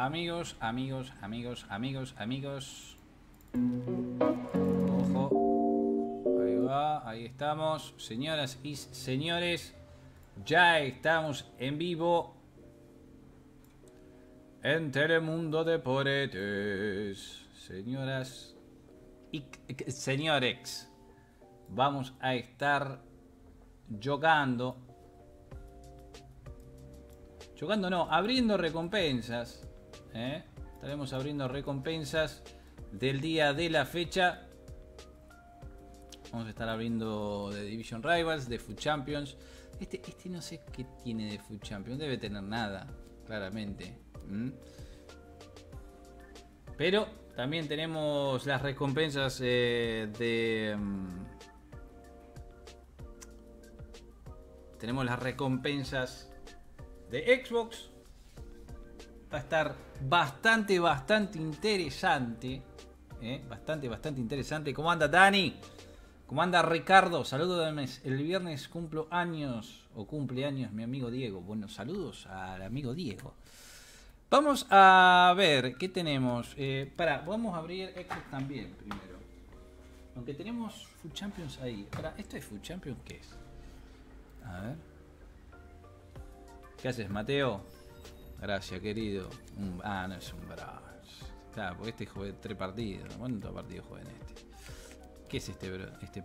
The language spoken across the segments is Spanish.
Amigos. Ojo. Ahí va, ahí estamos. Señoras y señores, ya estamos en vivo en Telemundo Deportes. Señoras y señores, vamos a estar abriendo recompensas. Estaremos abriendo recompensas del día de la fecha. Vamos a estar abriendo de Division Rivals, de FUT Champions. Este no sé qué tiene de FUT Champions. Debe tener nada, claramente. Pero también tenemos las recompensas tenemos las recompensas de Xbox. Va a estar bastante interesante. Bastante interesante. ¿Cómo anda Dani? ¿Cómo anda Ricardo? Saludos. El viernes cumplo años o cumpleaños mi amigo Diego. Bueno, saludos al amigo Diego. Vamos a ver qué tenemos. Vamos a abrir Xbox también primero. Aunque tenemos Food Champions ahí. ¿Esto es Food Champions? ¿Qué es? A ver. ¿Qué haces, Mateo? Gracias, querido. No es un bronze. Claro, porque este jugué 3 partidos. ¿Cuántos partidos jugué en este? ¿Qué es este, bro? Este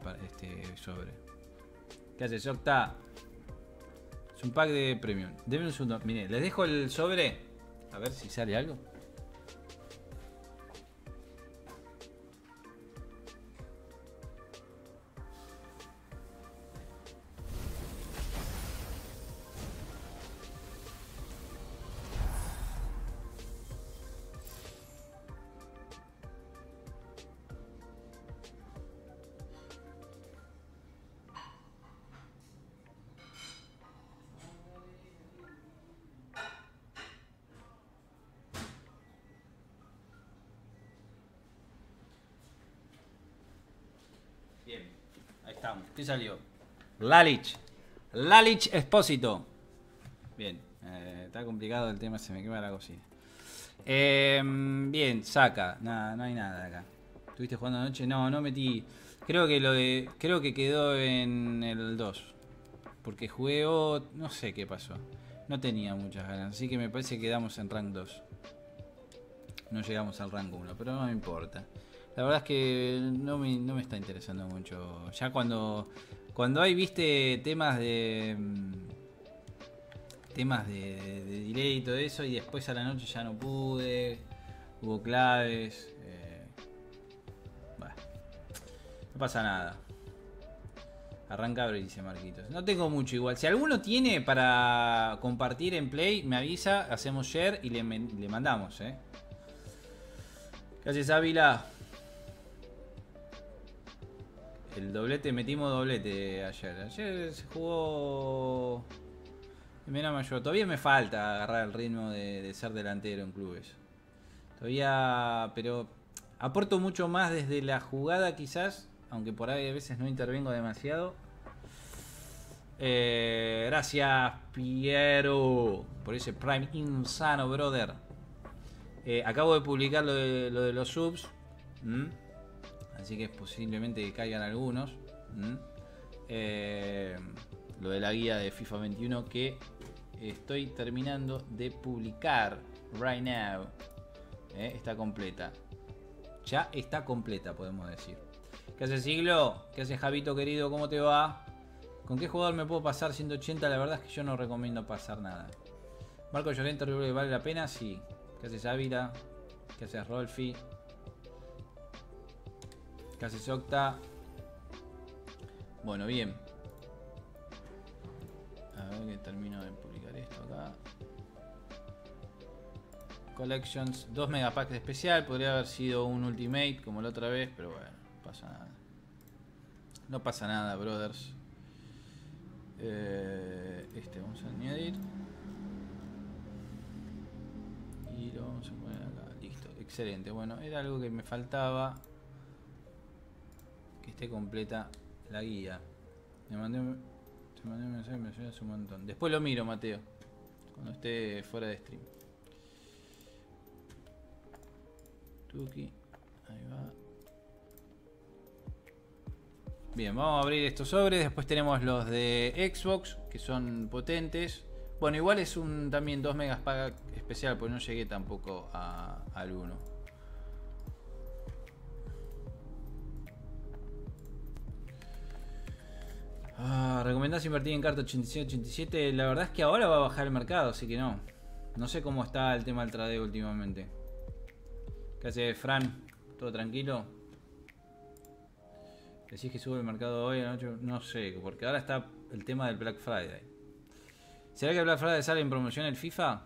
sobre. ¿Qué haces, Octa? Es un pack de premium. Deme un segundo. Mire, les dejo el sobre. A ver si sale algo. ¿Qué salió? Lalich Expósito. Bien, está complicado el tema, se me quema la cocina. Bien, saca. Nada, no hay nada acá. ¿Estuviste jugando anoche? No, no metí. Creo que quedó en el 2. Porque jugué no sé qué pasó. No tenía muchas ganas, así que me parece que quedamos en rank 2. No llegamos al rank 1, pero no me importa. La verdad es que no me está interesando mucho. Ya cuando hay, viste, temas de delay y todo eso, y después a la noche ya no pude, hubo claves. Bueno, no pasa nada. Arranca a abrir, dice Marquitos. No tengo mucho igual. Si alguno tiene para compartir en Play, me avisa, hacemos share y le mandamos. Gracias, Ávila. El doblete, metimos doblete ayer. Ayer se jugó primera mayor. Todavía me falta agarrar el ritmo de ser delantero en clubes. Todavía, pero aporto mucho más desde la jugada quizás. Aunque por ahí a veces no intervengo demasiado. Gracias, Piero, por ese Prime insano, brother. Acabo de publicar lo de los subs. Así que es posiblemente que caigan algunos. Lo de la guía de FIFA 21 que estoy terminando de publicar right now. Está completa. Ya está completa, podemos decir. ¿Qué hace, Siglo? ¿Qué hace, Javito, querido? ¿Cómo te va? ¿Con qué jugador me puedo pasar 180? La verdad es que yo no recomiendo pasar nada. Marco Llorente, ¿vale la pena? Sí. ¿Qué haces, Ávila? ¿Qué haces, Rolfi? ¿Qué haces, Octa? Bueno, bien. A ver que termino de publicar esto acá. Collections. 2 megapacks de especial. Podría haber sido un ultimate como la otra vez, pero bueno, no pasa nada. No pasa nada, brothers. Este vamos a añadir. Y lo vamos a poner acá. Listo, excelente. Bueno, era algo que me faltaba. Que esté completa la guía. Te mandé un mensaje, me ayudas un montón. Después lo miro, Mateo, cuando esté fuera de stream. Tuki. Ahí va. Bien, vamos a abrir estos sobres. Después tenemos los de Xbox, que son potentes. Bueno, igual es un también 2 megas paga especial, pues no llegué tampoco al 1. ¿Recomendás invertir en carta 86-87? La verdad es que ahora va a bajar el mercado, así que no. No sé cómo está el tema del tradeo últimamente. ¿Qué hace Fran? ¿Todo tranquilo? ¿Decís que sube el mercado hoy a la noche? No sé, porque ahora está el tema del Black Friday. ¿Será que el Black Friday sale en promoción el FIFA?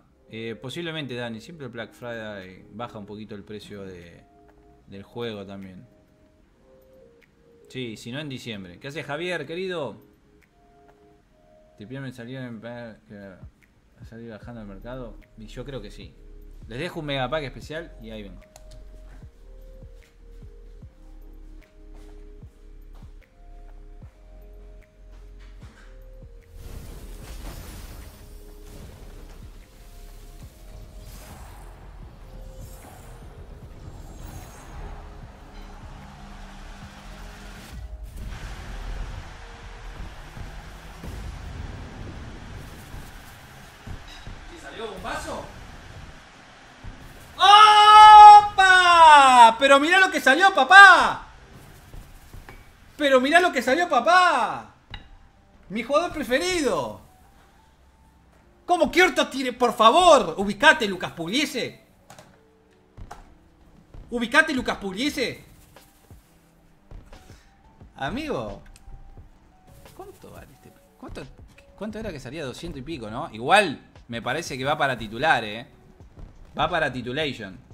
Posiblemente, Dani. Siempre el Black Friday baja un poquito el precio del juego también. Sí, si no en diciembre. ¿Qué hace Javier, querido? ¿Tipiarme salir a salir bajando al mercado? Y yo creo que sí. Les dejo un megapack especial y ahí vengo. Pero mirá lo que salió, papá. Pero mirá lo que salió, papá. Mi jugador preferido. ¿Cómo que Horto tiene? Por favor, ubicate, Lucas Pugliese. Ubicate, Lucas Pugliese. Amigo. ¿Cuánto vale este? ¿Cuánto era que salía? 200 y pico, ¿no? Igual me parece que va para titular, ¿eh? Va para titulation.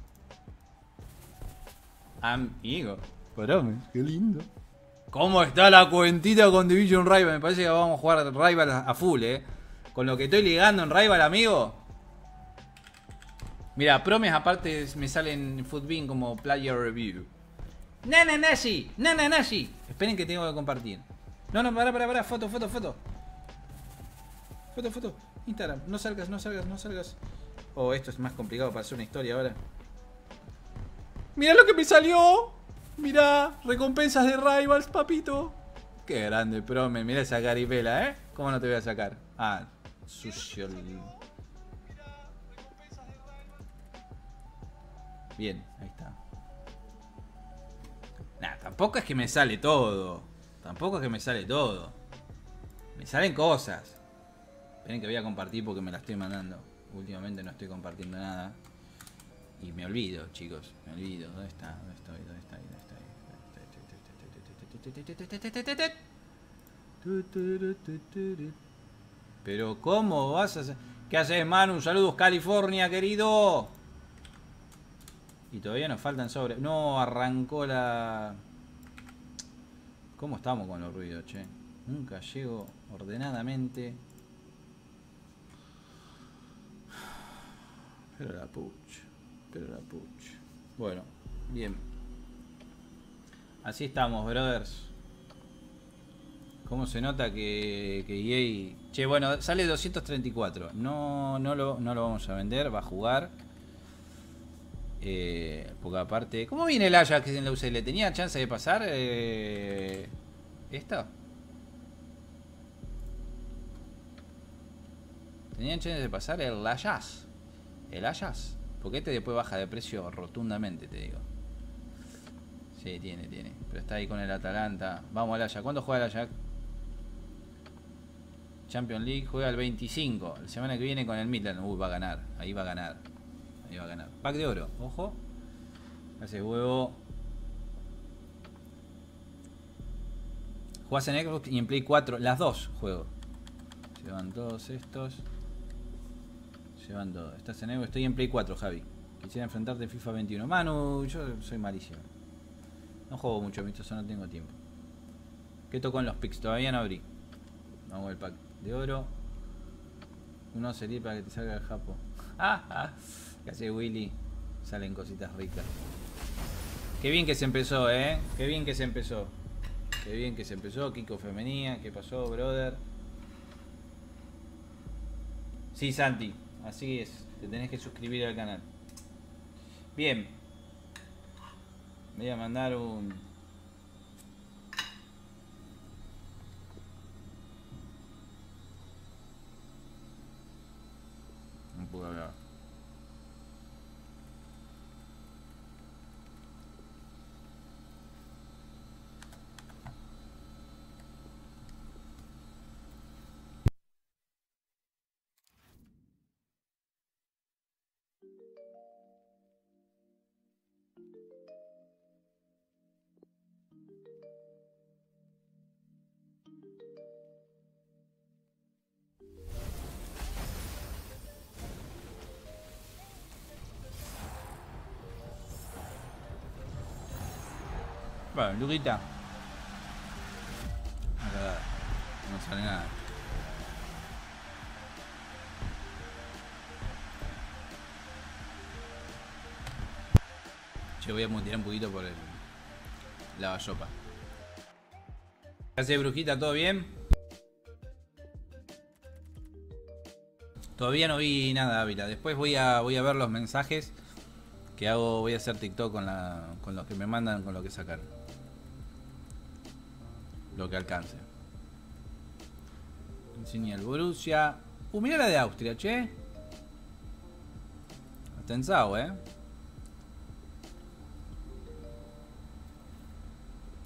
Amigo, parame, qué lindo. ¿Cómo está la cuentita con Division Rivals? Me parece que vamos a jugar Rivals a full, Con lo que estoy ligando en Rivals, amigo. Mira, promes aparte me salen en Footbin como Player Review. ¡Nana Nashi! ¡Nana Nashi! Esperen que tengo que compartir. No, no, pará. Foto. Foto. Instagram. No salgas. Oh, esto es más complicado para hacer una historia ahora. Mirá lo que me salió. Mirá, recompensas de Rivals, papito. Qué grande, prome. Mirá esa caripela, ¿Cómo no te voy a sacar? Ah, sucio. Bien, ahí está. Nah, tampoco es que me sale todo. Me salen cosas. Esperen que voy a compartir porque me la estoy mandando. Últimamente no estoy compartiendo nada. Y me olvido, chicos. ¿Dónde está? ¿Dónde estoy? Pero ¿cómo vas a hacer? ¿Qué haces, Manu? Saludos, California, querido. Y todavía nos faltan sobres. No, arrancó la... ¿Cómo estamos con los ruidos, che? Nunca llego ordenadamente. Pero la pucha. Bueno, bien. Así estamos, brothers. ¿Cómo se nota que EA... Che, bueno, sale 234. No lo vamos a vender, va a jugar. Porque aparte... ¿Cómo viene el Ajax en la UCL? ¿Tenía chance de pasar esta? ¿Tenían chance de pasar el Ajax? Porque este después baja de precio rotundamente, te digo. Sí, tiene. Pero está ahí con el Atalanta. Vamos al Ajax. ¿Cuándo juega el Ajax? Champions League juega el 25. La semana que viene con el Midland. Va a ganar. Ahí va a ganar. Pack de oro. Ojo. Hace huevo. Jugás en Xbox y en Play 4. Las dos juego. Se van todos estos. Llevando, estás en Evo, estoy en Play 4, Javi. Quisiera enfrentarte en FIFA 21. Manu, yo soy malísimo. No juego mucho, amistoso, no tengo tiempo. ¿Qué tocó en los picks? Todavía no abrí. Vamos al pack de oro. Uno sería para que te salga el japo. ¿Qué hace Willy? Salen cositas ricas. Qué bien que se empezó, Kiko Femenía, ¿qué pasó, brother? Sí, Santi. Así es, te tenés que suscribir al canal. Bien. Voy a mandar un... No puedo hablar. Bueno, Luguita. No sale nada. Yo voy a mutear un poquito por el lavasopa. Gracias, Brujita, ¿todo bien? Todavía no vi nada, Ávila. Después voy a ver los mensajes que hago. Voy a hacer TikTok con los que me mandan, con lo que sacaron. Lo que alcance. Enseña el Borussia. Mirá la de Austria, che. Está tensado,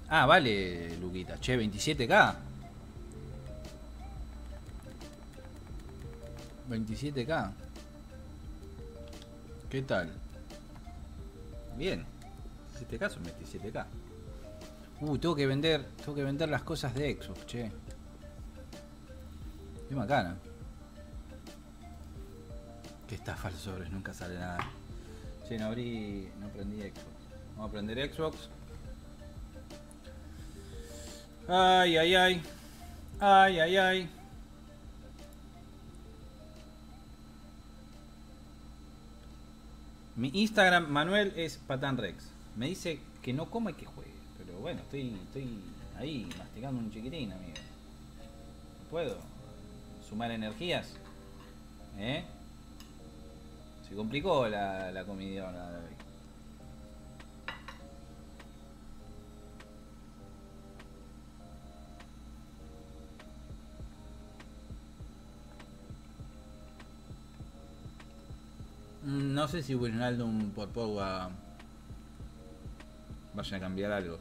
Ah, vale, Luquita. Che, 27K. 27K. ¿Qué tal? Bien. 27K son 27K. Tengo que vender las cosas de Xbox, che. Qué macana. Que estafa el sobre, nunca sale nada. Che, no aprendí Xbox. Vamos a aprender Xbox. Ay, ay, ay. Ay, ay, ay. Mi Instagram, Manuel, es patanrex. Me dice que no coma y que juegue. Bueno, estoy ahí masticando un chiquitín, amigo. ¿Puedo sumar energías? Se complicó la comida. No sé si Wijnaldum por Pogba vaya a cambiar algo.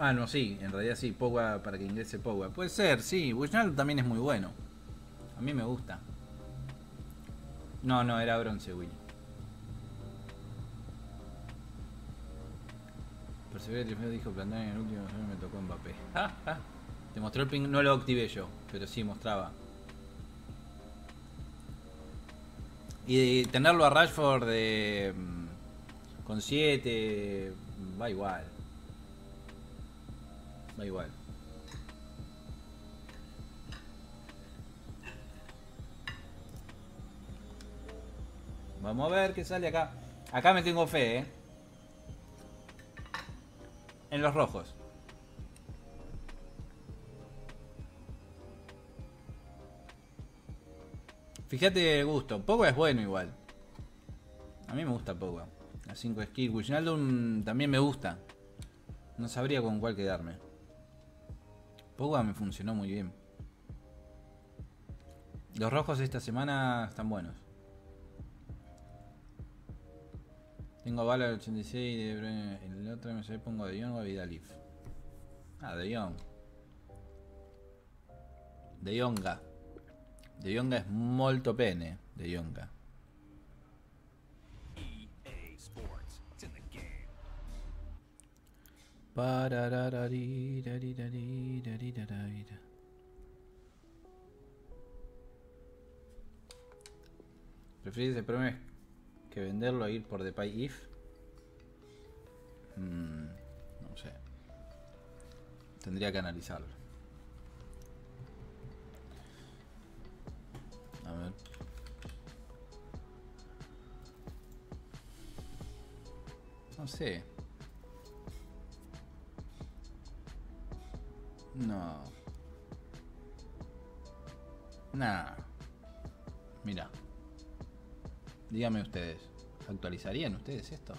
Ah, no, sí, en realidad sí, Pogba, para que ingrese Pogba. Puede ser, sí, Wijnaldum también es muy bueno. A mí me gusta. No, era bronce, Willy. Perseverar el trofeo dijo plantar en el último, me tocó Mbappé. Te mostró el ping, no lo activé yo, pero sí mostraba. Y tenerlo a Rashford con 7, va igual. Da igual. Vamos a ver qué sale acá. Acá me tengo fe, en los rojos. Fíjate el gusto. Pogba es bueno igual. A mí me gusta Pogba. A 5 skill. Wijnaldum también me gusta. No sabría con cuál quedarme. Pogba me funcionó muy bien. Los rojos esta semana están buenos. Tengo bala del 86 y el otro MC pongo a De Jong o a Vidalif. De Jong. De Jonga. De Jonga es molto pene. De Jonga. ¿Preferís el premio que venderlo a ir por Depay If? No sé. Tendría que analizarlo. A ver. No sé. No. Nah. Mira. Díganme ustedes, ¿actualizarían ustedes esto?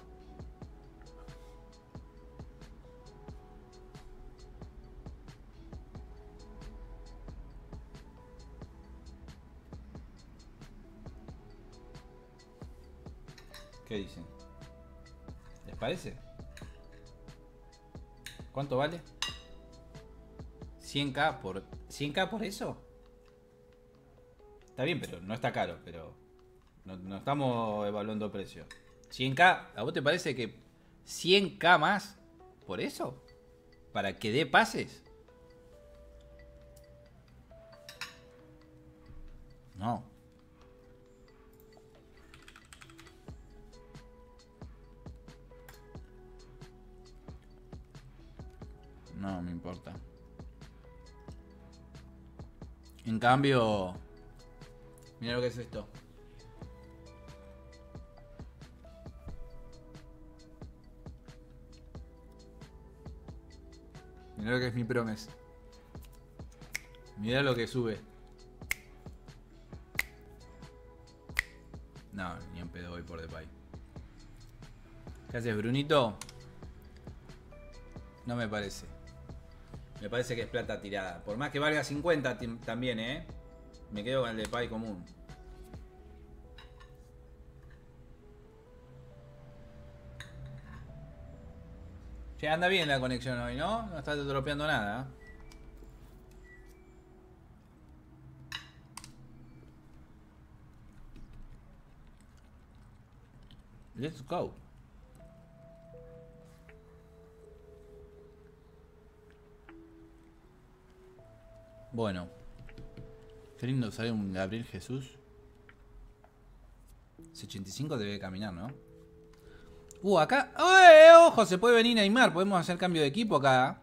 ¿Qué dicen? ¿Les parece? ¿Cuánto vale? 100k por... ¿100k por eso? Está bien, pero no está caro, pero... No estamos evaluando precio. 100k, ¿a vos te parece que 100k más por eso? ¿Para que dé pases? No. No me importa. En cambio, mira lo que es esto. Mira lo que es mi promes. Mira lo que sube. No, ni en pedo voy por Depay. ¿Qué haces, Brunito? No me parece. Me parece que es plata tirada. Por más que valga 50 también, ¿eh? Me quedo con el Depay común. Che, anda bien la conexión hoy, ¿no? No está dropeando nada. Let's go. Bueno, qué lindo sale un Gabriel Jesús. 85 debe caminar, ¿no? Acá... ¡Ojo! Se puede venir Neymar. Podemos hacer cambio de equipo acá.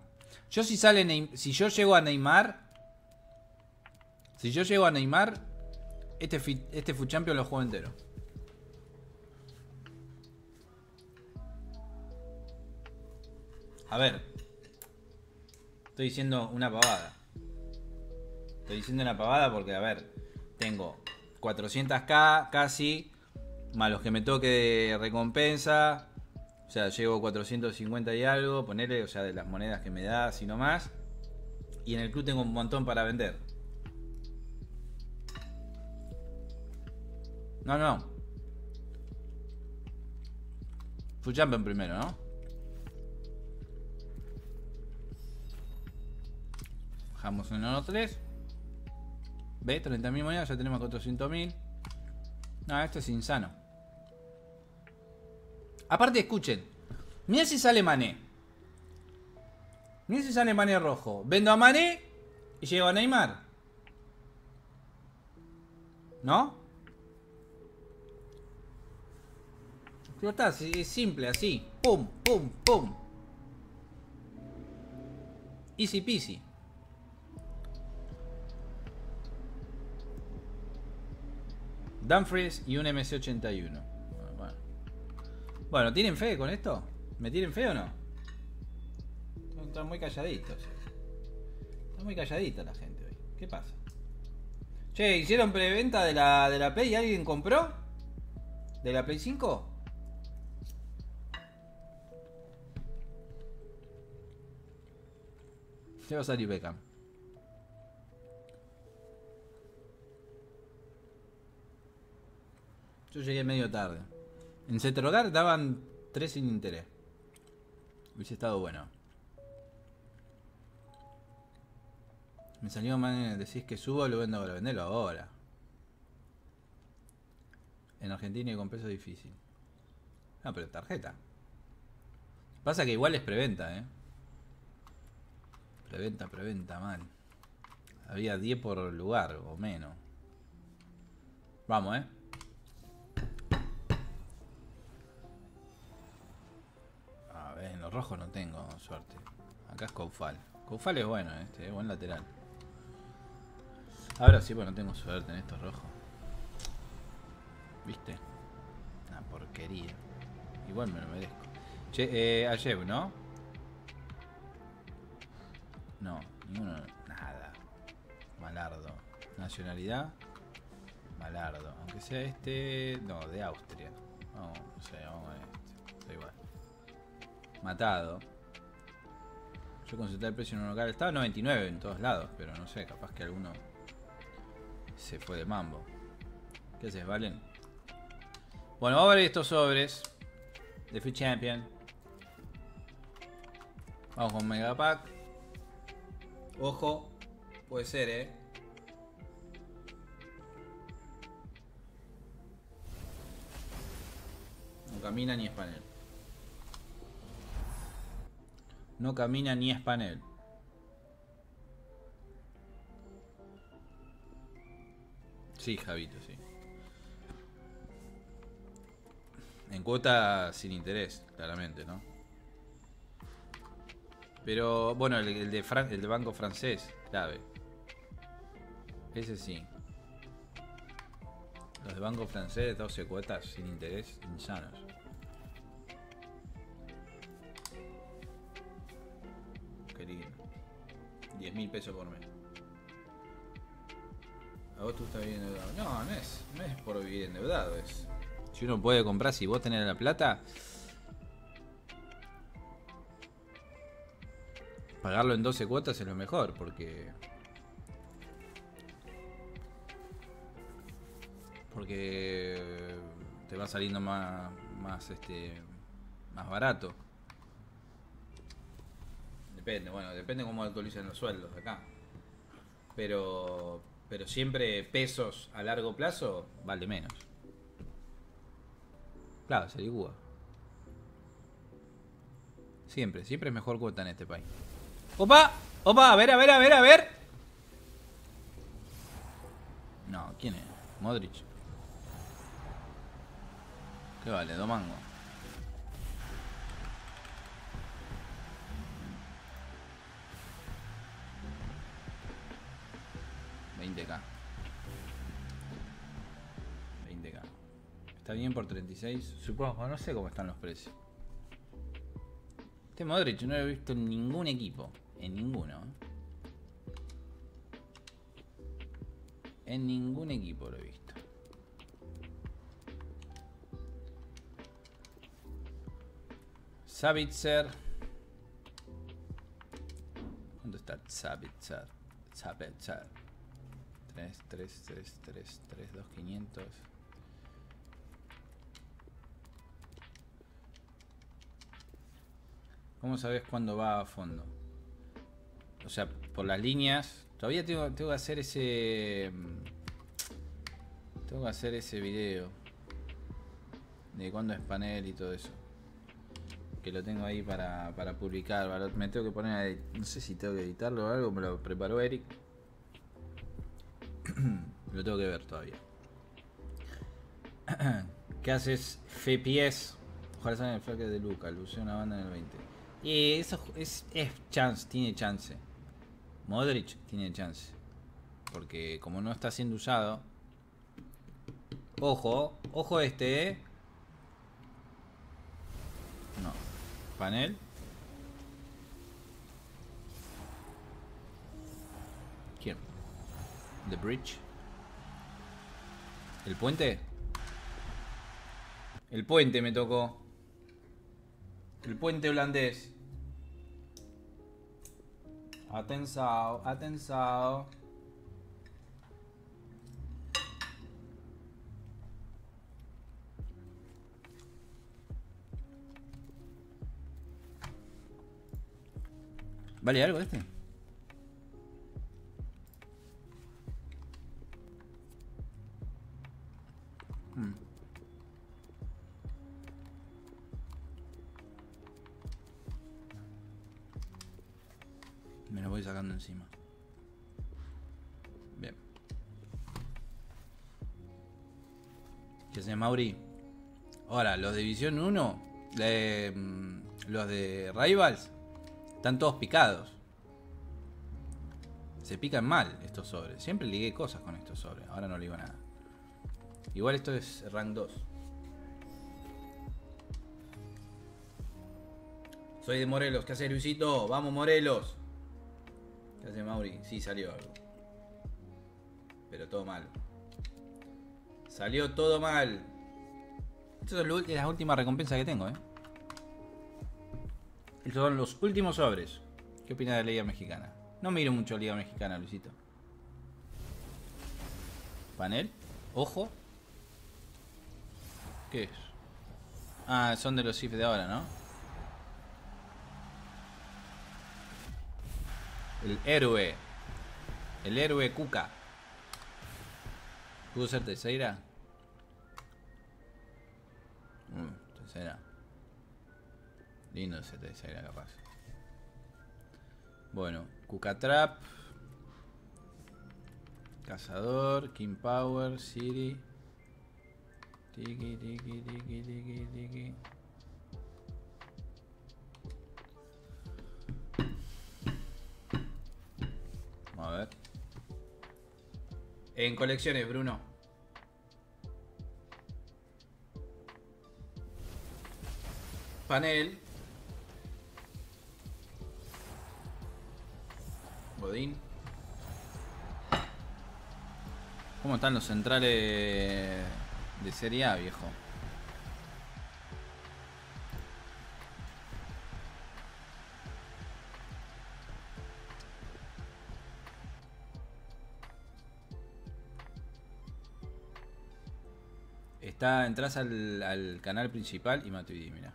Yo si sale Neymar... Si yo llego a Neymar... Si yo llego a Neymar... Este FUT Champions lo juego entero. A ver. Estoy diciendo una pavada. Estoy diciendo una pavada porque, a ver, tengo 400k casi, más los que me toque de recompensa. O sea, llego 450 y algo, ponele, o sea, de las monedas que me da, si no más. Y en el club tengo un montón para vender. No. FUT Champions primero, ¿no? Bajamos en 1-3. ¿Ves? 30.000 monedas, ya tenemos 400.000. No, esto es insano. Aparte, escuchen. Mirá si sale Mané. Mirá si sale Mané rojo. Vendo a Mané y llego a Neymar. ¿No? Ya está, es simple, así. Pum, pum, pum. Easy peasy. Dumfries y un MC81. Bueno, ¿tienen fe con esto? ¿Me tienen fe o no? Están muy calladitos. Están muy calladitas la gente hoy. ¿Qué pasa? Che, ¿hicieron preventa de la Play? ¿Alguien compró? ¿De la Play 5? Se va a salir Beckham. Yo llegué medio tarde. En Cetrogar daban 3 sin interés. Hubiese estado bueno. Me salió mal. Decís que subo, lo vendo ahora. Vendelo ahora. En Argentina y con peso difícil. No, pero tarjeta. Pasa que igual es preventa, ¿eh? Preventa mal. Había 10 por lugar o menos. Vamos, ¿eh? En los rojos no tengo suerte. Acá es Koufal. Koufal es bueno, este, buen lateral. Ahora sí, pues no tengo suerte en estos rojos. ¿Viste? Una porquería. Igual me lo merezco. Che, Ayew, ¿no? No, ninguno, nada. Malardo. Nacionalidad. malardo. Aunque sea este... No, de Austria. No, no sé, vamos a este. Da igual. Matado. Yo consulté el precio en un local. Estaba 99 en todos lados, pero no sé, capaz que alguno se fue de mambo. ¿Qué haces, Valen? Bueno, vamos a ver estos sobres de FUT Champions. Vamos con Megapack. Ojo, puede ser, No camina ni es panel. No camina ni es panel. Sí, Javito, sí. En cuota sin interés, claramente, ¿no? Pero, bueno, el de banco francés, clave. Ese sí. Los de banco francés, 12 cuotas sin interés, insanos. Querido. 10.000 pesos por mes. ¿A vos tú estás bien endeudado? No, no es por vivir endeudado, es... Si uno puede comprar, si vos tenés la plata, pagarlo en 12 cuotas es lo mejor, porque te va saliendo más barato. Depende, bueno, depende cómo actualizan los sueldos acá. Pero siempre pesos a largo plazo vale menos. Claro, sería Cuba. Siempre es mejor cuota en este país. ¡Opa! ¡Opa! A ver. No, ¿quién es? Modric. ¿Qué vale? 2 mangos. $20K. Está bien por 36, supongo, no sé cómo están los precios. Este Modric no lo he visto en ningún equipo. En ninguno. En ningún equipo lo he visto. Sabitzer. ¿Dónde está Sabitzer? 3, 2500. ¿Cómo sabes cuándo va a fondo? O sea, por las líneas. Todavía tengo que hacer ese... Tengo que hacer ese video de cuándo es panel y todo eso, que lo tengo ahí para publicar, ¿verdad? Me tengo que poner a... No sé si tengo que editarlo o algo. Me lo preparó Eric. Lo tengo que ver todavía. ¿Qué haces, FPS? Ojalá salga el flaque de Luca. Lo usé una banda en el 20. Y eso es chance, tiene chance. Modric tiene chance. Porque como no está siendo usado. Ojo este, No. Panel. ¿Quién? The Bridge. ¿El puente? El puente me tocó. El puente holandés. Atensao. ¿Vale algo este? Me lo voy sacando encima. Bien. ¿Qué hace, Mauri? Ahora, los de División 1, los de Rivals, están todos picados. Se pican mal estos sobres. Siempre ligué cosas con estos sobres. Ahora no ligo nada. Igual esto es rank 2. Soy de Morelos. ¿Qué hace, Luisito? ¡Vamos, Morelos! ¿Qué hace, Mauri? Sí, salió algo. Pero todo mal. Salió todo mal. Estas son las últimas recompensas que tengo, ¿eh? Estos son los últimos sobres. ¿Qué opinas de la Liga Mexicana? No miro mucho Liga Mexicana, Luisito. Panel. Ojo. ¿Qué es? Ah, son de los cifres de ahora, ¿no? El héroe. El héroe Kuka. ¿Pudo ser tercera? Tercera. Lindo ese tercera, capaz. Bueno, Kuka Trap. Cazador, King Power, City. Tiki, tiki, tiki, tiki, tiki. A ver. En colecciones, Bruno. Panel. Godín. ¿Cómo están los centrales de Serie A, viejo? Entras al canal principal y Matuidi, mira.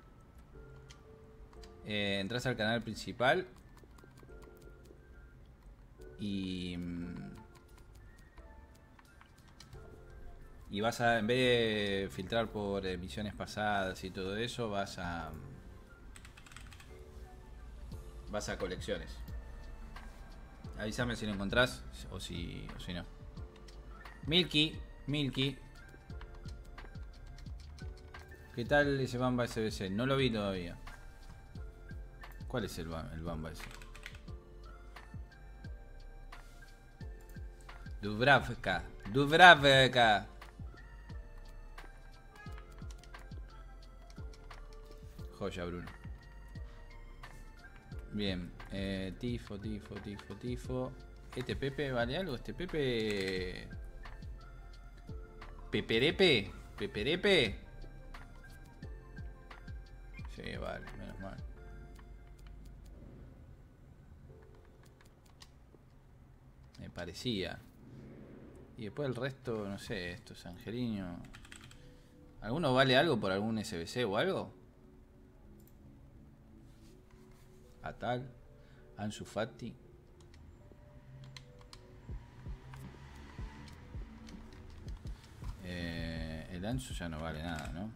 Entras al canal principal y vas a, en vez de filtrar por emisiones pasadas y todo eso, vas a colecciones. Avísame si lo encontrás o si no. Milky. ¿Qué tal ese Bamba SBC? No lo vi todavía. ¿Cuál es el Bamba ese? Dubravka. Joya, Bruno. Bien. Tifo. ¿Este Pepe vale algo? ¿Este Pepe? ¿Peperepe? Sí, vale, menos mal. Me parecía. Y después el resto, no sé, esto es Angelino. ¿Alguno vale algo por algún SBC o algo? Atal, Ansu Fati. El Ansu ya no vale nada, ¿no?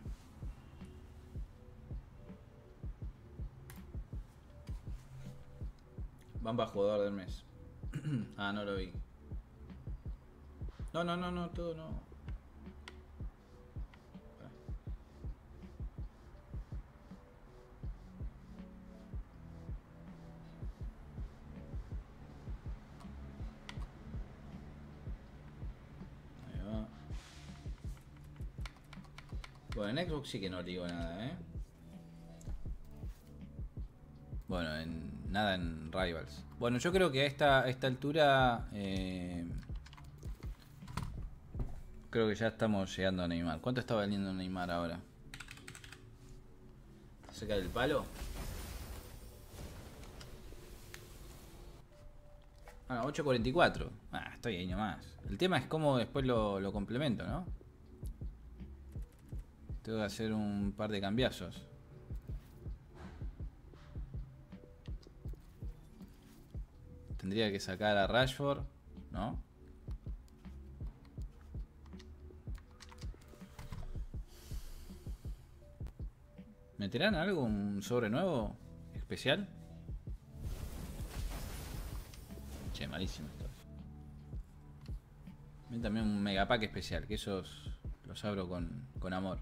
Bamba jugador del mes. Ah, no lo vi. No, todo no. Ahí va. Bueno, en Xbox sí que no digo nada, ¿eh? Bueno, nada en Rivals. Bueno, yo creo que a esta altura creo que ya estamos llegando a Neymar. ¿Cuánto está valiendo Neymar ahora? ¿Cerca del palo? Ah, 8.44. Ah, estoy ahí nomás. El tema es cómo después lo complemento, ¿no? Tengo que hacer un par de cambiazos. Tendría que sacar a Rashford, ¿no? ¿Meterán algo? ¿Un sobre nuevo? ¿Especial? Che, malísimo esto. Ven también un megapack especial, que esos los abro con amor.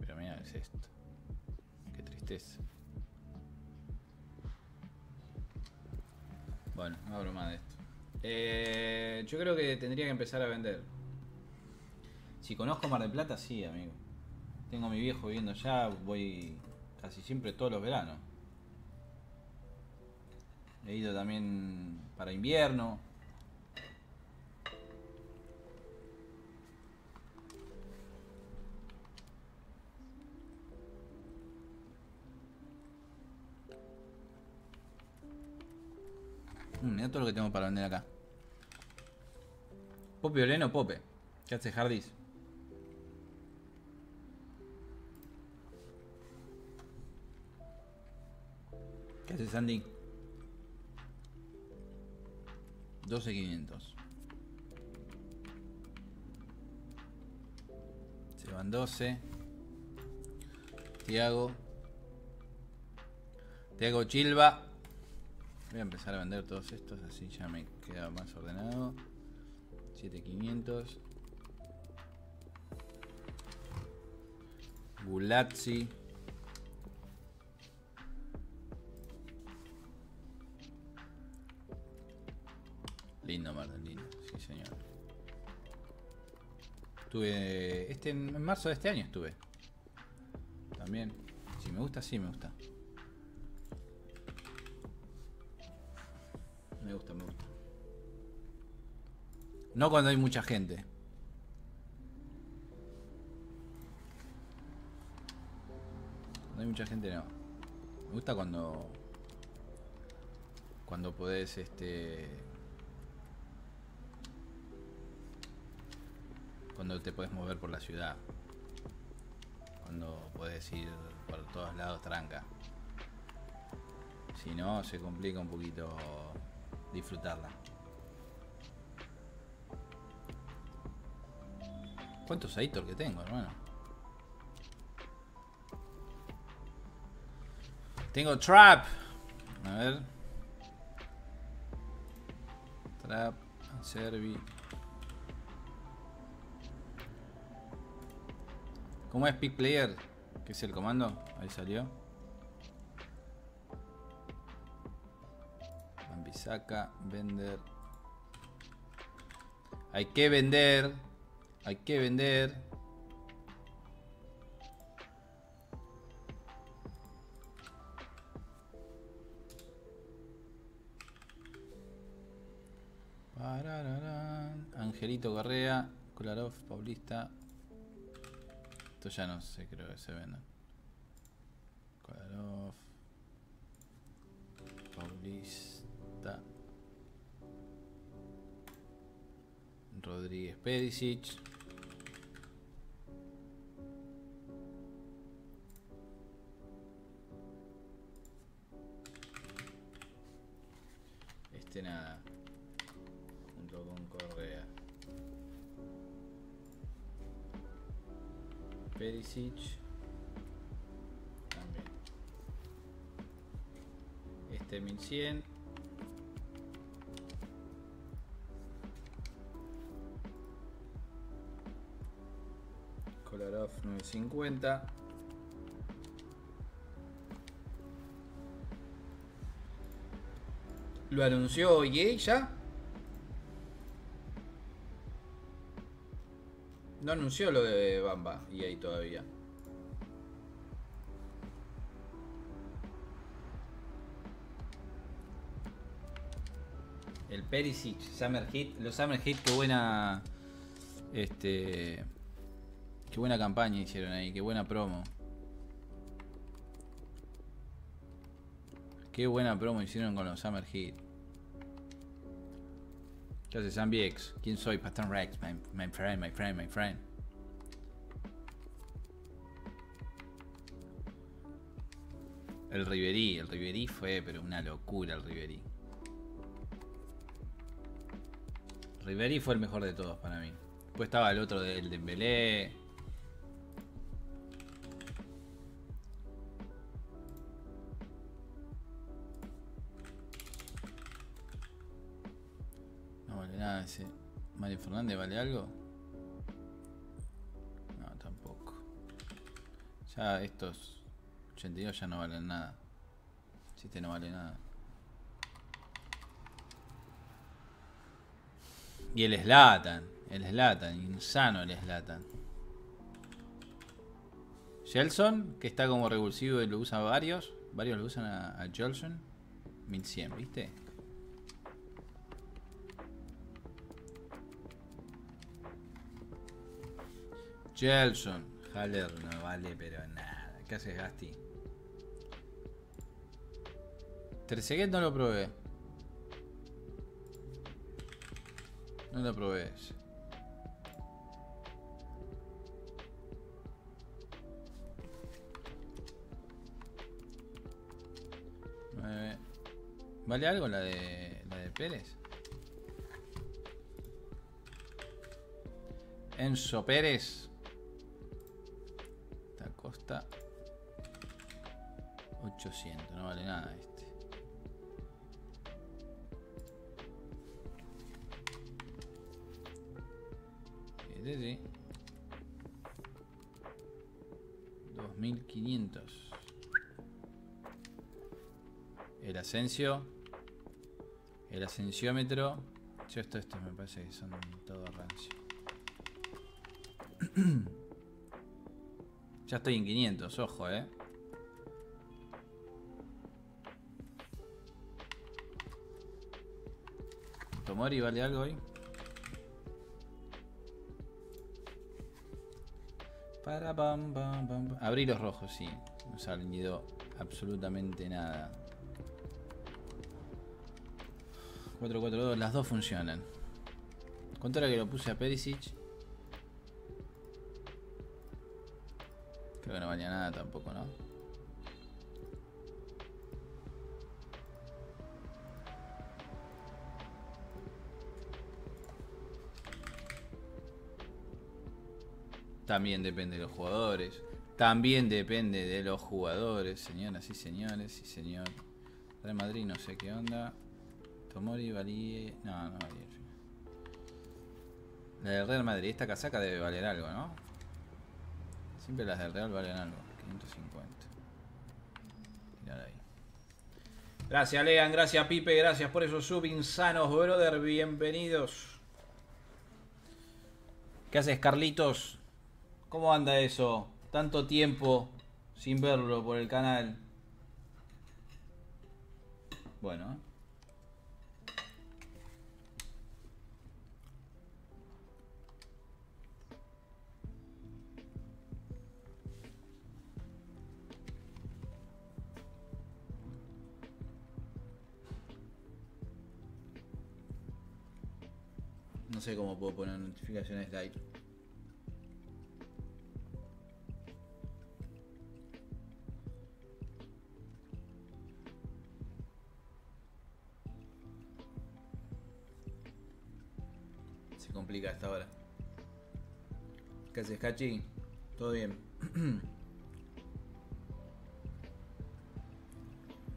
Pero mira, es esto. Qué tristeza. Bueno, no hablo más de esto. Yo creo que tendría que empezar a vender. Si conozco Mar del Plata, sí, amigo. Tengo a mi viejo viviendo allá, voy casi siempre todos los veranos. He ido también para invierno. Mirá todo lo que tengo para vender acá. Pope Oleno, Pope. ¿Qué hace Jardis? ¿Qué hace Sandy? 12.500. Se van 12. Thiago Silva. Voy a empezar a vender todos estos, así ya me queda más ordenado. 7.500. Bulazzi. Lindo Martín, lindo. Sí, señor. Estuve... en marzo de este año estuve. También. Si me gusta, sí me gusta. Me gusta, me gusta. No cuando hay mucha gente. Cuando hay mucha gente no. Me gusta cuando... cuando podés, cuando te podés mover por la ciudad. Cuando podés ir por todos lados tranca. Si no, se complica un poquito disfrutarla. ¿Cuántos Aitor que tengo, hermano? Tengo Trap. A ver. Trap, Servi. ¿Cómo es Pick Player? ¿Qué es el comando? Ahí salió. Bambisaca, vender. Hay que vender. Hay que vender. Angelito Correa, Kolarov, Paulista. Esto ya no sé, creo que se venda. Kolarov, Paulista, Rodríguez, Perisic. Nada. Junto con Correa. Perisic. También. 1100. Kolarov 950. Lo anunció EA ya. No anunció lo de Bamba EA todavía. El Perisic, Summer Hit. Los Summer Hit, qué buena. Qué buena campaña hicieron ahí, qué buena promo. Qué buena promo hicieron con los Summer Hit. ¿Qué haces, Ambiex? ¿Quién soy? Patron Rex, my friend. El Ribery fue, pero una locura el Ribery. Ribery fue el mejor de todos para mí. Después estaba el otro del Dembélé. Nada, ese Mario Fernández vale algo. No, tampoco. Ya estos 82 ya no valen nada. Si este no vale nada. Y el Zlatan, insano el Zlatan. Gelson, que está como revulsivo y lo usan varios lo usan a Gelson. 1100, ¿viste? Gelson, Haller no vale pero nada. ¿Qué haces, Gasti? Trezeguet no lo probé. No la probéis. ¿Vale algo la de Pérez? Enzo Pérez. Esta costa 800, no vale nada este. Este sí. 2500. El Asensio. El ascensiómetro. Yo estos me parece que son todo rancio. Ya estoy en 500, ojo, Tomori vale algo hoy. Para pam pam pam. Abrí los rojos, sí. No se ha vendido absolutamente nada. 4-4-2, las dos funcionan. ¿Cuánto era que lo puse a Perisic? Creo que no valía nada tampoco, ¿no? También depende de los jugadores. También depende de los jugadores, señoras y señores. Sí, señor. Real Madrid, no sé qué onda. Tomori valía... No, no valía. La del Real Madrid, esta casaca debe valer algo, ¿no? Siempre las del Real valen algo. 550. Mirad ahí. Gracias, Lean. Gracias, Pipe. Gracias por esos sub insanos, brother. Bienvenidos. ¿Qué haces, Carlitos? ¿Cómo anda eso? Tanto tiempo sin verlo por el canal. Bueno, no sé cómo puedo poner notificaciones live. Se complica hasta ahora. ¿Qué haces, Hachi? Todo bien.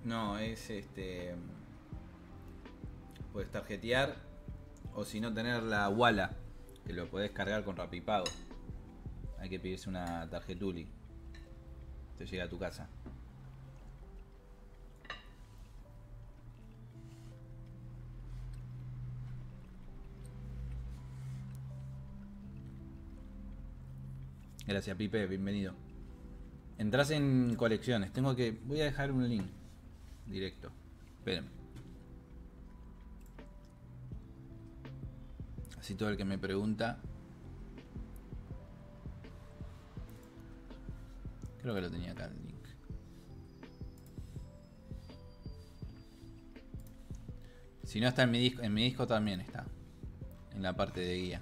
No, es este... Puedes tarjetear. O si no, tener la Walla, que lo podés cargar con Rapipago. Hay que pedirse una tarjetuli. Te llega a tu casa. Gracias, Pipe, bienvenido. Entrás en colecciones. Tengo que... Voy a dejar un link directo. Espérenme. Así todo el que me pregunta. Creo que lo tenía acá el link. Si no está en mi disco también está. En la parte de guía.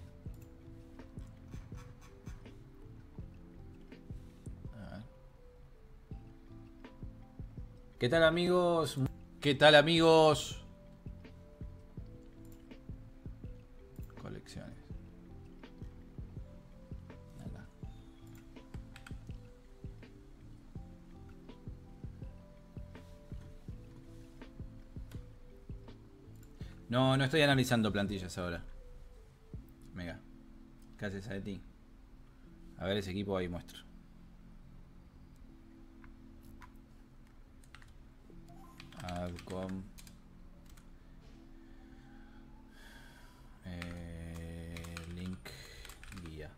A ver. ¿Qué tal, amigos? ¿Qué tal, amigos? No, no estoy analizando plantillas ahora. Mega. ¿Qué haces a ti? A ver ese equipo ahí muestro. Alcom. Link guía.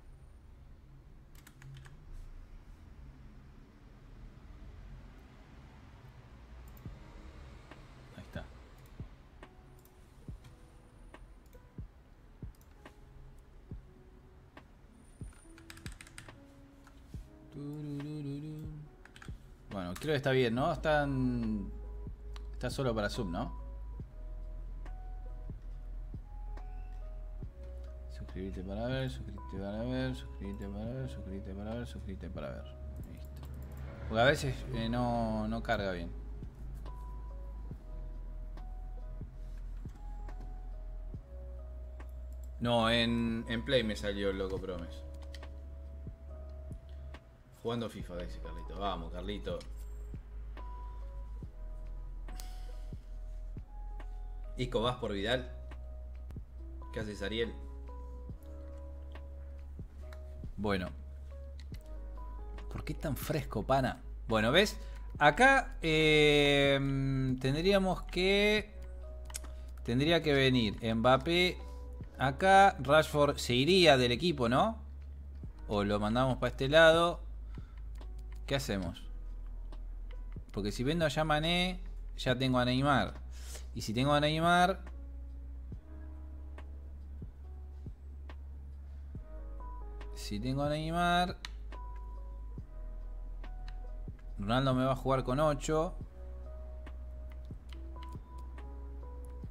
Ahí está. Bueno, creo que está bien, ¿no? Está solo para sub, ¿no? suscríbete para ver, suscríbete para ver, suscríbete para ver, suscríbete para ver, suscríbete para ver. Listo. Porque a veces no carga bien. No, en Play me salió el loco Promes. Jugando FIFA, dice Carlito. Vamos, Carlito. Isco, ¿vas por Vidal? ¿Qué haces, Ariel? Bueno. ¿Por qué tan fresco, pana? Bueno, ¿ves? Acá tendríamos que... Tendría que venir Mbappé... Acá Rashford se iría del equipo, ¿no? O lo mandamos para este lado. ¿Qué hacemos? Porque si vendo ya Mané, ya tengo a Neymar. Y si tengo a Neymar... Si tengo a Neymar... Ronaldo me va a jugar con 8.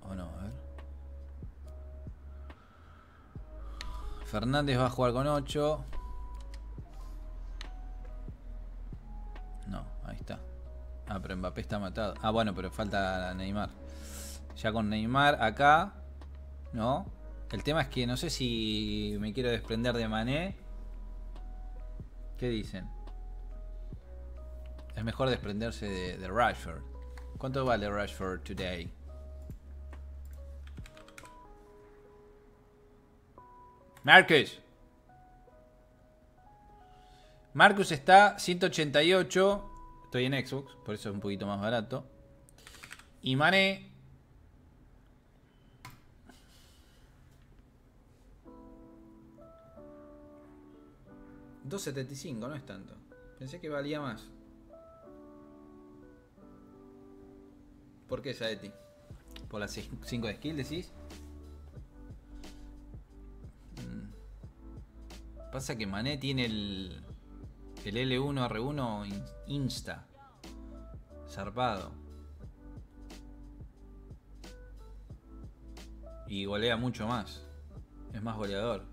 O no, a ver. Fernández va a jugar con 8. No, ahí está. Ah, pero Mbappé está matado. Ah, bueno, pero falta Neymar. Ya con Neymar acá, ¿no? El tema es que no sé si me quiero desprender de Mané. ¿Qué dicen? Es mejor desprenderse de Rashford. ¿Cuánto vale Rashford today? Marcus está 188. Estoy en Xbox, por eso es un poquito más barato. Y Mané. $2.75, no es tanto. Pensé que valía más. ¿Por qué, Saeti? ¿Por las 5 de skill decís? Pasa que Mané tiene el L1R1 insta. Zarpado. Y golea mucho más. Es más goleador.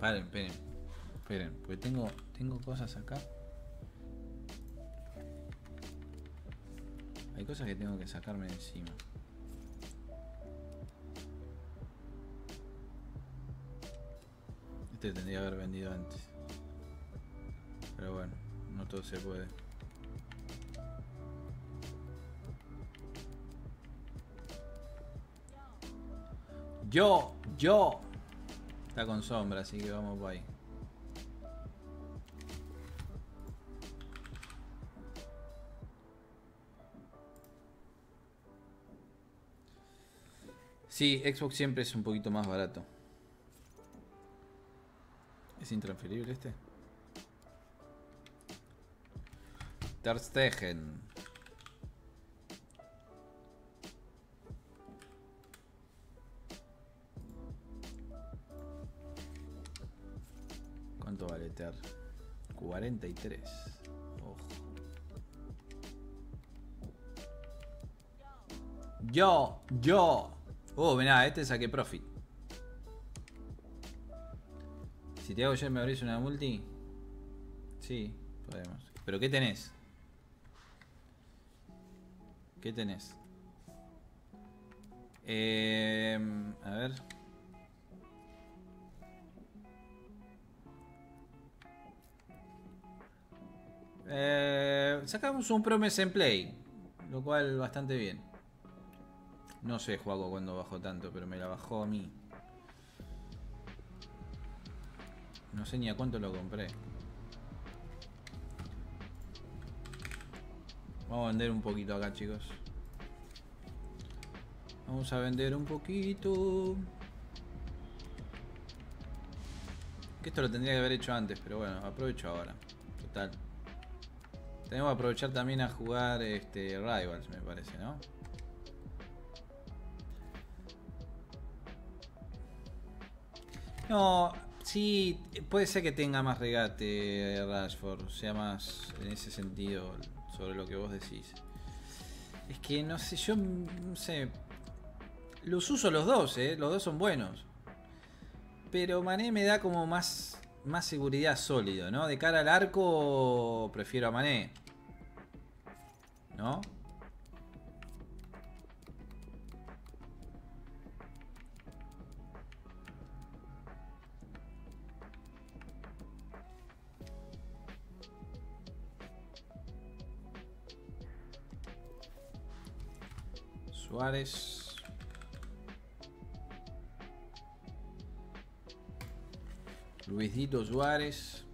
Paren, esperen. Esperen, porque tengo cosas acá. Hay cosas que tengo que sacarme de encima. Este tendría que haber vendido antes. Pero bueno, no todo se puede. Yo. Está con sombra, así que vamos por ahí. Sí, Xbox siempre es un poquito más barato. ¿Es intransferible este? Ter Stegen. ¿Cuánto vale Ter? 43. Ojo. Yo. Oh, mirá, este saqué profit. Si te hago ya, ¿me abrís una multi? Sí, podemos. ¿Pero qué tenés? ¿Qué tenés? A ver. Sacamos un Promise en Play, lo cual bastante bien. No sé, Juaco, cuando bajó tanto, pero me la bajó a mí. No sé ni a cuánto lo compré. Vamos a vender un poquito acá, chicos. Vamos a vender un poquito. Que esto lo tendría que haber hecho antes, pero bueno, aprovecho ahora. Total. Tenemos que aprovechar también a jugar Rivals, me parece, ¿no? No, sí, puede ser que tenga más regate Rashford, sea más en ese sentido sobre lo que vos decís. Es que no sé, yo no sé. Los uso los dos, los dos son buenos. Pero Mané me da como más seguridad sólido, ¿no? De cara al arco prefiero a Mané, ¿no? Suárez. Luisito Suárez.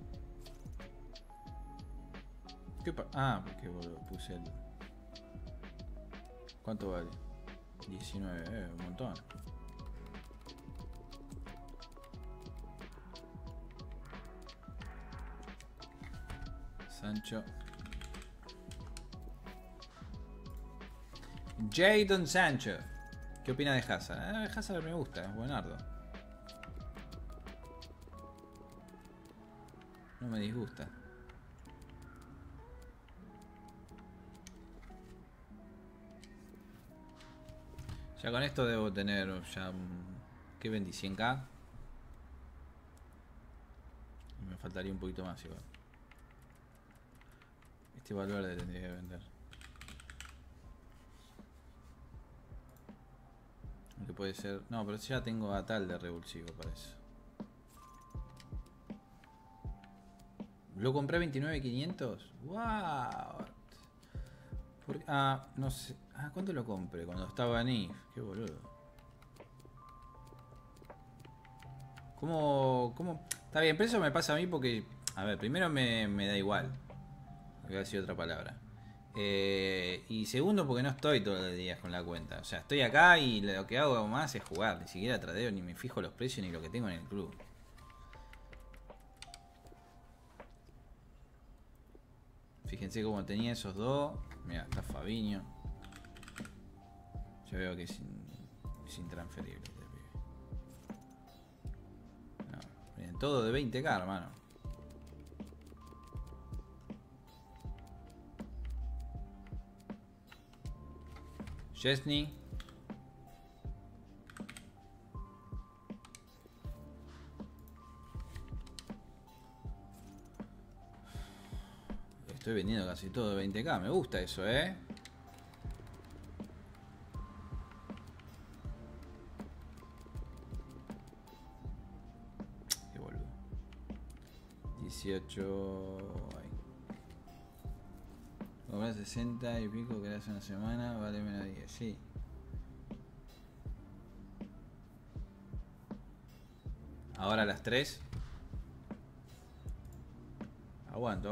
¿Qué pa? Ah, porque puse el... ¿Cuánto vale? 19, un montón. Sancho. Jadon Sancho. ¿Qué opina de Hazard? Hazard me gusta, es buenardo. No me disgusta. Ya con esto debo tener ya... ¿Qué vendí? 100k. Me faltaría un poquito más igual. Este Valverde tendría que vender. Que puede ser... No, pero ya tengo a tal de revulsivo para eso. Lo compré 29.500. ¡Wow! Ah, no sé... Ah, ¿cuánto lo compré? Cuando estaba en IF. ¡Qué boludo! ¿Cómo? Está bien, pero eso me pasa a mí porque... A ver, primero me da igual. Voy a decir otra palabra. Y segundo, porque no estoy todos los días con la cuenta. O sea, estoy acá y lo que hago más es jugar. Ni siquiera tradeo, ni me fijo los precios, ni lo que tengo en el club. Fíjense cómo tenía esos dos. Mira, está Fabinho. Yo veo que es intransferible este pibe. No, miren, todo de 20k, hermano. Chesney. Estoy vendiendo casi todo 20k. Me gusta eso, Qué boludo. 18... Cobrar 60 y pico que hace una semana, vale menos 10, sí. Ahora a las 3. Aguanto.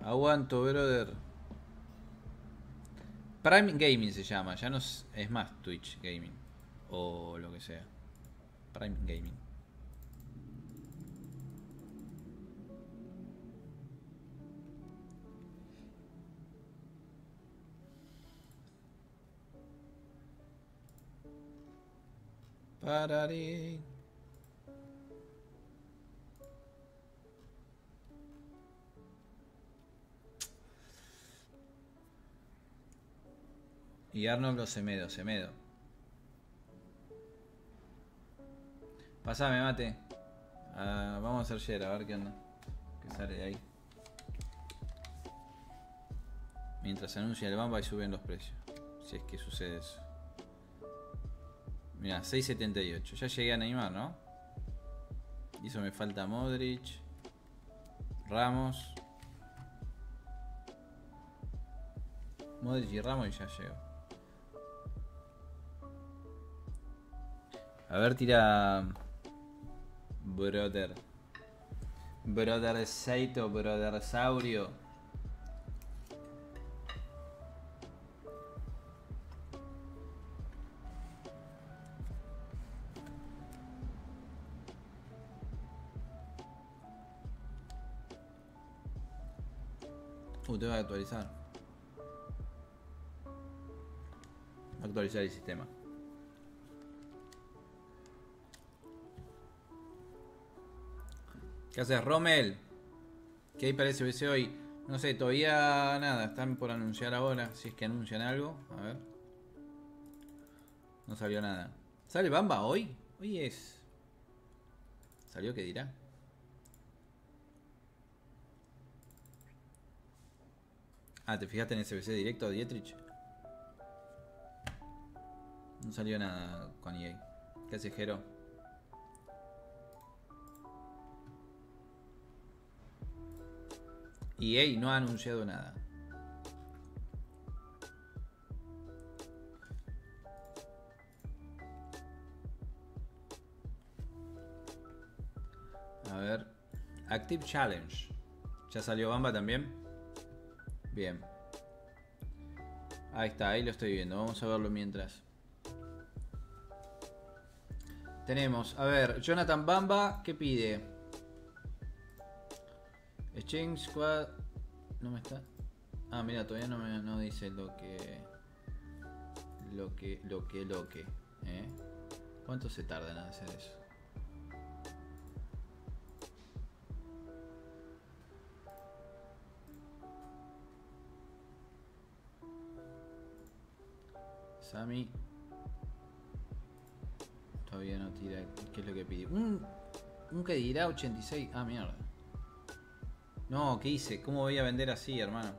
Aguanto, brother. Prime Gaming se llama, ya no es más Twitch Gaming. O lo que sea. Prime Gaming. Pararé. Y Arnold o Semedo. Pasame, mate. Vamos a hacer share, a ver qué onda. Que sale de ahí. Mientras se anuncia el Bamba y suben los precios. Si es que sucede eso. Mirá, 6.78. Ya llegué a Neymar, ¿no? Y eso me falta Modric. Ramos. Modric y Ramos y ya llego. A ver, tira... Brother. Brother Seito, Brother Saurio. Tengo que actualizar. Actualizar el sistema. ¿Qué haces, Rommel? ¿Qué hay para SBC hoy? No sé, todavía nada. Están por anunciar ahora. Si es que anuncian algo. A ver. No salió nada. ¿Sale Bamba hoy? Hoy es... ¿Salió Kedira? Ah, ¿te fijaste en SBC directo a Dietrich? No salió nada con EA. Callejero. EA no ha anunciado nada. A ver. Active Challenge. ¿Ya salió Bamba también? Bien. Ahí está, ahí lo estoy viendo. Vamos a verlo mientras. Tenemos, a ver, Jonathan Bamba, ¿qué pide? Exchange Squad. No me está. Ah, mira, todavía no dice lo que. Lo que. ¿Cuánto se tarda en hacer eso? Sammy. Todavía no tira. ¿Qué es lo que pide? Un que dirá 86. Ah, mierda. No, ¿qué hice? ¿Cómo voy a vender así, hermano?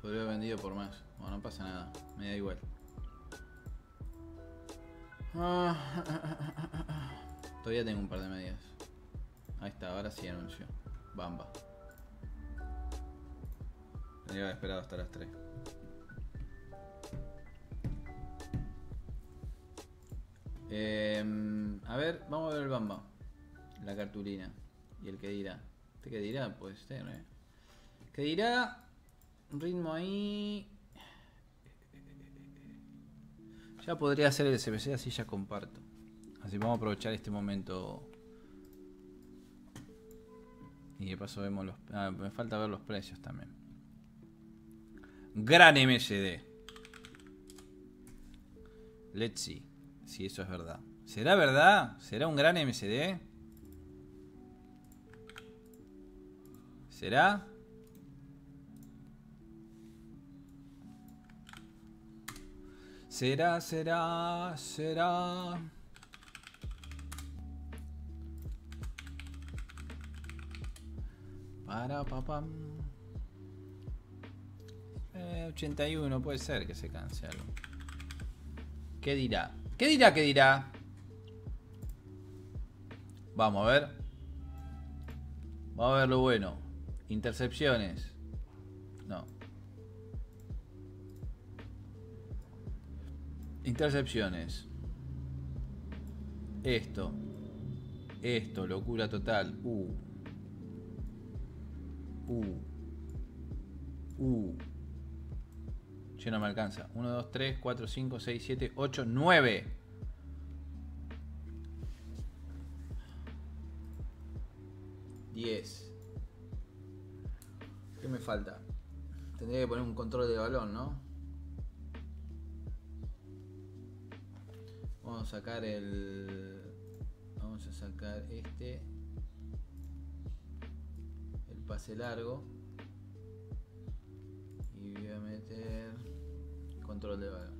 Podría haber vendido por más. Bueno, no pasa nada. Me da igual. Todavía tengo un par de medias. Ahí está, ahora sí anuncio. Bamba. Tendría que haber esperado hasta las 3. A ver, vamos a ver el Bamba. La cartulina. Y el que dirá. ¿Este que dirá? Puede ser, ¿eh? Que dirá. Ritmo ahí. Ya podría hacer el SBC, así ya comparto. Así vamos a aprovechar este momento. Y de paso vemos los... Ah, me falta ver los precios también. Gran MSD. Let's see. Si eso es verdad. ¿Será verdad? ¿Será un gran MCD? ¿Será? ¿Será? Para papá. 81, puede ser que se cancele. ¿Qué dirá? ¿Qué dirá? Vamos a ver. Vamos a ver lo bueno. Intercepciones. No. Intercepciones. Esto. Esto, locura total. Yo no me alcanza. 1, 2, 3, 4, 5, 6, 7, 8, 9. Diez. ¿Qué me falta? Tendría que poner un control de balón, ¿no? Vamos a sacar el... Vamos a sacar este. El pase largo. Y voy a meter... Control de balón.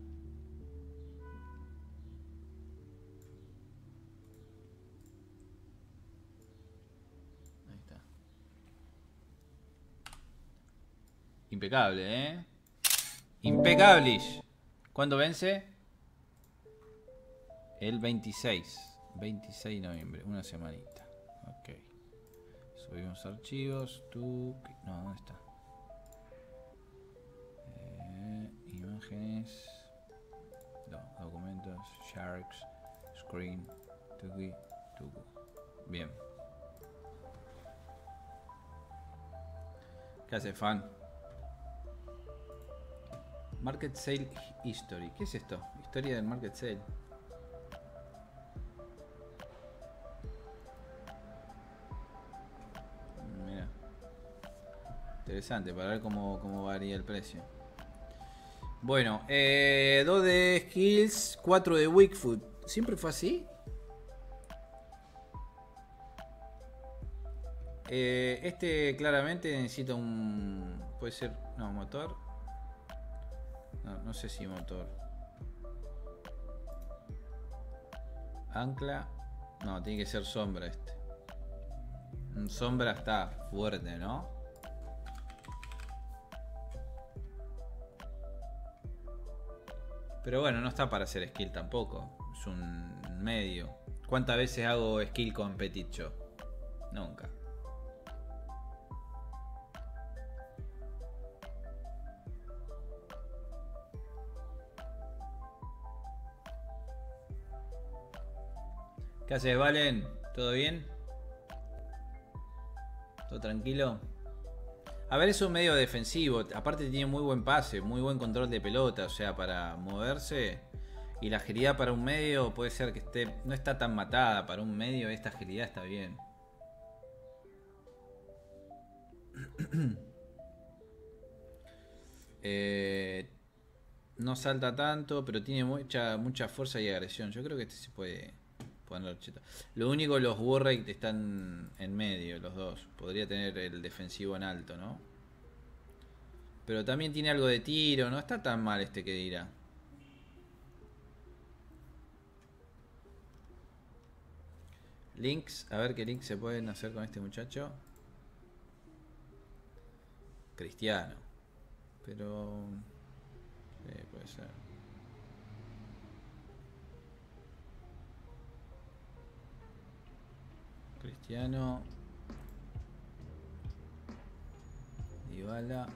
Ahí está. Impecable, ¿eh? Impecablish. ¿Cuándo vence? El 26. 26 de noviembre. Una semanita. Ok. Subimos archivos. Tú... No, ¿dónde está? Imágenes, no, documentos, sharks, screen, tuki. Bien. ¿Qué hace, fan? Market Sale History. ¿Qué es esto? Historia del Market Sale. Mira. Interesante para ver cómo varía el precio. Bueno, 2 de skills, 4 de weak food. ¿Siempre fue así? Este claramente necesita un... Puede ser... No, motor. No, no sé si motor. Ancla. No, tiene que ser sombra este. Sombra está fuerte, ¿no? Pero bueno, no está para hacer skill tampoco. Es un medio. ¿Cuántas veces hago skill con Petit yo? Nunca. ¿Qué haces, Valen? ¿Todo bien? ¿Todo tranquilo? A ver, es un medio defensivo. Aparte tiene muy buen pase, muy buen control de pelota. O sea, para moverse. Y la agilidad para un medio puede ser que esté... No está tan matada. Para un medio esta agilidad está bien. No salta tanto, pero tiene mucha fuerza y agresión. Yo creo que este se puede... Lo único, los war rate están en medio, los dos. Podría tener el defensivo en alto, ¿no? Pero también tiene algo de tiro, no está tan mal este Kedira. Links, a ver qué links se pueden hacer con este muchacho. Cristiano. Pero... puede ser. Cristiano, Dybala.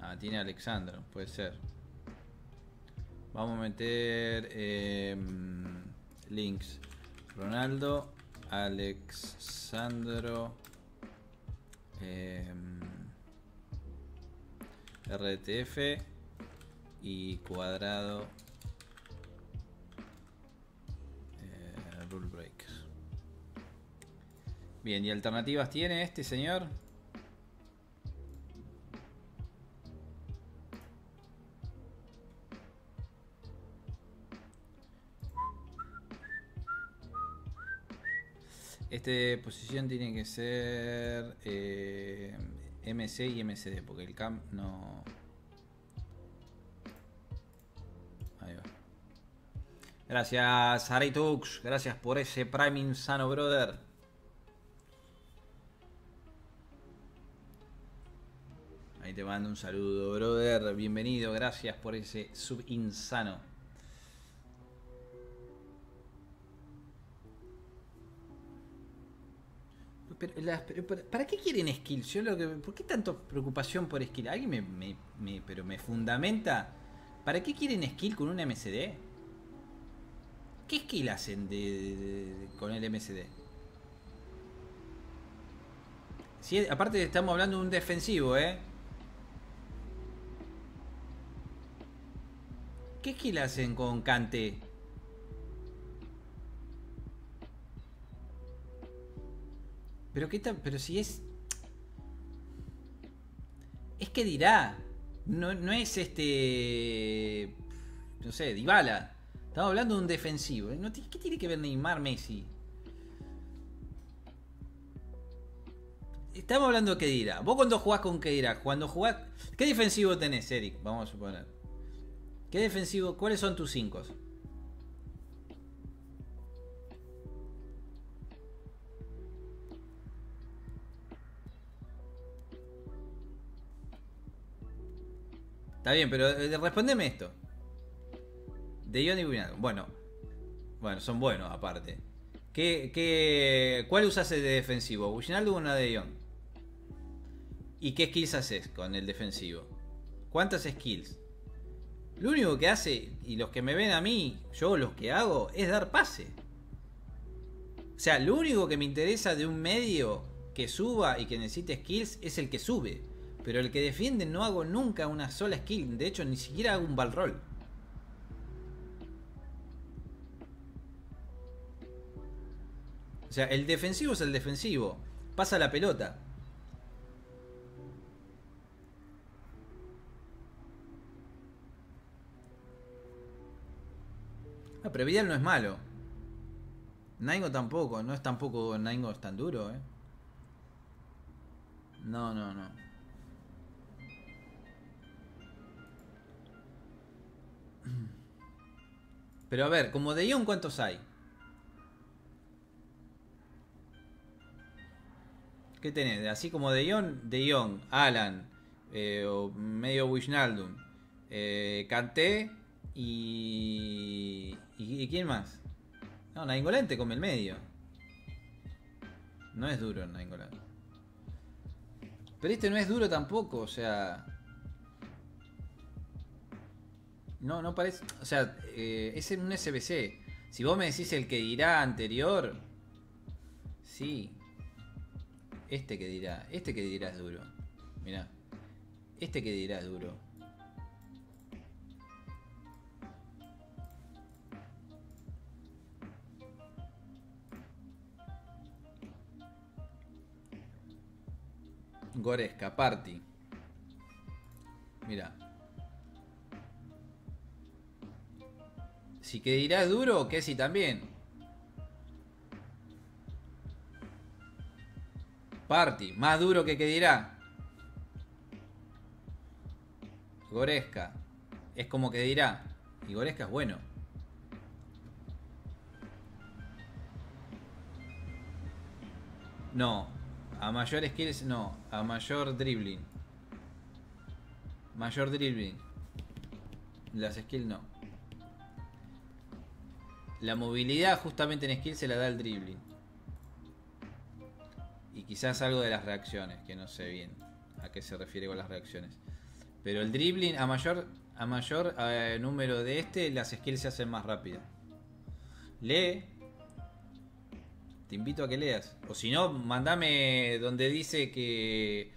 Ah, tiene a Alexandro, puede ser. Vamos a meter links. Ronaldo, Alexandro, RTF y Cuadrado. Break. Bien, ¿y alternativas tiene este señor? Este posición tiene que ser MC y MCD, porque el camp no... Gracias, Aritux. Gracias por ese Prime Insano, brother. Ahí te mando un saludo, brother. Bienvenido. Gracias por ese sub insano. ¿Para qué quieren skill? ¿Por qué tanta preocupación por skill? ¿Alguien me fundamenta? ¿Para qué quieren skill con una MCD? ¿Qué skill hacen con el MCD? Si, aparte estamos hablando de un defensivo, ¿eh? ¿Qué skill hacen con Kanté? Pero qué tal, pero si es... Es que dirá. No es este... No sé, Dybala. Estamos hablando de un defensivo. ¿Qué tiene que ver Neymar, Messi? Estamos hablando de Kedira. Vos cuando jugás con Kedira, cuando jugás... ¿Qué defensivo tenés, Eric? Vamos a suponer. ¿Qué defensivo? ¿Cuáles son tus 5? Está bien, pero respóndeme esto. De Johnny Wijnaldum. Bueno, son buenos aparte. ¿Cuál usas de defensivo? ¿Wijnaldum o una de Jong? ¿Y qué skills haces con el defensivo? ¿Cuántas skills? Lo único que hace, y los que me ven a mí, yo los que hago, es dar pase. O sea, lo único que me interesa de un medio que suba y que necesite skills es el que sube. Pero el que defiende no hago nunca una sola skill. De hecho, ni siquiera hago un ball roll. O sea, el defensivo es el defensivo. Pasa la pelota. Ah, pero Vidal no es malo. Naingo tampoco, no es tampoco Naingo es tan duro, eh. No, no, no. Pero a ver, como de Ion, ¿cuántos hay? ¿Qué tenés? Así como de Ion, Alan, o medio Wijnaldum, Kanté y ¿quién más? No, Nainggolan come el medio. No es duro Nainggolan. Pero este no es duro tampoco, o sea... No, no parece... O sea, es en un SBC. Si vos me decís el que dirá anterior... Sí. Este que dirá es duro. Mirá. Este que dirá es duro. Goretzka, Party. Mira. Si que dirás duro, que sí también. Party, más duro que dirá. Goretzka. Es como que dirá. Y Goretzka es bueno. No. A mayor skills, no. A mayor dribbling. Mayor dribbling. Las skills no. La movilidad justamente en skills se la da el dribbling. Y quizás algo de las reacciones, que no sé bien a qué se refiere con las reacciones. Pero el dribbling a mayor número de este, las skills se hacen más rápidas. Lee. Te invito a que leas. O si no, mandame donde dice que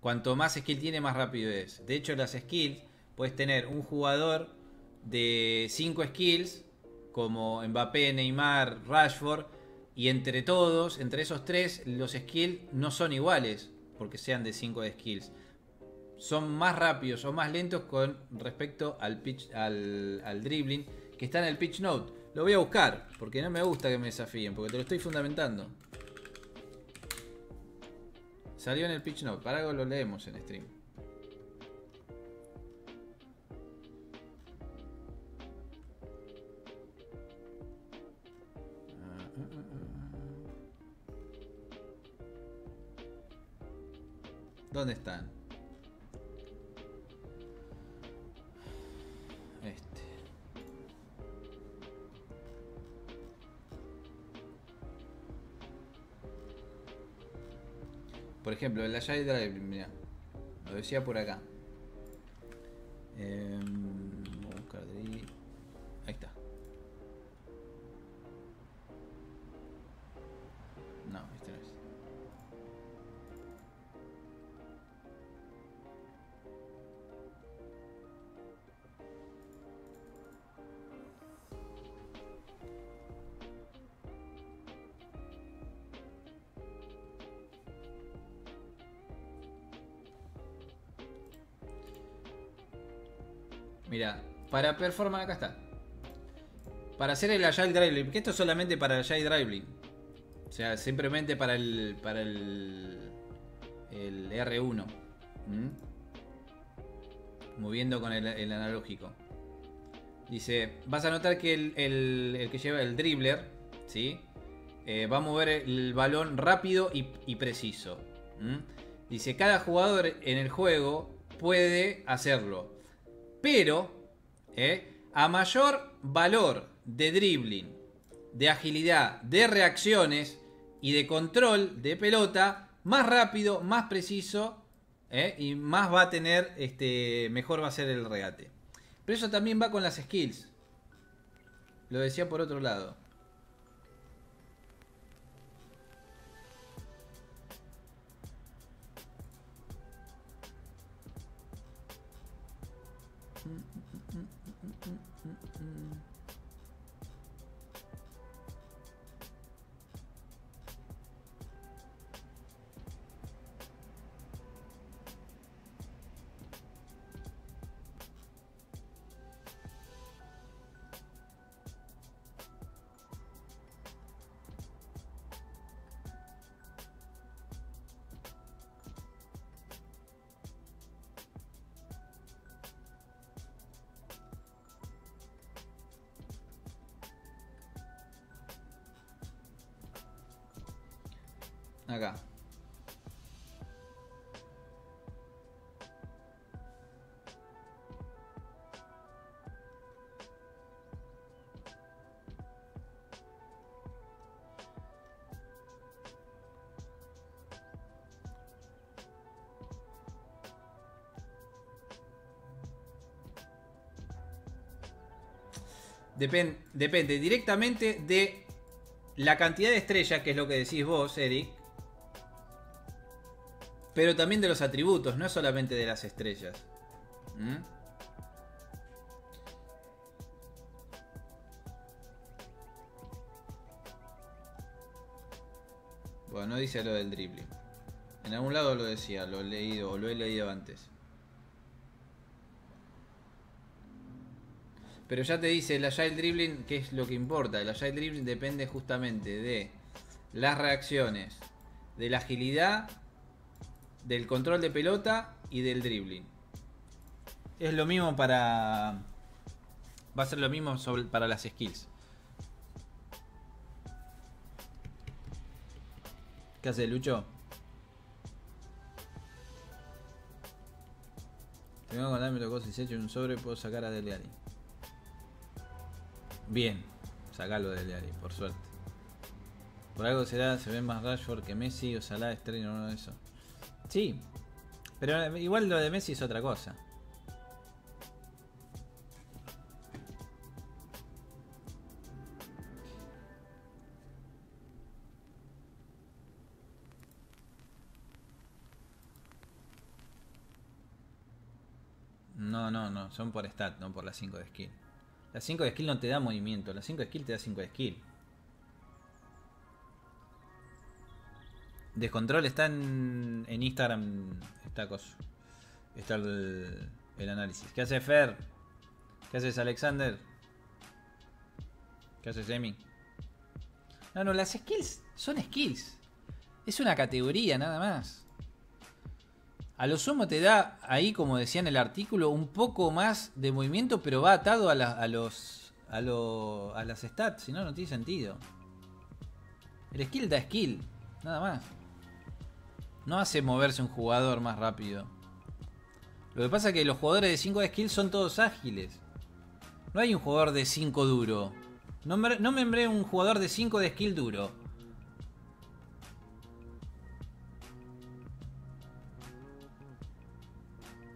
cuanto más skill tiene, más rápido es. De hecho, las skills, puedes tener un jugador de 5 skills, como Mbappé, Neymar, Rashford, y entre todos, entre esos tres, los skills no son iguales, porque sean de 5 de skills. Son más rápidos o más lentos con respecto al pitch, al dribbling, que está en el pitch note. Lo voy a buscar, porque no me gusta que me desafíen, porque te lo estoy fundamentando. Salió en el pitch note, para algo lo leemos en stream. ¿Dónde están? Por ejemplo, el Agile Drive, mira, lo decía por acá. Voy a buscar de ahí. Ahí está. No, este no es. Mira, para performance acá está. Para hacer el agile dribbling, que esto es solamente para el agile dribbling. O sea, simplemente para el R1. Moviendo con el analógico. Dice, vas a notar que el que lleva el dribbler, ¿sí? Va a mover el balón rápido y preciso. Dice, cada jugador en el juego puede hacerlo. Pero, a mayor valor de dribbling, de agilidad, de reacciones y de control de pelota, más rápido, más preciso, y más va a tener, mejor va a ser el regate. Pero eso también va con las skills. Lo decía por otro lado. Acá. Depende directamente de la cantidad de estrellas, que es lo que decís vos, Eric. Pero también de los atributos, no solamente de las estrellas. ¿Mm? Bueno, no dice lo del dribbling. En algún lado lo decía, lo he leído o lo he leído antes. Pero ya te dice el agile dribbling, que es lo que importa. El agile dribbling depende justamente de las reacciones, de la agilidad, del control de pelota y del dribbling. Es lo mismo para... Va a ser lo mismo para las skills. ¿Qué hace, Lucho? Tengo que contarme lo que si se echa un sobre, puedo sacar a Dele Alli. Bien, sacalo de Diaby, por suerte. Por algo será, se ve más Rashford que Messi, o Salah estreno uno de esos. Sí, pero igual lo de Messi es otra cosa. No, son por stat, no por las 5 de skill. Las 5 de skill no te da movimiento, las 5 de skill te da 5 de skill. Descontrol está en Instagram, está cosa. Está el análisis. ¿Qué hace Fer? ¿Qué haces, Alexander? ¿Qué haces, Emi? No, las skills son skills. Es una categoría nada más. A lo sumo te da, ahí como decía en el artículo, un poco más de movimiento, pero va atado a las stats, si no, no tiene sentido. El skill da skill, nada más. No hace moverse un jugador más rápido. Lo que pasa es que los jugadores de 5 de skill son todos ágiles. No hay un jugador de 5 duro. No membré un jugador de 5 de skill duro.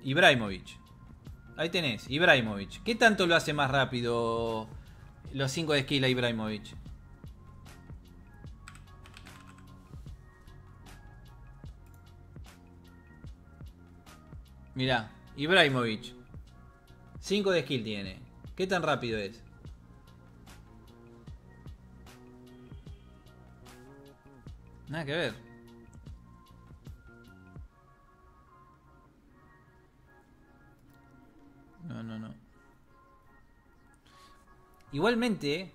Ibrahimovic. Ahí tenés, Ibrahimovic. ¿Qué tanto lo hace más rápido los 5 de skill a Ibrahimovic? Mirá, Ibrahimovic. 5 de skill tiene. ¿Qué tan rápido es? Nada que ver. No. Igualmente,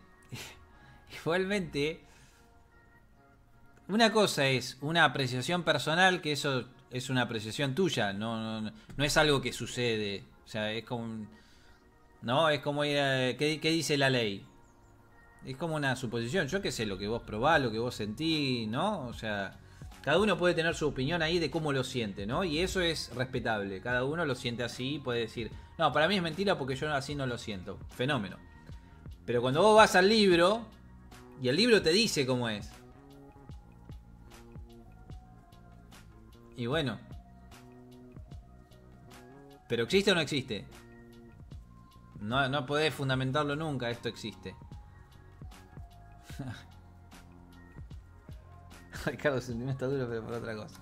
una cosa es una apreciación personal, que eso es una apreciación tuya, no es algo que sucede. O sea, es como... No, es como... ¿Qué dice la ley? Es como una suposición. Yo qué sé, lo que vos probás, lo que vos sentís, ¿no? O sea, cada uno puede tener su opinión ahí de cómo lo siente, ¿no? Y eso es respetable. Cada uno lo siente así y puede decir, no, para mí es mentira porque yo así no lo siento. Fenómeno. Pero cuando vos vas al libro, y el libro te dice cómo es. Y bueno. ¿Pero existe o no existe? No podés fundamentarlo nunca, esto existe. Ricardo, no está duro, pero por otra cosa.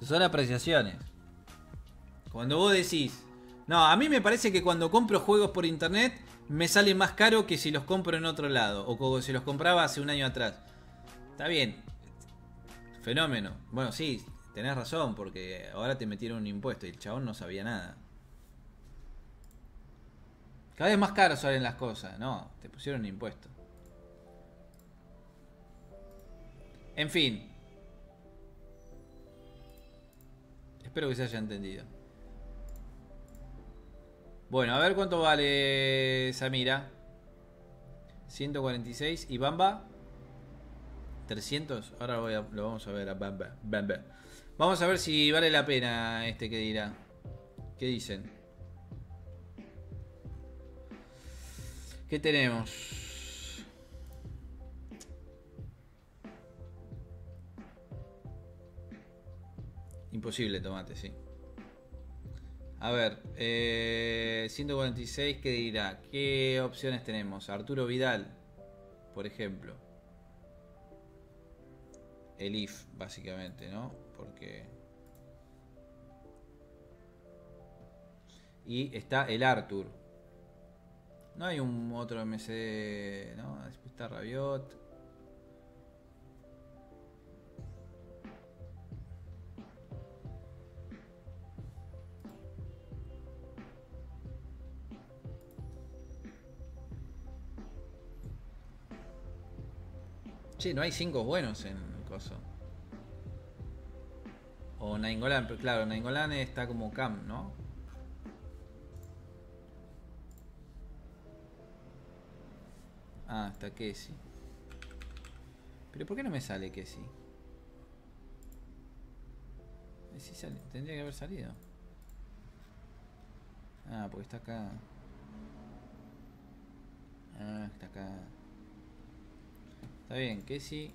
Son apreciaciones. Cuando vos decís, no, a mí me parece que cuando compro juegos por internet me sale más caro que si los compro en otro lado, o como si los compraba hace un año atrás. Está bien. Fenómeno. Bueno, sí, tenés razón, porque ahora te metieron un impuesto y el chabón no sabía nada. Cada vez más caro salen las cosas. No, te pusieron un impuesto. En fin. Espero que se haya entendido. Bueno, a ver cuánto vale Samira. 146. ¿Y Bamba? 300. Ahora lo vamos a ver a Bamba. Vamos a ver si vale la pena este Kedira. ¿Qué dicen? ¿Qué tenemos? Imposible, tomate, sí. A ver, 146, ¿qué dirá? ¿Qué opciones tenemos? Arturo Vidal, por ejemplo. El IF, básicamente, ¿no? Porque... Y está el Arthur. No hay un otro MC, ¿no? Después está Rabiot. Che, no hay 5 buenos en el coso. O Nainggolan, pero claro, Nainggolan está como cam, ¿no? Ah, está Kessié. Pero ¿por qué no me sale Kessié? Sí sale, tendría que haber salido. Ah, porque está acá. Ah, está acá. Está bien, Kessié.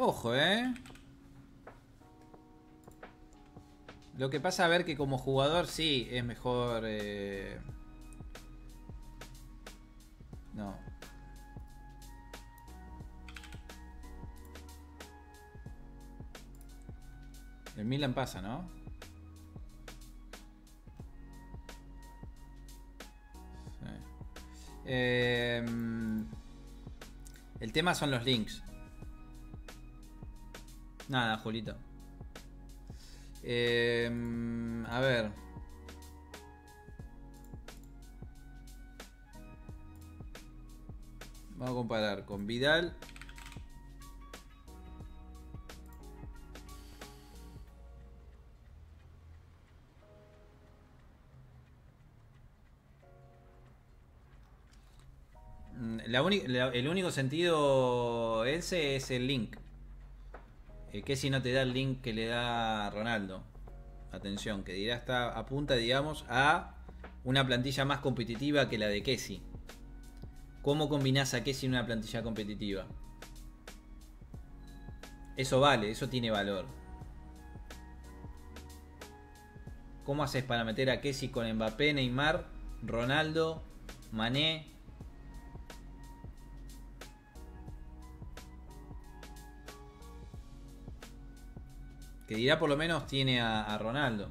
Ojo, Lo que pasa a ver que como jugador sí es mejor... No. El Milan pasa, ¿no? Sí. El tema son los links. Nada, Julito. A ver. Vamos a comparar con Vidal. El único sentido ese es el link. Que si no te da el link que le da Ronaldo. Atención, que dirá está apunta, digamos, a una plantilla más competitiva que la de Kessié. ¿Cómo combinás a Kessié en una plantilla competitiva? Eso vale, eso tiene valor. ¿Cómo haces para meter a Kessié con Mbappé, Neymar, Ronaldo, Mané? Que dirá por lo menos tiene a Ronaldo.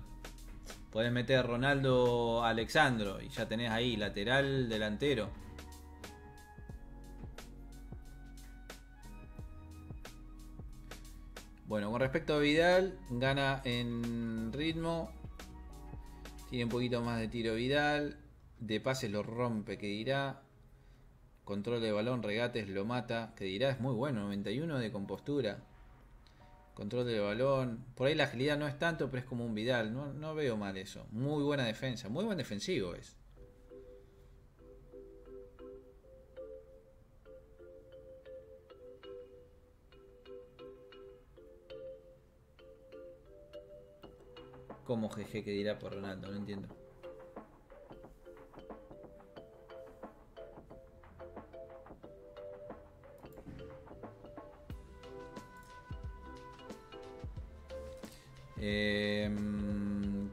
Podés meter Ronaldo a Alexandro y ya tenés ahí lateral delantero. Bueno, con respecto a Vidal, gana en ritmo. Tiene un poquito más de tiro Vidal. De pases lo rompe, que dirá. Control de balón, regates, lo mata. Que dirá es muy bueno, 91 de compostura. Control del balón. Por ahí la agilidad no es tanto, pero es como un Vidal. No veo mal eso. Muy buena defensa. Muy buen defensivo es. ¿Cómo GG que dirá por Ronaldo? No entiendo.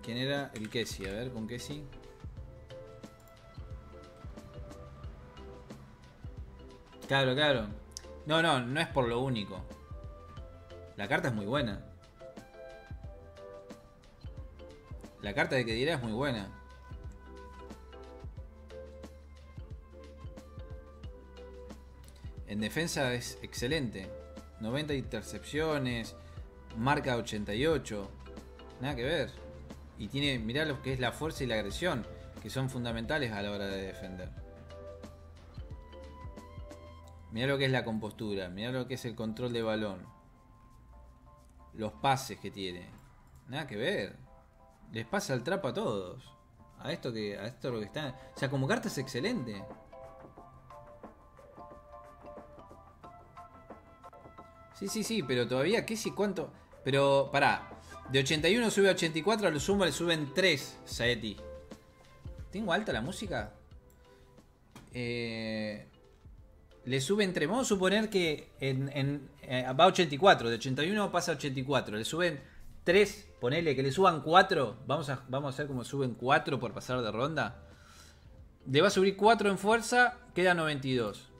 ¿Quién era? El Kessié, a ver, con Kessié. Claro, claro. No es por lo único. La carta es muy buena. La carta de Kedira es muy buena. En defensa es excelente. 90 intercepciones. Marca 88. Nada que ver. Y tiene, mirá lo que es la fuerza y la agresión, que son fundamentales a la hora de defender. Mirá lo que es la compostura, mirá lo que es el control de balón. Los pases que tiene. Nada que ver. Les pasa el trapo a todos. A esto lo que están. O sea, como carta es excelente. Sí, sí, sí, pero todavía, ¿qué si cuánto? Pero, pará. De 81 sube a 84, a lo sumo le suben 3, Saeti. ¿Tengo alta la música? Le sube entre... Vamos a suponer que va a 84. De 81 pasa a 84. Le suben 3. Ponele que le suban 4. Vamos a hacer como suben 4 por pasar de ronda. Le va a subir 4 en fuerza. Queda 92.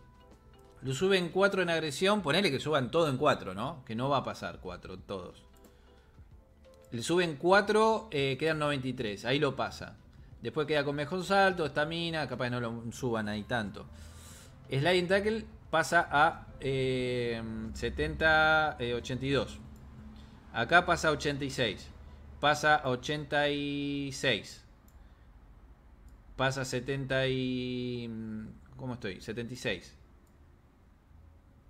Le suben 4 en agresión. Ponele que suban todo en 4, ¿no? Que no va a pasar 4 todos. Le suben 4. Quedan 93. Ahí lo pasa. Después queda con mejor salto. Estamina. Capaz no lo suban ahí tanto. Sliding Tackle pasa a 82. Acá pasa a 86. Pasa a 86. Pasa a 70 y... ¿Cómo estoy? 76.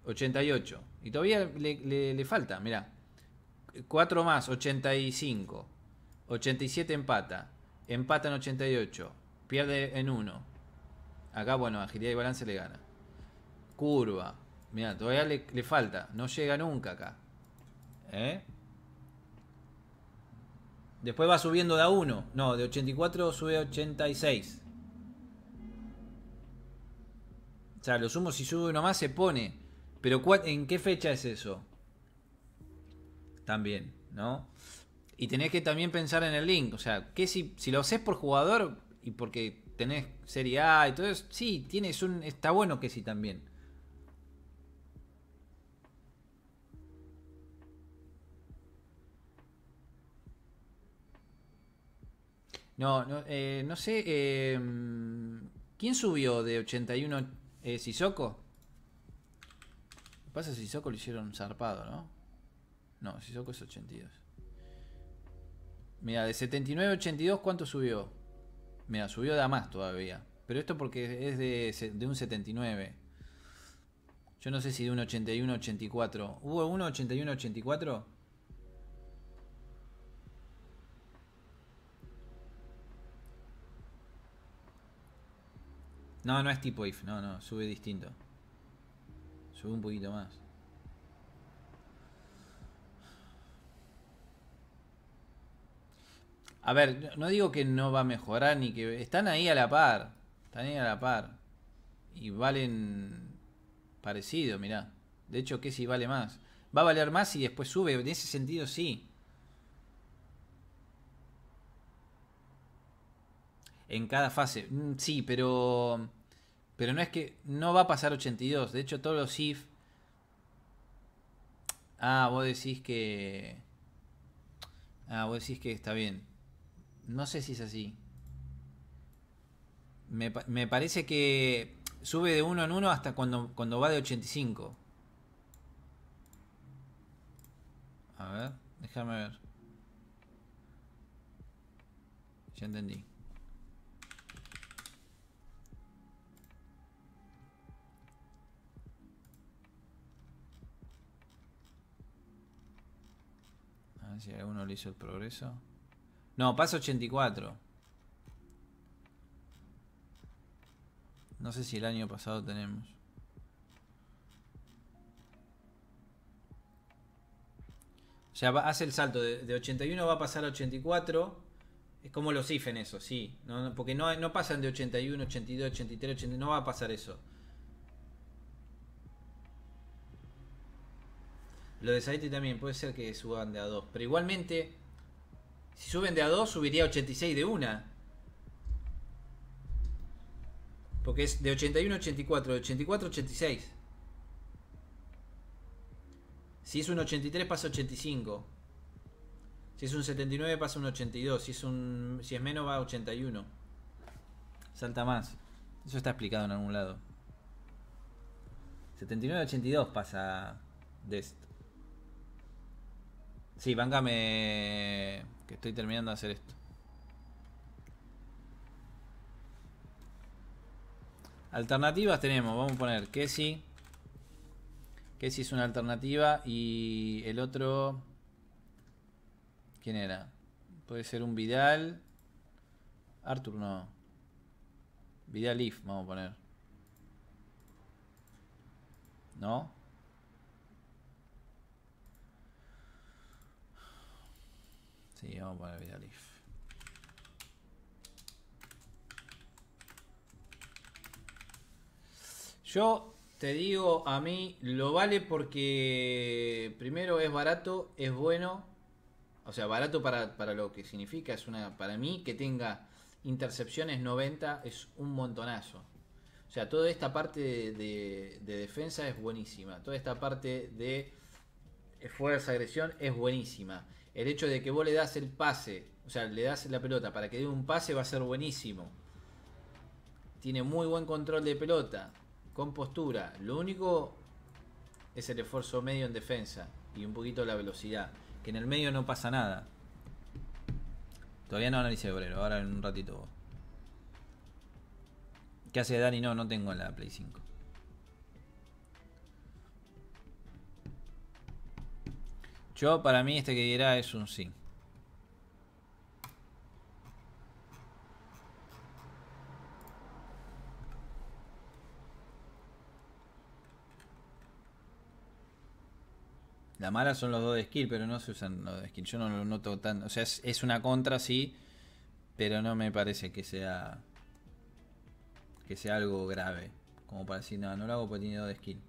88. Y todavía le falta, mirá. 4 más, 85. 87 empata. Empata en 88. Pierde en 1. Acá, bueno, agilidad y balance le gana. Curva. Mirá, todavía le falta. No llega nunca acá. Después va subiendo de a 1. No, de 84 sube a 86. O sea, lo sumo, si sube uno más se pone. Pero ¿en qué fecha es eso? También, ¿no? Y tenés que también pensar en el link. O sea, que si lo haces por jugador y porque... tenés Serie A y todo eso, sí, tienes un... está bueno que sí también. No sé, ¿quién subió de 81? ¿Sissoko? Lo que pasa es que Sissoko lo hicieron zarpado, ¿no? No, Sissoko es 82. Mira, de 79 a 82, ¿cuánto subió? Mira, subió da más todavía. Pero esto porque es de un 79. Yo no sé si de un 81 84. ¿Hubo uno 81 84? No, no es tipo if. No, sube distinto. Sube un poquito más. A ver, no digo que no va a mejorar ni que... Están ahí a la par. Están ahí a la par. Y valen parecido, mirá. De hecho, que si vale más. Va a valer más y después sube. En ese sentido, sí. En cada fase. Sí, pero... pero no es que... no va a pasar 82. De hecho, todos los if... Ah, vos decís que... ah, vos decís que está bien. No sé si es así. Me parece que sube de uno en uno hasta cuando va de 85. A ver, déjame ver. Ya entendí. A ver si alguno le hizo el progreso. No, pasa 84. No sé si el año pasado tenemos. O sea, hace el salto. De 81 va a pasar a 84. Es como los if en eso, sí. No, porque no pasan de 81, 82, 83, 80. No va a pasar eso. Lo de Saete también. Puede ser que suban de a 2. Pero igualmente... si suben de a 2, subiría a 86 de una. Porque es de 81 a 84, de 84 a 86. Si es un 83, pasa a 85. Si es un 79, pasa a un 82. Si es menos, va a 81. Salta más. Eso está explicado en algún lado. 79 a 82 pasa de esto. Sí, bancame... que estoy terminando de hacer esto. Alternativas tenemos. Vamos a poner Kessié. Kessié es una alternativa. Y el otro... ¿quién era? Puede ser un Vidal. Arthur no. Vidal If, vamos a poner. ¿No? Sí, vamos a poner Vidal If. Yo te digo, a mí lo vale porque primero es barato, es bueno. O sea, barato para lo que significa. Es una, para mí, que tenga intercepciones 90 es un montonazo. O sea, toda esta parte de defensa es buenísima. Toda esta parte de fuerza, agresión es buenísima. El hecho de que vos le das el pase, o sea, le das la pelota para que dé un pase va a ser buenísimo. Tiene muy buen control de pelota. Con postura, lo único es el esfuerzo medio en defensa y un poquito la velocidad, que en el medio no pasa nada. Todavía no analicé Obrero, ahora en un ratito. ¿Qué hace Dani? No, no tengo la Play 5. Yo, para mí, este que dirá es un sí. La mala son los dos de skill, pero no se usan los de skill. Yo no lo noto tan... O sea, es una contra, sí, pero no me parece que sea... Que sea algo grave. Como para decir, no, no lo hago porque tiene dos de skill.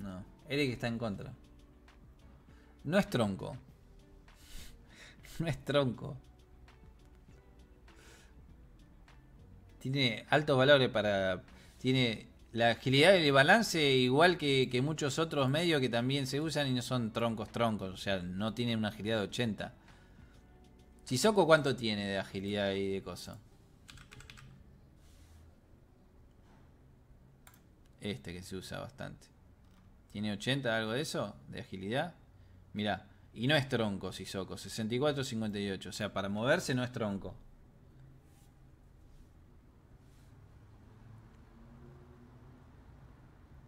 No. Eric está en contra. No es tronco. No es tronco. Tiene altos valores para... Tiene la agilidad y el balance igual que muchos otros medios que también se usan y no son troncos. O sea, no tienen una agilidad de 80. Sissoko, ¿cuánto tiene de agilidad y de cosa? Este que se usa bastante. ¿Tiene 80 algo de eso? ¿De agilidad? Mirá. Y no es tronco Sissoko. 64, 58. O sea, para moverse no es tronco.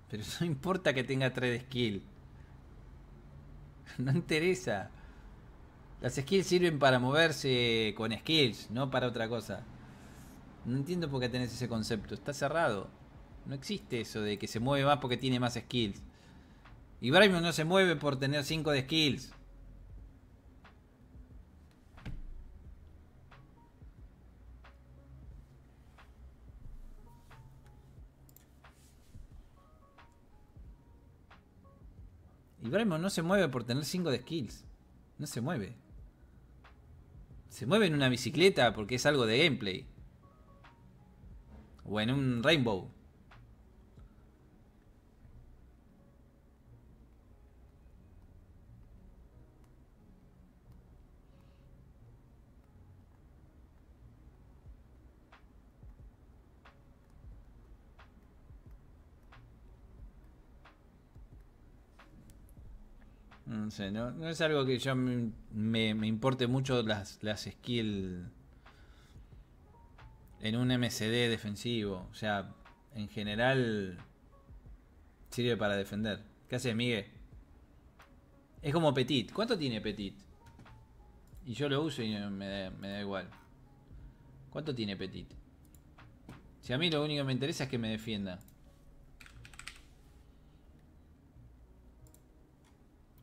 Pero no importa que tenga 3 de skill. No interesa. Las skills sirven para moverse con skills, no para otra cosa. No entiendo por qué tenés ese concepto. Está cerrado. No existe eso de que se mueve más porque tiene más skills. Ibrahim no se mueve por tener 5 de skills. Ibrahimo no se mueve por tener 5 de skills. No se mueve. Se mueve en una bicicleta porque es algo de gameplay. O en un rainbow. No sé, no es algo que yo me importe mucho las skills en un MCD defensivo. O sea, en general sirve para defender. ¿Qué haces, Miguel? Es como Petit. ¿Cuánto tiene Petit? Y yo lo uso y me da igual. ¿Cuánto tiene Petit? Si a mí lo único que me interesa es que me defienda.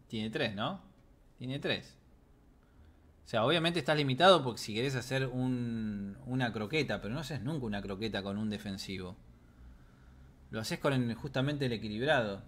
Tiene 3, ¿no? Tiene 3. O sea, obviamente estás limitado porque si querés hacer una croqueta, pero no haces nunca una croqueta con un defensivo. Lo haces con justamente el equilibrado.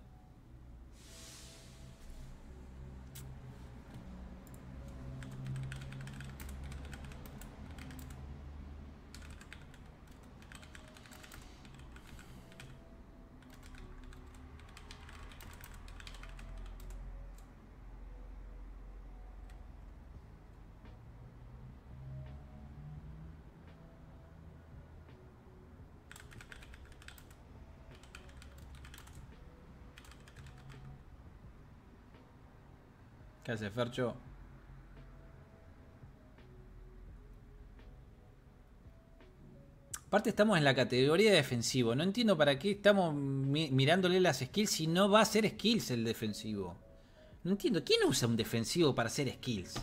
¿Qué hace, Fercho? Aparte estamos en la categoría de defensivo. No entiendo para qué estamos mirándole las skills si no va a ser skills el defensivo. No entiendo. ¿Quién usa un defensivo para hacer skills?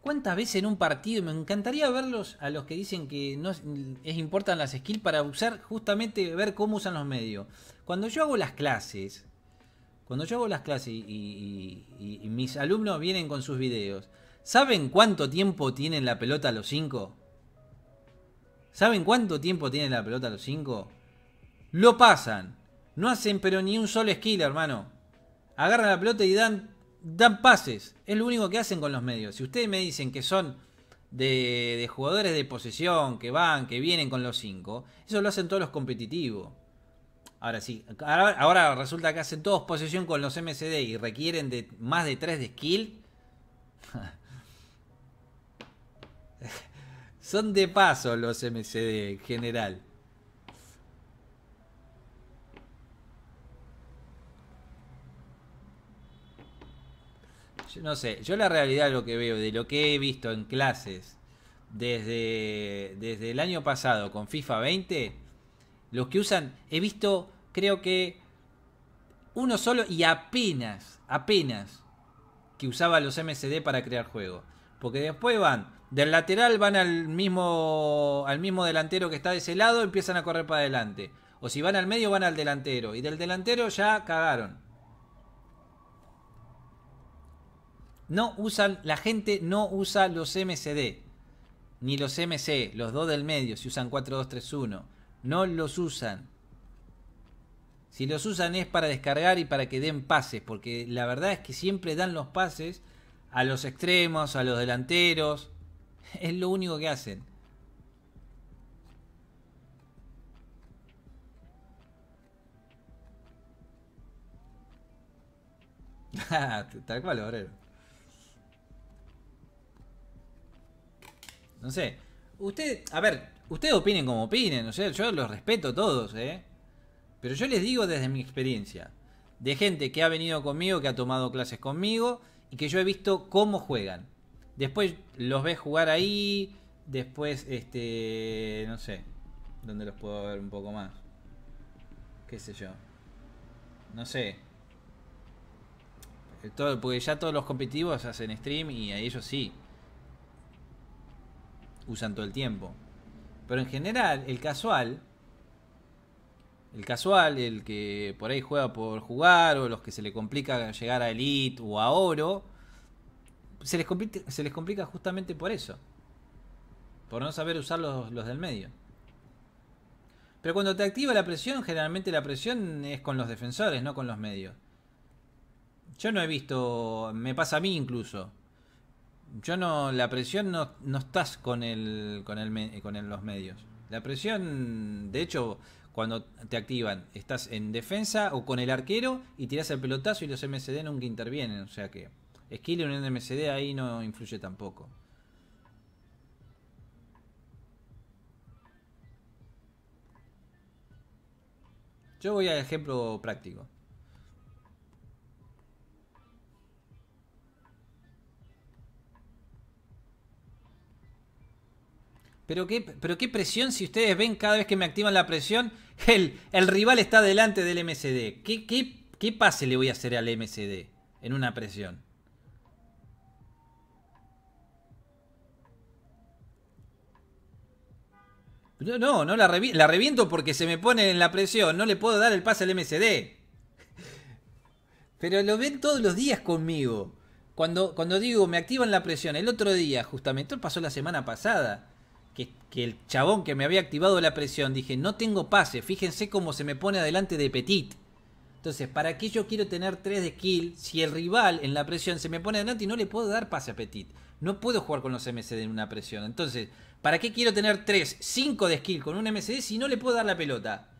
¿Cuántas veces en un partido? Me encantaría verlos a los que dicen que no les importan las skills para usar justamente, ver cómo usan los medios. Cuando yo hago las clases, y mis alumnos vienen con sus videos, ¿saben cuánto tiempo tienen la pelota los 5? Lo pasan. No hacen pero ni un solo skill, hermano. Agarran la pelota y dan pases. Es lo único que hacen con los medios. Si ustedes me dicen que son de jugadores de posesión, que van, que vienen con los 5, eso lo hacen todos los competitivos. Ahora sí, ahora resulta que hacen todos posesión con los MCD y requieren de más de 3 de skill. Son de paso los MCD en general. No sé, yo la realidad de lo que veo, de lo que he visto en clases desde el año pasado con FIFA 20, los que usan, he visto creo que uno solo y apenas que usaba los MCD para crear juego. Porque después van, del lateral van al mismo delantero que está de ese lado, empiezan a correr para adelante. O si van al medio van al delantero y del delantero ya cagaron. No usan, la gente no usa los MCD, ni los MC, los dos del medio, si usan 4-2-3-1. No los usan. Si los usan es para descargar y para que den pases, porque la verdad es que siempre dan los pases a los extremos, a los delanteros. Es lo único que hacen. Tal cual, obrero. No sé, usted, a ver, ustedes opinen como opinen, no sé, yo los respeto todos, pero yo les digo desde mi experiencia, de gente que ha venido conmigo, que ha tomado clases conmigo y que yo he visto cómo juegan. Después los ves jugar ahí, después, no sé, dónde los puedo ver un poco más, qué sé yo, no sé. Todo, porque ya todos los competitivos hacen stream y a ellos sí. Usan todo el tiempo. Pero en general, el casual, el que por ahí juega por jugar, o los que se le complica llegar a Elite o a Oro, se les complica justamente por eso. Por no saber usar los del medio. Pero cuando te activa la presión, generalmente la presión es con los defensores, no con los medios. Yo no he visto, me pasa a mí incluso. Yo no, la presión no estás con los medios. La presión, de hecho, cuando te activan, estás en defensa o con el arquero y tirás el pelotazo y los MCD nunca intervienen. O sea que skill en un MCD ahí no influye tampoco. Yo voy al ejemplo práctico. Pero qué presión, si ustedes ven cada vez que me activan la presión, el rival está delante del MCD. ¿Qué pase le voy a hacer al MCD en una presión? No la reviento porque se me pone en la presión. No le puedo dar el pase al MCD. Pero lo ven todos los días conmigo. Cuando digo me activan la presión, el otro día justamente, pasó la semana pasada. Que el chabón que me había activado la presión, dije, no tengo pase, fíjense cómo se me pone adelante de Petit. Entonces, ¿para qué yo quiero tener 3 de kill si el rival en la presión se me pone adelante y no le puedo dar pase a Petit? No puedo jugar con los MCD en una presión. Entonces, ¿para qué quiero tener 3, 5 de skill con un MCD si no le puedo dar la pelota?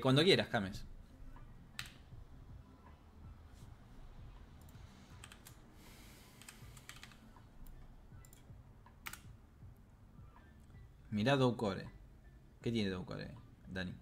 Cuando quieras, James. Mirá Doucore. ¿Qué tiene que buscar, Dani?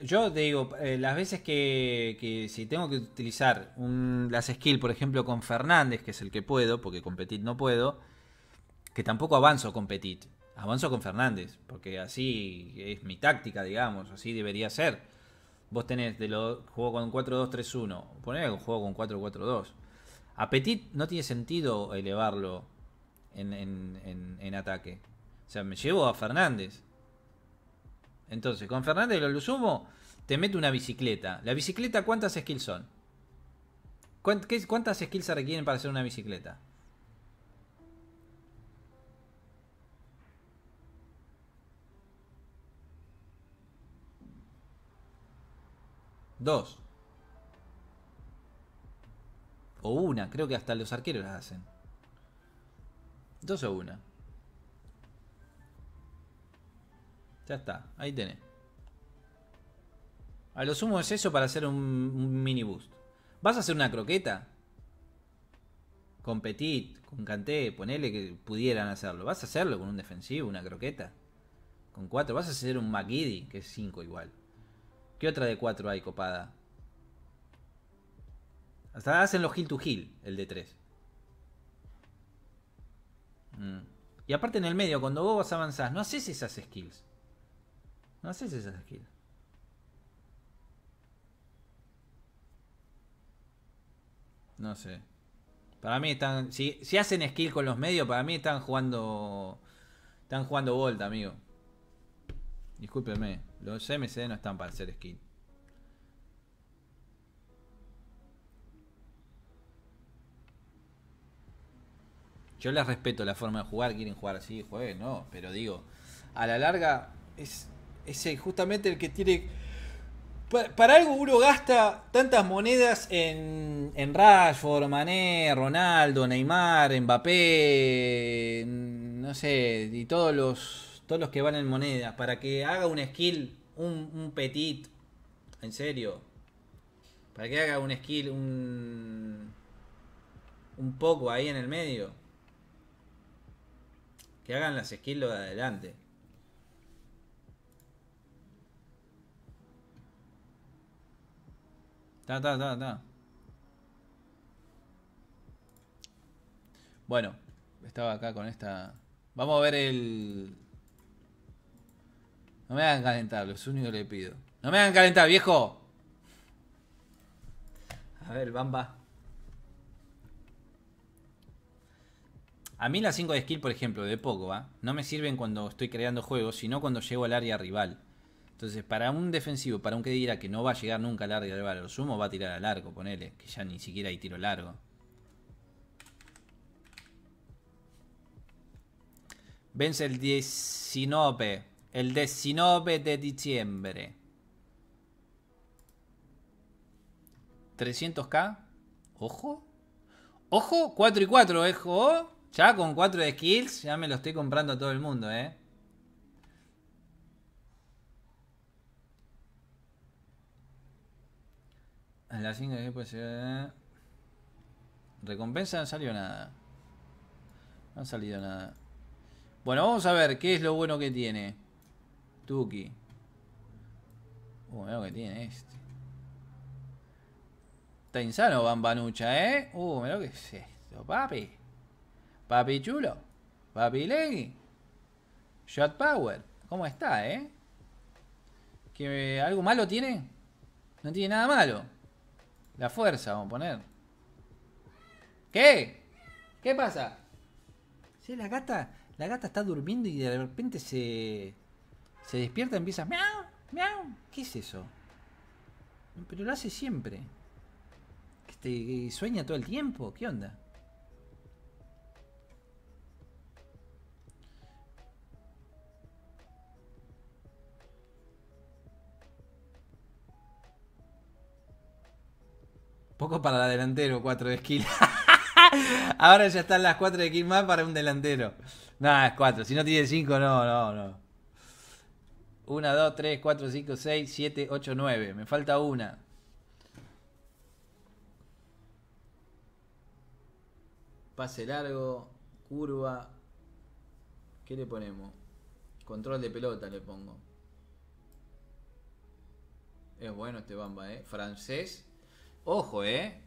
Yo te digo, las veces que si tengo que utilizar las skills, por ejemplo, con Fernández, que es el que puedo, porque con Petit no puedo, que tampoco avanzo con Petit, avanzo con Fernández, porque así es mi táctica, digamos, así debería ser. Vos tenés, juego con 4-2-3-1, ponés que juego con 4-4-2. A Petit no tiene sentido elevarlo en ataque, o sea, me llevo a Fernández. Entonces, con Fernández lo sumo, te meto una bicicleta. ¿La bicicleta cuántas skills son? ¿Cuántas skills se requieren para hacer una bicicleta? Dos. O una, creo que hasta los arqueros las hacen. Dos o una. Ya está, ahí tenés. A lo sumo es eso para hacer un mini boost. ¿Vas a hacer una croqueta? Con Petit, con Kanté, ponele que pudieran hacerlo. ¿Vas a hacerlo con un defensivo, una croqueta? Con 4, ¿vas a hacer un Maguidi? Que es 5 igual. ¿Qué otra de 4 hay copada? Hasta hacen los heel to heel, el de 3. Y aparte en el medio, cuando vos vas a avanzar, no haces esas skills. No haces esas skills. No sé. Para mí están... Si hacen skill con los medios, para mí están jugando... Están jugando Volta, amigo. Discúlpenme. Los MC no están para hacer skill. Yo les respeto la forma de jugar. Quieren jugar así, jueguen, no. Pero digo, a la larga es... Es justamente el que tiene... Para algo uno gasta tantas monedas en Rashford, Mané, Ronaldo, Neymar, Mbappé... No sé, y todos los que van en monedas. Para que haga un skill, un Petit. En serio. Para que haga un skill, un poco ahí en el medio. Que hagan las skills lo de adelante. Bueno, estaba acá con esta. Vamos a ver el... No me hagan calentar, lo único que le pido. No me hagan calentar, viejo. A ver, Bamba. A mí las 5 de skill, por ejemplo, de Pogba, no me sirven cuando estoy creando juegos, sino cuando llego al área rival. Entonces, para un defensivo, para un Kedira que no va a llegar nunca al área del balón, lo sumo va a tirar al arco, ponele, que ya ni siquiera hay tiro largo. Vence el 19. El 19 de diciembre. 300k. Ojo. Ojo, 4 y 4, ojo. Ya con 4 de skills, ya me lo estoy comprando a todo el mundo, A las 5 que puede ser. Recompensa, no salió nada. No ha salido nada. Bueno, vamos a ver qué es lo bueno que tiene. Tuki. Mirá lo que tiene este. Está insano, Bambanucha, mirá lo que es esto, papi. Papi chulo. Papi leggy. Shot power. ¿Cómo está, ¿Que algo malo tiene? No tiene nada malo. La fuerza, vamos a poner. ¿Qué? ¿Qué pasa? Sí, la gata está durmiendo y de repente se despierta y empieza... ¡Miau! ¡Miau! ¿Qué es eso? Pero lo hace siempre. Que sueña todo el tiempo. ¿Qué onda? Poco para el delantero, 4 de skill. Ahora ya están las 4 de skill más para un delantero. No, es 4. Si no tiene 5, no. 1, 2, 3, 4, 5, 6, 7, 8, 9. Me falta una. Pase largo, curva. ¿Qué le ponemos? Control de pelota le pongo. Es bueno este Bamba, ¿eh? Francés. Ojo, ¿eh?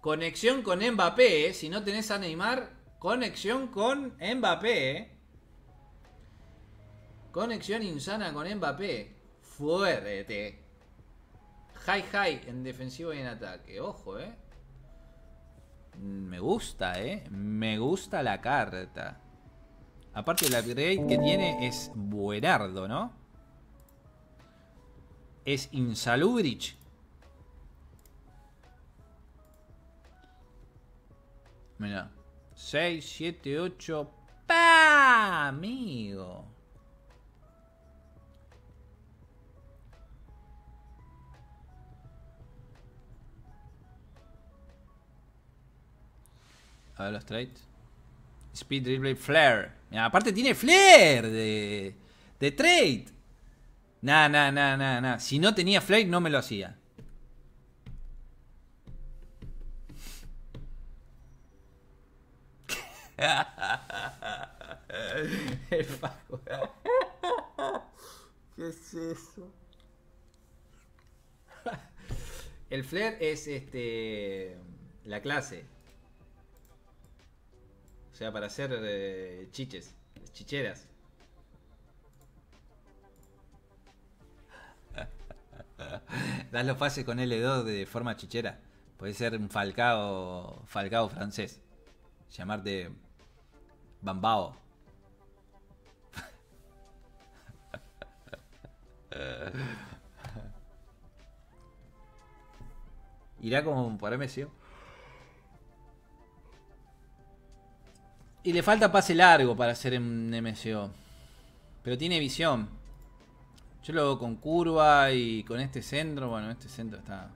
Conexión con Mbappé, ¿eh? Si no tenés a Neymar, conexión con Mbappé, ¿eh? Conexión insana con Mbappé. Fuerte. High en defensivo y en ataque. Ojo, ¿eh? Me gusta, ¿eh? Me gusta la carta. Aparte, el upgrade que tiene es buenardo, ¿no? Es insalubrich. Mirá. 6, 7, 8. ¡Pah! Amigo. A ver los traits. Speed, dribble, flare. Mirá, aparte tiene flare de trade. Nah. Si no tenía flare no me lo hacía. El Facu. ¿Qué es eso? El flare es la clase. O sea, para hacer chiches, chicheras. Das los pases con L2 de forma chichera. Podés ser un falcao francés. Llamarte Bambao. Irá como para Messi. Y le falta pase largo para hacer en MCO. Pero tiene visión. Yo lo hago con curva y con este centro. Bueno, este centro está...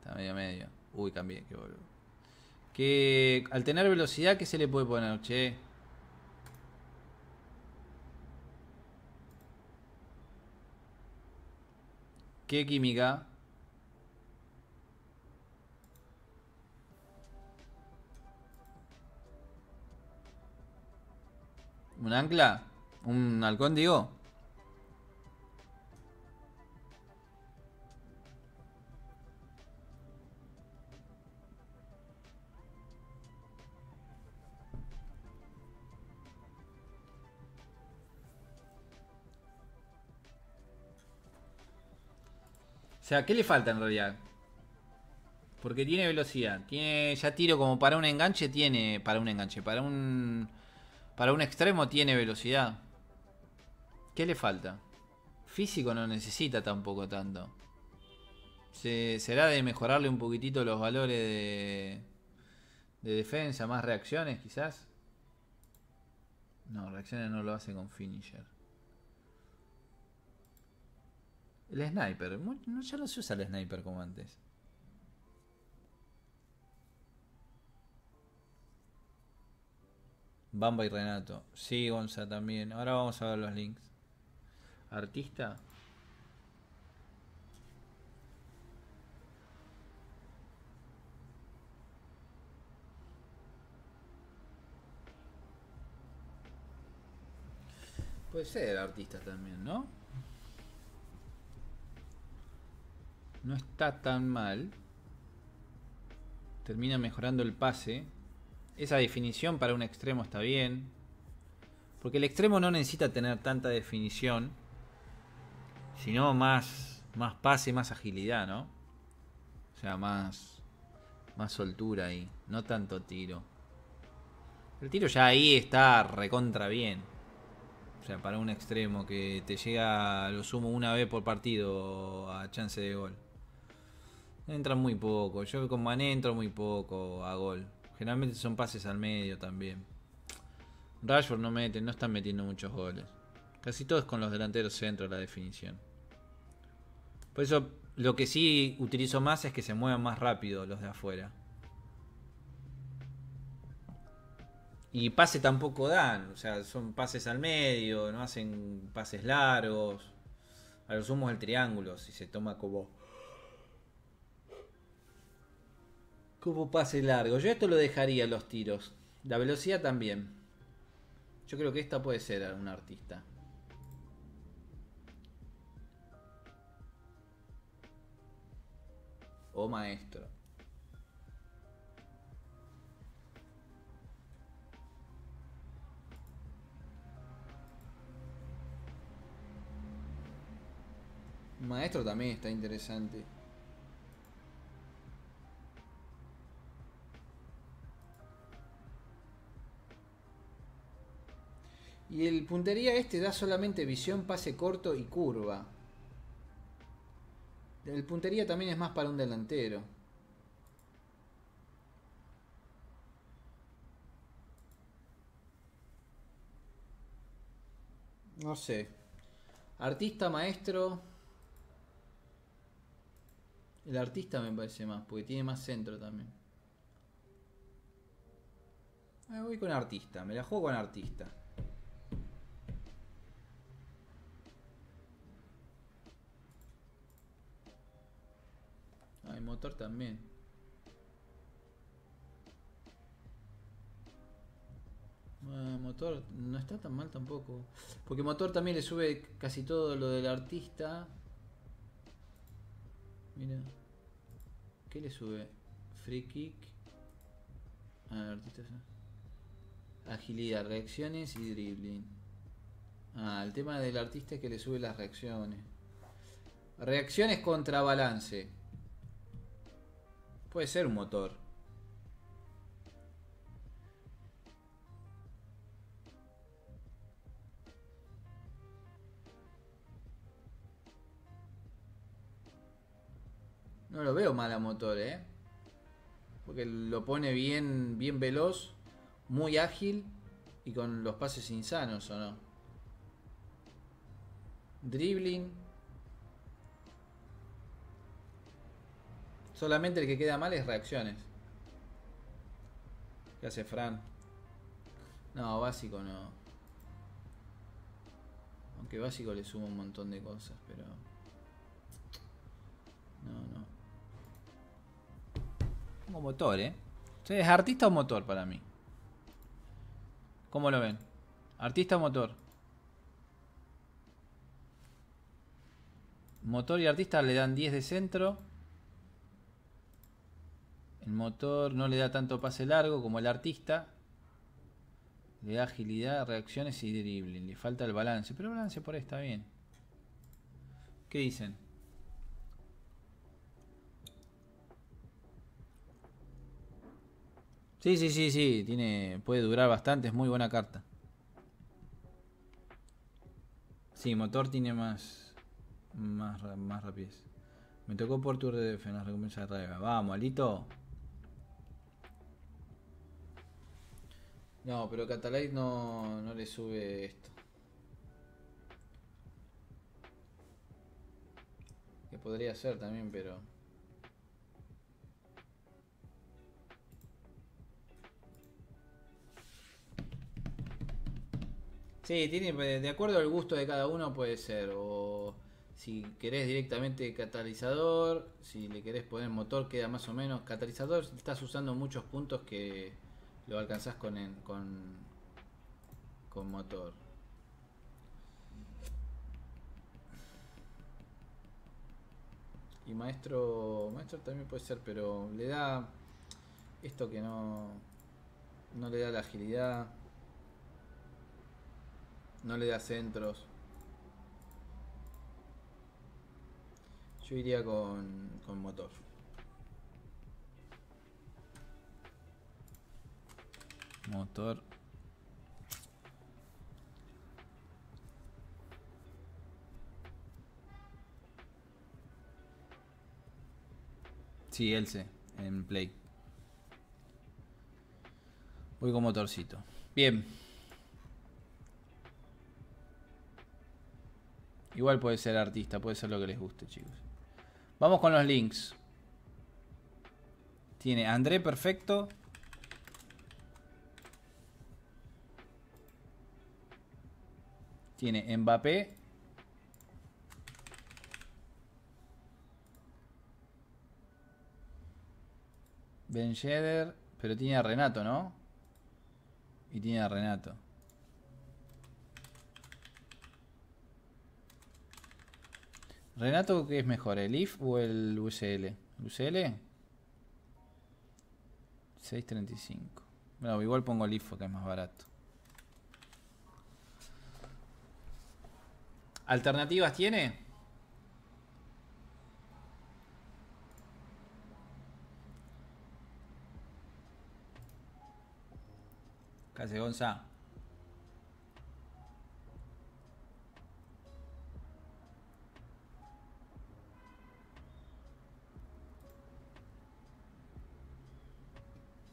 Está medio. Uy, cambié. Qué boludo. Que al tener velocidad, ¿qué se le puede poner? Che. ¿Qué química? ¿Un ancla? ¿Un halcón, digo? O sea, ¿qué le falta en realidad? Porque tiene velocidad. Tiene ya tiro como para un enganche. Tiene para un enganche. Para un extremo tiene velocidad. ¿Qué le falta? Físico no necesita tampoco tanto. Será de mejorarle un poquitito los valores de defensa. Más reacciones quizás. No, reacciones no lo hace con finisher. El sniper. No, ya no se usa el sniper como antes. Bamba y Renato. Sí, Gonza también. Ahora vamos a ver los links. Artista. Puede ser artista también, ¿no? No está tan mal. Termina mejorando el pase. Esa definición para un extremo está bien. Porque el extremo no necesita tener tanta definición. Sino más pase, más agilidad, ¿no? O sea, más soltura ahí. No tanto tiro. El tiro ya ahí está recontra bien. sea, para un extremo que te llega a lo sumo una vez por partido a chance de gol. Entra muy poco. Yo con Mané entro muy poco a gol. Generalmente son pases al medio también. Rashford no mete, no están metiendo muchos goles. Casi todo es con los delanteros centro la definición. Por eso lo que sí utilizo más es que se muevan más rápido los de afuera. Y pase tampoco dan, o sea, son pases al medio, no hacen pases largos. A lo sumo el triángulo, si se toma como pase largo. Yo esto lo dejaría, los tiros. La velocidad también. Yo creo que esta puede ser algún artista. O maestro. Maestro también está interesante. Y el puntería este da solamente visión, pase corto y curva. El puntería también es más para un delantero. No sé. Artista, maestro... El artista me parece más, porque tiene más centro también. Me voy con artista, me la juego con artista. Ah, el motor también. El motor no está tan mal tampoco. Porque el motor también le sube casi todo lo del artista. Mira, ¿qué le sube? Free kick. Ah, artista. Agilidad, reacciones y dribbling. Ah, el tema del artista es que le sube las reacciones. Reacciones contra balance. Puede ser un motor. No lo veo mal a motor, porque lo pone bien, bien veloz, muy ágil y con los pases insanos, ¿o no? Dribbling. Solamente el que queda mal es reacciones. ¿Qué hace Fran? No, básico no. Aunque básico le sumo un montón de cosas, pero... No, no. Como motor, ¿Es artista o motor para mí? ¿Cómo lo ven? ¿Artista o motor? Motor y artista le dan 10 de centro. El motor no le da tanto pase largo como el artista. Le da agilidad, reacciones y dribbling. Le falta el balance, pero el balance por ahí está bien. ¿Qué dicen? Sí, puede durar bastante, es muy buena carta. Sí, motor tiene más rapidez. Me tocó por tu RDF en las recompensas de Raiva. Vamos, Alito. No, pero Catalyst no le sube esto. Que podría ser también, pero... Sí, tiene, de acuerdo al gusto de cada uno puede ser, o si querés directamente catalizador, si le querés poner motor queda más o menos. Catalizador estás usando muchos puntos que lo alcanzás con motor. Y maestro también puede ser, pero le da esto que no le da la agilidad. No le da centros. Yo iría con motor. Motor. Sí, Else, en play. Voy con motorcito. Bien. Igual puede ser artista, puede ser lo que les guste, chicos. Vamos con los links. Tiene André, perfecto. Tiene Mbappé. Ben Yedder. Pero tiene a Renato, ¿no? Y tiene a Renato. ¿Renato qué es mejor? ¿El IF o el UCL? ¿El UCL? 6.35. Bueno, igual pongo el IF que es más barato. ¿Alternativas tiene? Case Gonza.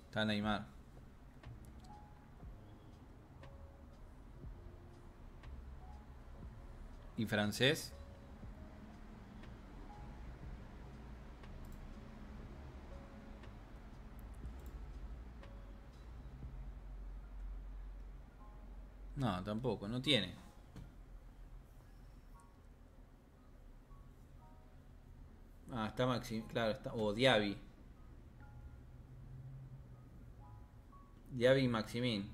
Está Neymar. ¿Y francés? No, tampoco, no tiene. Ah, está Maximin, claro, está. O Diaby. Diaby y Maximin.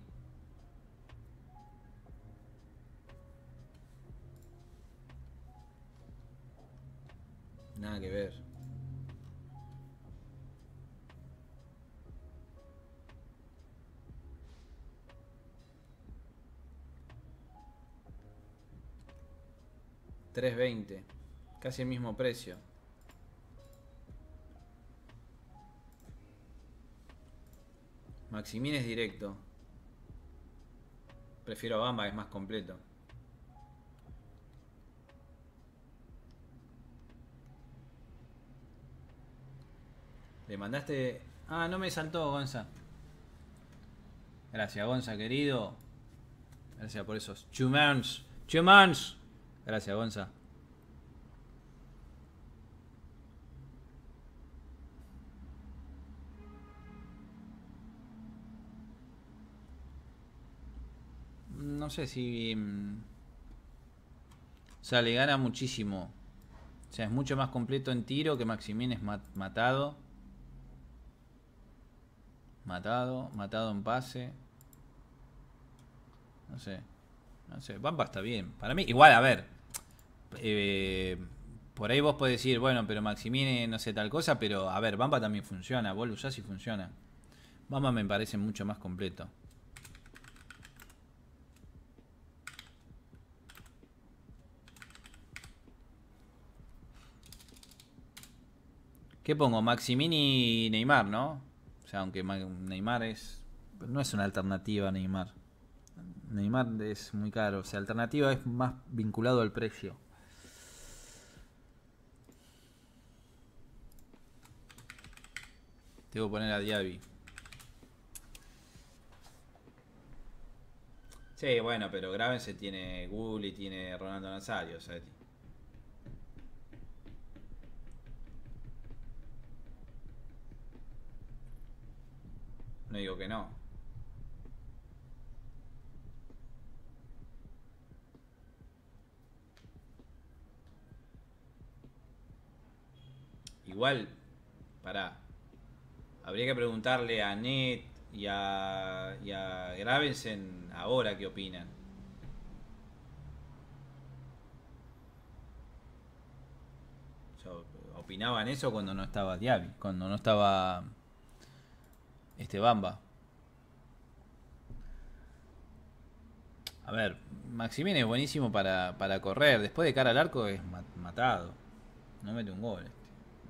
Nada que ver. $3.20. Casi el mismo precio. Maximin es directo. Prefiero a Bamba, que es más completo. Le mandaste... Ah, no me saltó, Gonza. Gracias, Gonza, querido. Gracias por esos chumans. Chumans. Gracias, Gonza. No sé si... O sea, le gana muchísimo. O sea, es mucho más completo en tiro que Maximin, es matado. Matado en pase. No sé, Bamba está bien. Para mí, igual, a ver, por ahí vos podés decir, bueno, pero Maximine no sé tal cosa, pero a ver, Bamba también funciona. Vos lo usás y funciona. Bamba me parece mucho más completo. ¿Qué pongo? Maximine y Neymar, ¿no? O sea, aunque Neymar es... No es una alternativa a Neymar. Neymar es muy caro. O sea, alternativa es más vinculado al precio. Tengo que poner a Diaby. Sí, bueno, pero grábense. Tiene Google y tiene Ronaldo Nazario. O sea... No digo que no. Igual, pará. Habría que preguntarle a Net y a Gravensen ahora qué opinan. Opinaban eso cuando no estaba Diaby, cuando no estaba... Bamba. A ver, Maximin es buenísimo para correr. Después de cara al arco es matado. No mete un gol.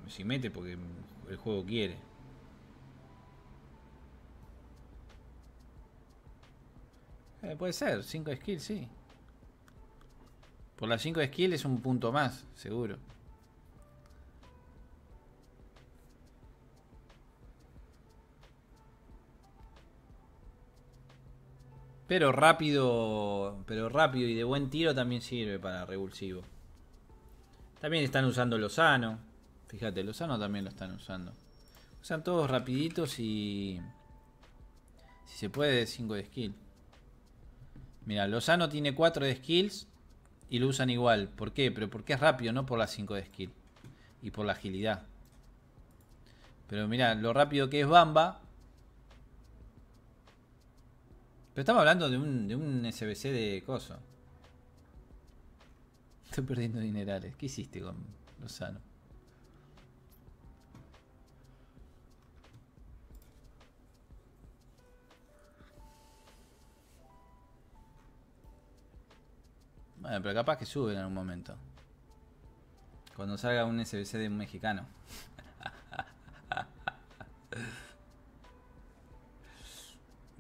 Si mete porque el juego quiere. Puede ser, 5 skills, sí. Por las 5 skills es un punto más, seguro. Pero rápido y de buen tiro también sirve para revulsivo. También están usando Lozano. Fíjate, Lozano también lo están usando. Usan todos rapiditos y... si se puede, 5 de skill. Mira, Lozano tiene 4 de skills y lo usan igual. ¿Por qué? Pero porque es rápido, no por las 5 de skill. Y por la agilidad. Pero mira, lo rápido que es Bamba. Pero estamos hablando de un SBC de coso. Estoy perdiendo dinerales. ¿Qué hiciste con Lozano? Bueno, pero capaz que suben en algún momento. Cuando salga un SBC de un mexicano.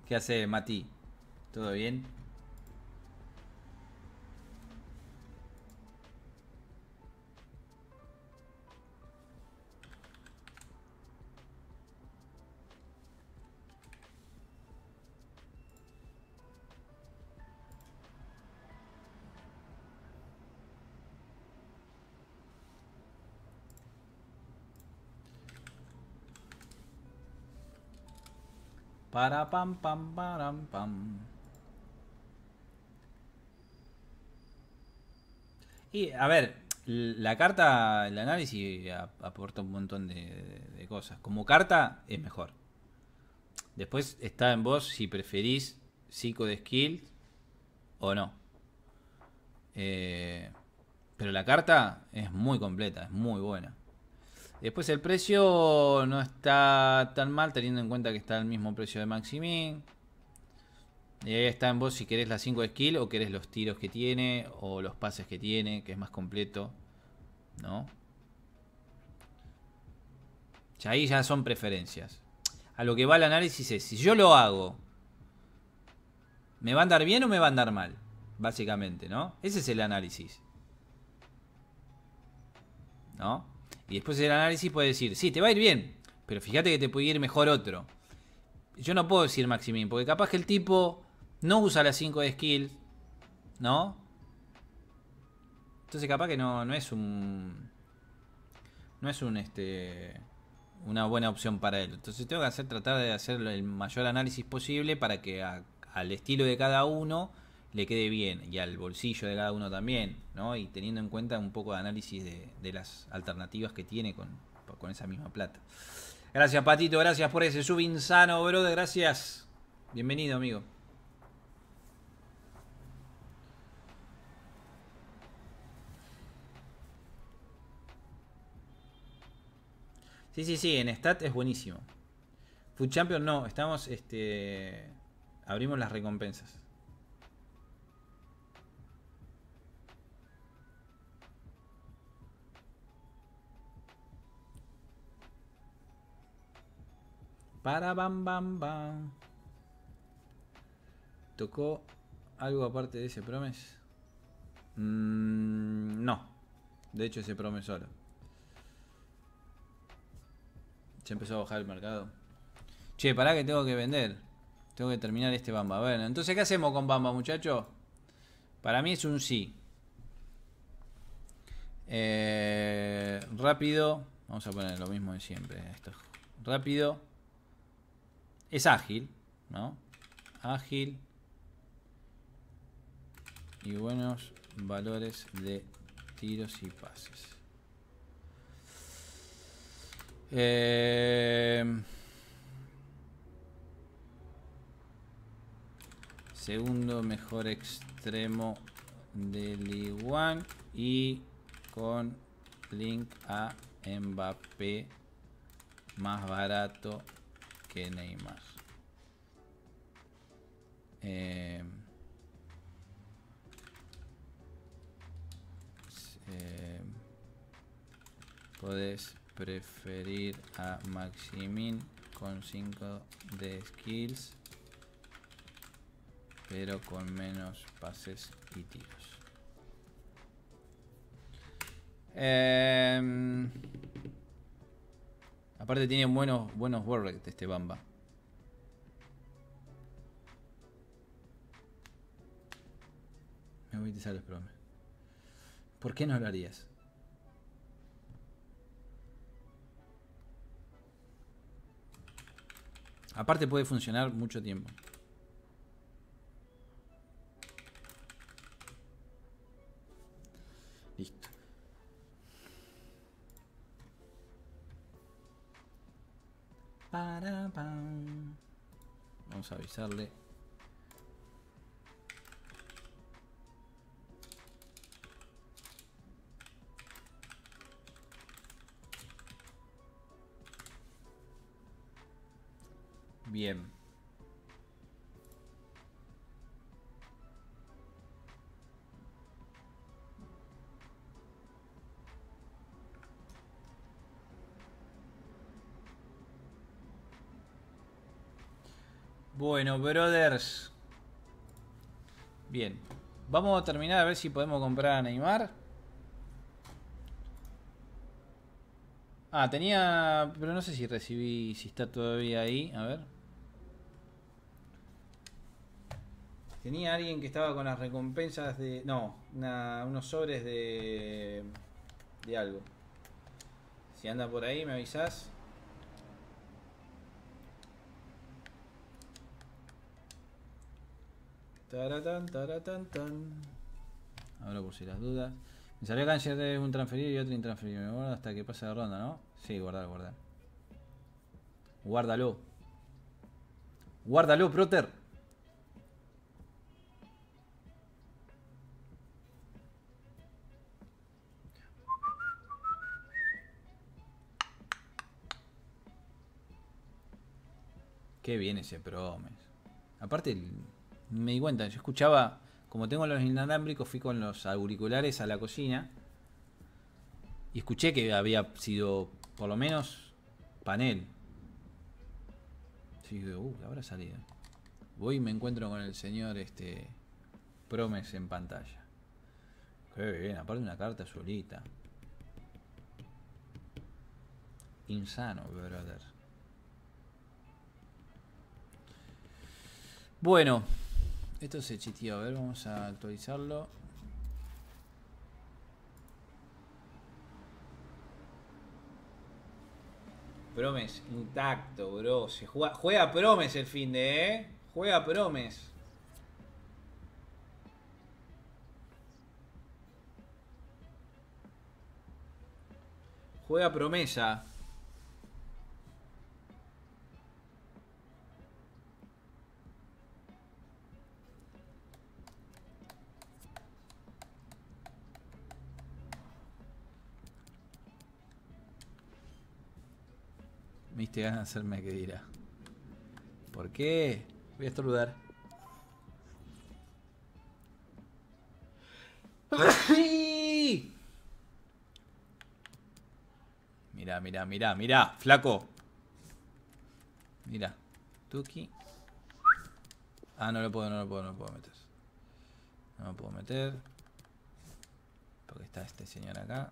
¿Qué hace Mati? ¿Todo bien? Para pam pam param pam. Y a ver, la carta, el análisis aporta un montón de cosas. Como carta es mejor. Después está en vos si preferís psico de skill o no. Pero la carta es muy completa, es muy buena. Después el precio no está tan mal, teniendo en cuenta que está al mismo precio de Maximin. Y ahí está en vos si querés las 5 de skill o querés los tiros que tiene o los pases que tiene, que es más completo, ¿no? Ya ahí ya son preferencias. A lo que va el análisis es, si yo lo hago, ¿me va a andar bien o me va a andar mal? Básicamente, ¿no? Ese es el análisis, ¿no? Y después el análisis puede decir, sí, te va a ir bien, pero fíjate que te puede ir mejor otro. Yo no puedo decir Maximin, porque capaz que el tipo no usa las 5 de skill, ¿no? Entonces capaz que no es una buena opción para él. Entonces tengo que tratar de hacer el mayor análisis posible para que al estilo de cada uno le quede bien, y al bolsillo de cada uno también, ¿no? Y teniendo en cuenta un poco de análisis de las alternativas que tiene con esa misma plata. Gracias, Patito, gracias por ese sub insano, brother, gracias. Bienvenido, amigo. Sí, en stat es buenísimo. Food Champions no, estamos, abrimos las recompensas. Para bam bam bam. ¿Tocó algo aparte de ese promes? No. De hecho ese promes solo. Se empezó a bajar el mercado. Che, pará que tengo que vender. Tengo que terminar este Bamba. Bueno, entonces ¿qué hacemos con Bamba, muchachos? Para mí es un sí. Rápido. Vamos a poner lo mismo de siempre. Esto. Rápido. Es ágil, ¿no? Ágil. Y buenos valores de tiros y pases. Segundo mejor extremo de Ligue 1. Y con link a Mbappé. Más barato que Neymar. Podés preferir a Maximin con 5 de skills, pero con menos pases y tiros. Aparte tiene buenos work rate este Bamba. me voy a utilizar los problemas. ¿Por qué no lo harías? Aparte puede funcionar mucho tiempo. Listo. Vamos a avisarle. Bien. Bueno, brothers. Bien. Vamos a terminar a ver si podemos comprar a Neymar. Ah, tenía... Pero no sé si recibí... Si está todavía ahí. A ver. Tenía alguien que estaba con las recompensas de... No, unos sobres de... algo. Si anda por ahí, me avisás. Taratán, taratán, tan. Ahora por si las dudas. Me salió cáncer de un transferido y otro intransferido. Me guardo hasta que pase la ronda, ¿no? Sí, guardar, guardar. Guárdalo. Guárdalo, Proter. Qué bien ese Promes. Aparte, me di cuenta, yo escuchaba, como tengo los inalámbricos, fui con los auriculares a la cocina y escuché que había sido, por lo menos, panel. Así que, habrá salido. Voy y me encuentro con el señor Promes en pantalla. Qué bien, aparte una carta solita. Insano, brother. Bueno, esto se chitió. A ver, vamos a actualizarlo. Promes intacto, bro. Se juega, Promes el fin de, Juega Promes. Juega promesa. Me diste ganas de hacerme Kedira. ¿Por qué? Voy a estornudar. Mirá, mirá, mirá, mirá, flaco. Mirá. Tuki. Ah, no lo puedo, meter. No lo puedo meter. Porque está este señor acá.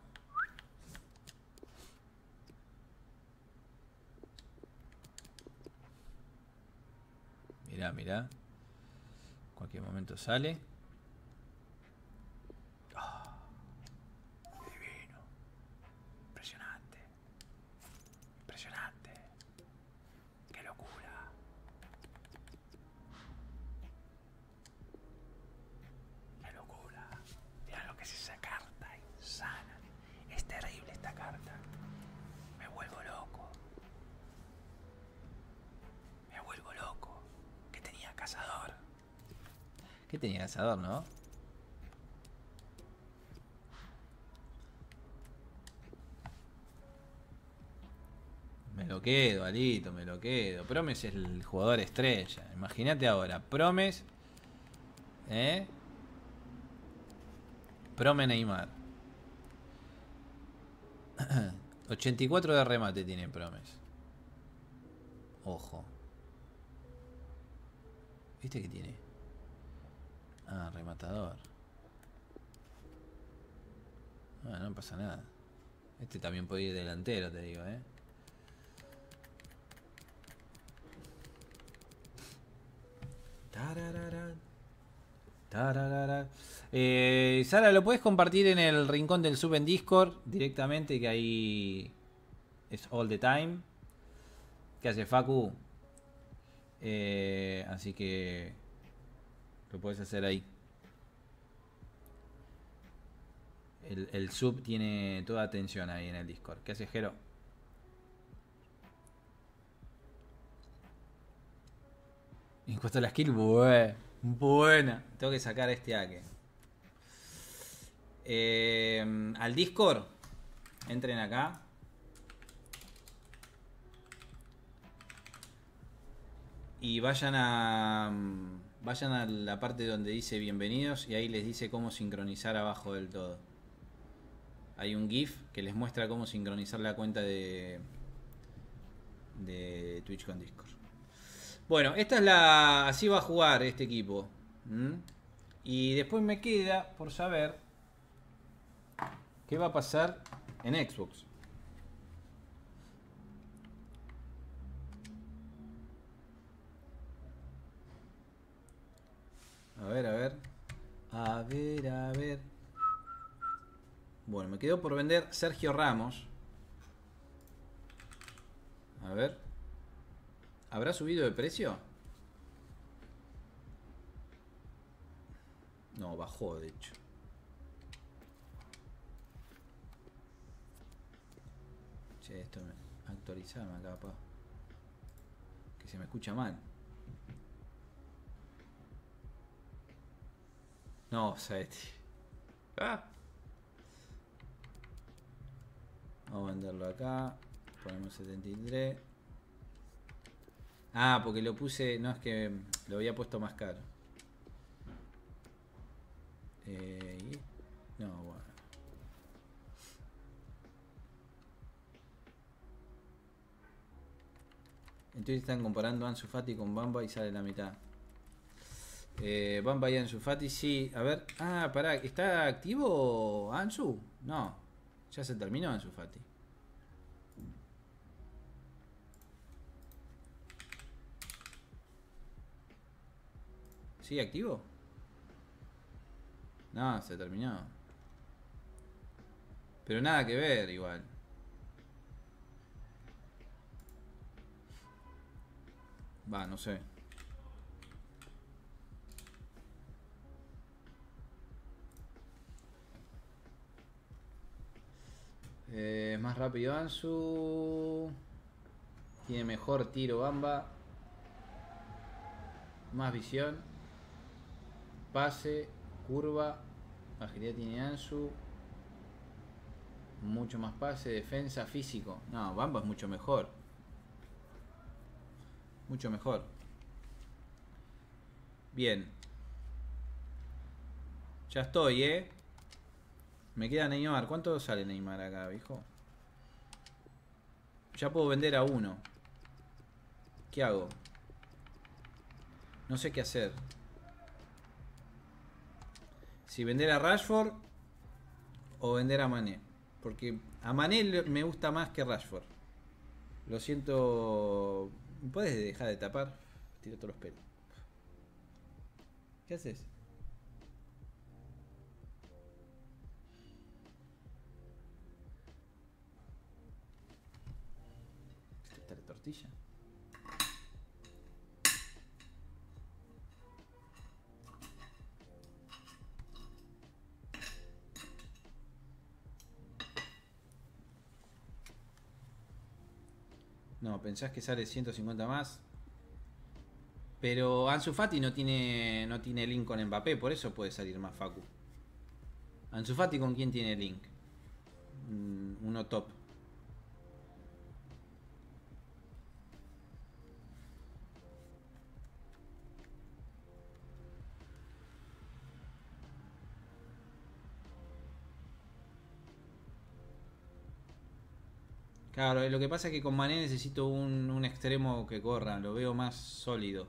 Mirá, mirá. Cualquier momento sale. Oh, divino. Impresionante. Impresionante. Qué locura. Qué locura. Mirá lo que es esa carta. Insana. Es terrible esta carta. Me vuelvo loco. Cazador. ¿Qué tenía cazador, no? Me lo quedo, Alito, me lo quedo. Promes es el jugador estrella. Imagínate ahora, Promes. Promes Neymar. 84 de remate tiene Promes. Ojo. ¿Viste que tiene? Ah, rematador. Ah, no pasa nada. Este también puede ir delantero, te digo, Sara, lo puedes compartir en el rincón del sub en Discord directamente, que ahí es all the time. ¿Qué hace Facu? Así que lo puedes hacer ahí. El sub tiene toda atención ahí en el Discord. ¿Qué hace Jero? En cuanto a la skill, buena. Tengo que sacar este hack. Al Discord, entren acá. Y vayan a... vayan a la parte donde dice bienvenidos y ahí les dice cómo sincronizar abajo del todo. Hay un GIF que les muestra cómo sincronizar la cuenta de Twitch con Discord. Bueno, esta es la... así va a jugar este equipo. Y después me queda por saber qué va a pasar en Xbox. A ver. Bueno, me quedó por vender Sergio Ramos. A ver. ¿Habrá subido de precio? No, bajó, de hecho. Che, esto me... actualizame acá, papá. Que se me escucha mal. No, Saetti. Vamos a venderlo acá. Ponemos 73. Ah, porque lo puse... no, es que lo había puesto más caro. No, bueno. Entonces están comparando Ansu Fati con Bamba y sale la mitad. Bamba y Ansu Fati, sí. A ver... ah, pará. ¿Está activo Ansu? No. Ya se terminó Ansu Fati. ¿Sigue activo? No, se terminó. Pero nada que ver igual. Va, no sé. Más rápido Ansu. Tiene mejor tiro Bamba. Más visión. Pase, curva, agilidad tiene Ansu. Mucho más pase, defensa, físico. No, Bamba es mucho mejor. Mucho mejor. Bien. Ya estoy, ¿eh? Me queda Neymar. ¿Cuánto sale Neymar acá, hijo? Ya puedo vender a uno. ¿Qué hago? No sé qué hacer. Si vender a Rashford o vender a Mané. Porque a Mané me gusta más que Rashford. Lo siento. ¿Puedes dejar de tapar? Tiro todos los pelos. ¿Qué haces? ¿Está la tortilla? No, pensás que sale 150 más. Pero Ansu Fati no tiene link con Mbappé, por eso puede salir más, Facu. Ansu Fati, ¿con quién tiene link? Uno top. Claro, lo que pasa es que con Mané necesito un extremo que corra, lo veo más sólido.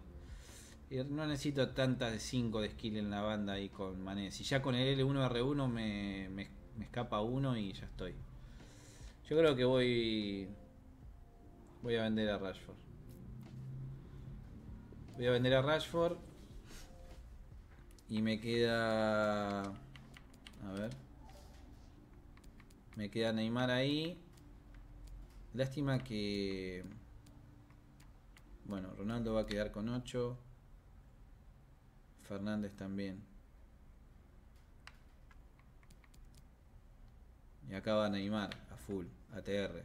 No necesito tantas de 5 de skill en la banda ahí con Mané. Si ya con el L1R1 me escapa uno y ya estoy. Yo creo que voy a vender a Rashford. Y me queda... A ver. Me queda Neymar ahí. Lástima que... Bueno, Ronaldo va a quedar con 8. Fernández también. Y acá va Neymar a full, ATR.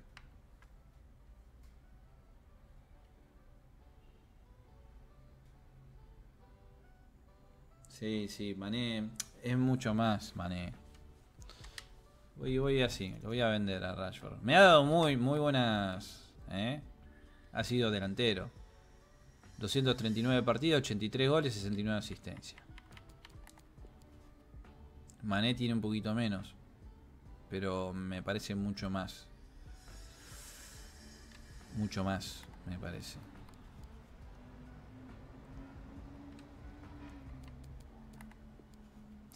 Sí, Mané. Es mucho más, Mané. Voy así, lo voy a vender a Rashford. Me ha dado muy buenas... Ha sido delantero. 239 partidas, 83 goles, 69 asistencias. Mané tiene un poquito menos, pero me parece mucho más. Mucho más, me parece.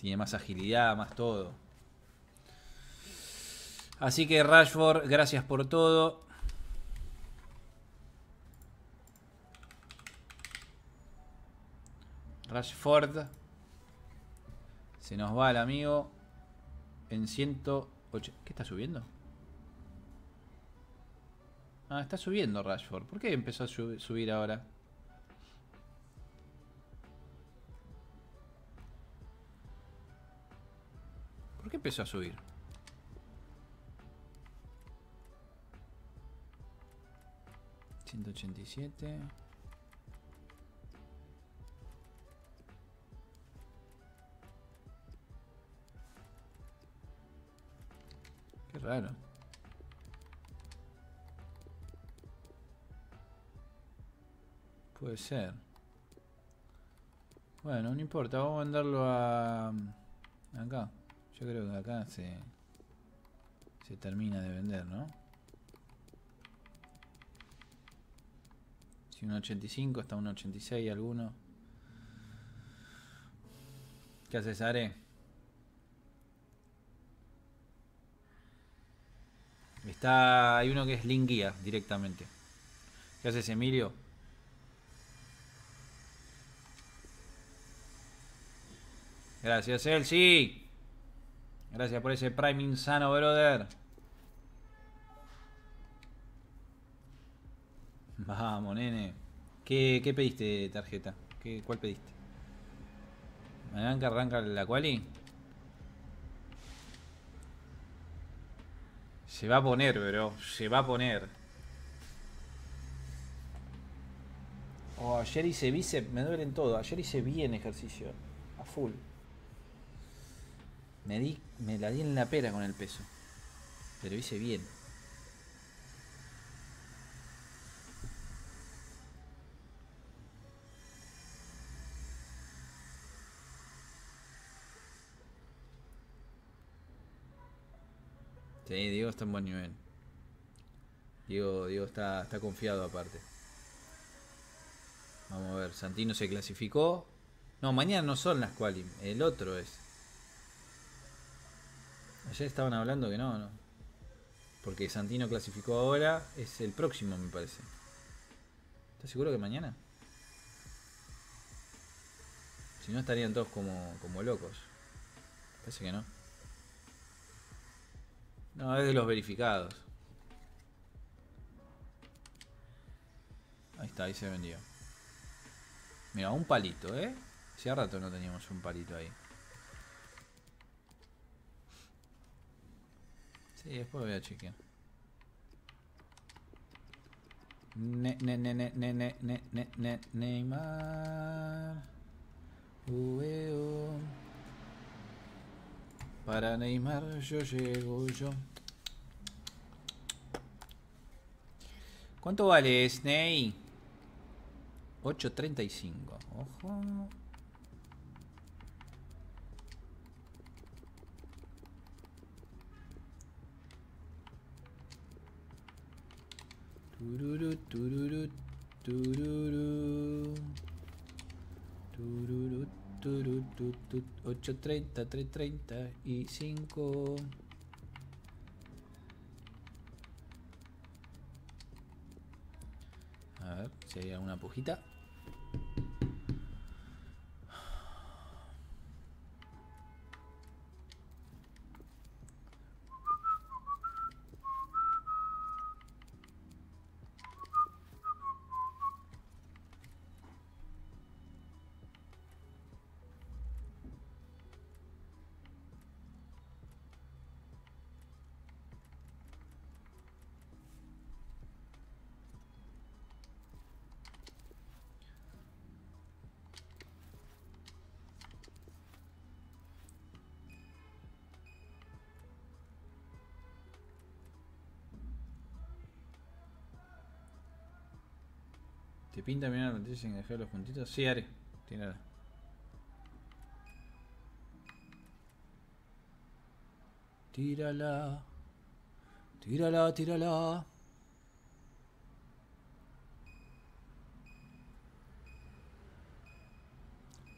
Tiene más agilidad, más todo. Así que Rashford, gracias por todo. Rashford se nos va el amigo en 108. ¿Qué está subiendo? Ah, está subiendo Rashford. ¿Por qué empezó a subir ahora? ¿Por qué empezó a subir? ¿187? Qué raro. Puede ser. Bueno, no importa. Vamos a mandarlo a... Acá. Yo creo que acá se termina de vender, ¿no? Si un 85 hasta un 86 alguno. ¿Qué haces, Are? Hay uno que es Linguía directamente. ¿Qué haces, Emilio? Gracias, Elsie. Gracias por ese Prime insano, brother. Vamos, nene. ¿Qué pediste, tarjeta? ¿Cuál pediste? ¿Mañana arranca la quali? Se va a poner, bro. Se va a poner. Oh, ayer hice bíceps. Me duelen todo. Ayer hice bien ejercicio. A full. Me la di en la pera con el peso. Pero hice bien. Sí, Diego está en buen nivel. Diego está confiado aparte. Vamos a ver, Santino se clasificó. No, mañana no son las quali, el otro es. Ayer estaban hablando que no. Porque Santino clasificó ahora, es el próximo me parece. ¿Estás seguro que mañana? Si no estarían todos como locos. Parece que no. No, es de los verificados. Ahí está, ahí se vendió. Mira, un palito, ¿eh? Hace rato no teníamos un palito ahí. Sí, después voy a chequear. Neymar. Uveo. Para Neymar yo llego yo. ¿Cuánto vale, Sney? 8.35. Ojo. Tururu, tururu, tururu. Tururu. 8.30, 3.30 y 5. A ver si hay alguna pujita. ¿Te pinta mirar la noticia sin dejar los puntitos? Sí, haré. Tírala. Tírala. Tírala, tírala.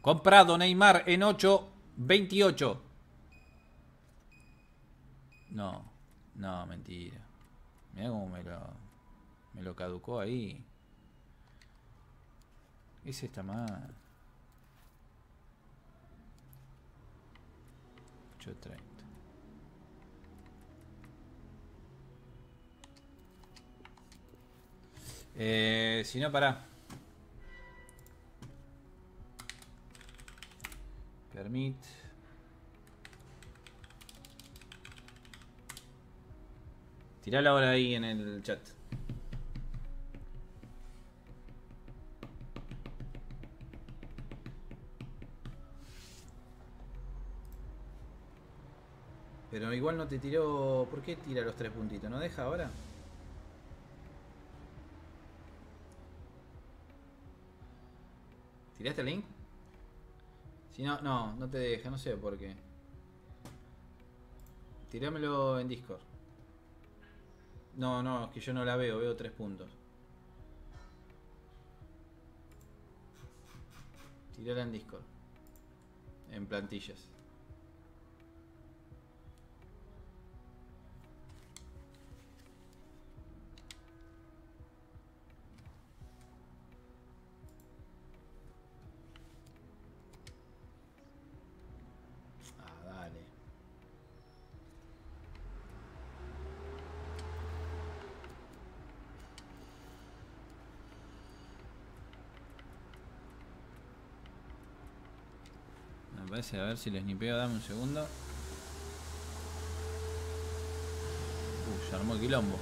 Comprado Neymar en 8.28. No, no, mentira. Mirá cómo me lo caducó ahí. Ese está mal. 8.30. Si no, pará. Permit. Tirala ahora ahí en el chat. Pero igual no te tiró. ¿Por qué tira los tres puntitos? ¿No deja ahora? ¿Tiraste el link? Si no, no te deja, no sé por qué. Tirámelo en Discord. No, es que yo no la veo, veo tres puntos. Tirala en Discord. En plantillas. A ver si les nipeo, dame un segundo. Se armó el quilombo.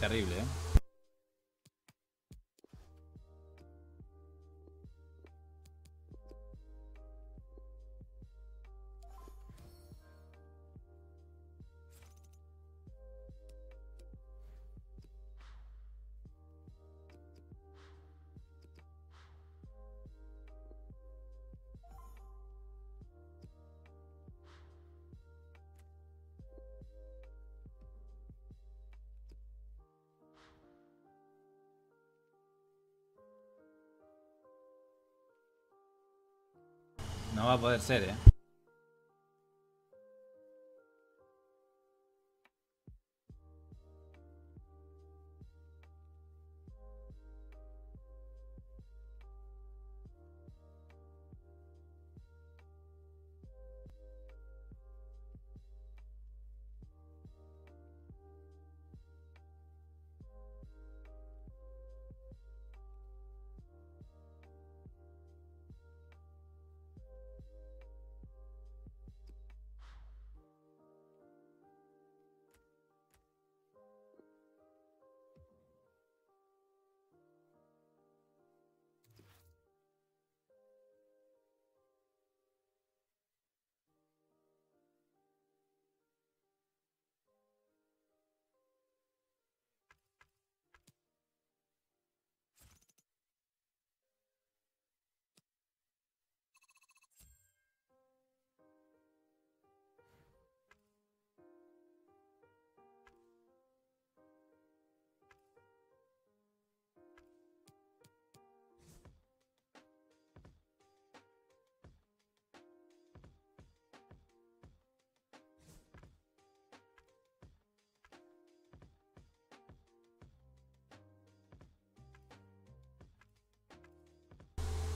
Terrible, ¿eh? No va a poder ser, ¿eh?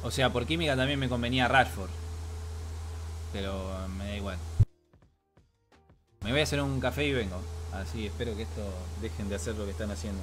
O sea, por química también me convenía Rashford. Pero me da igual. Me voy a hacer un café y vengo. Así espero que esto dejen de hacer lo que están haciendo.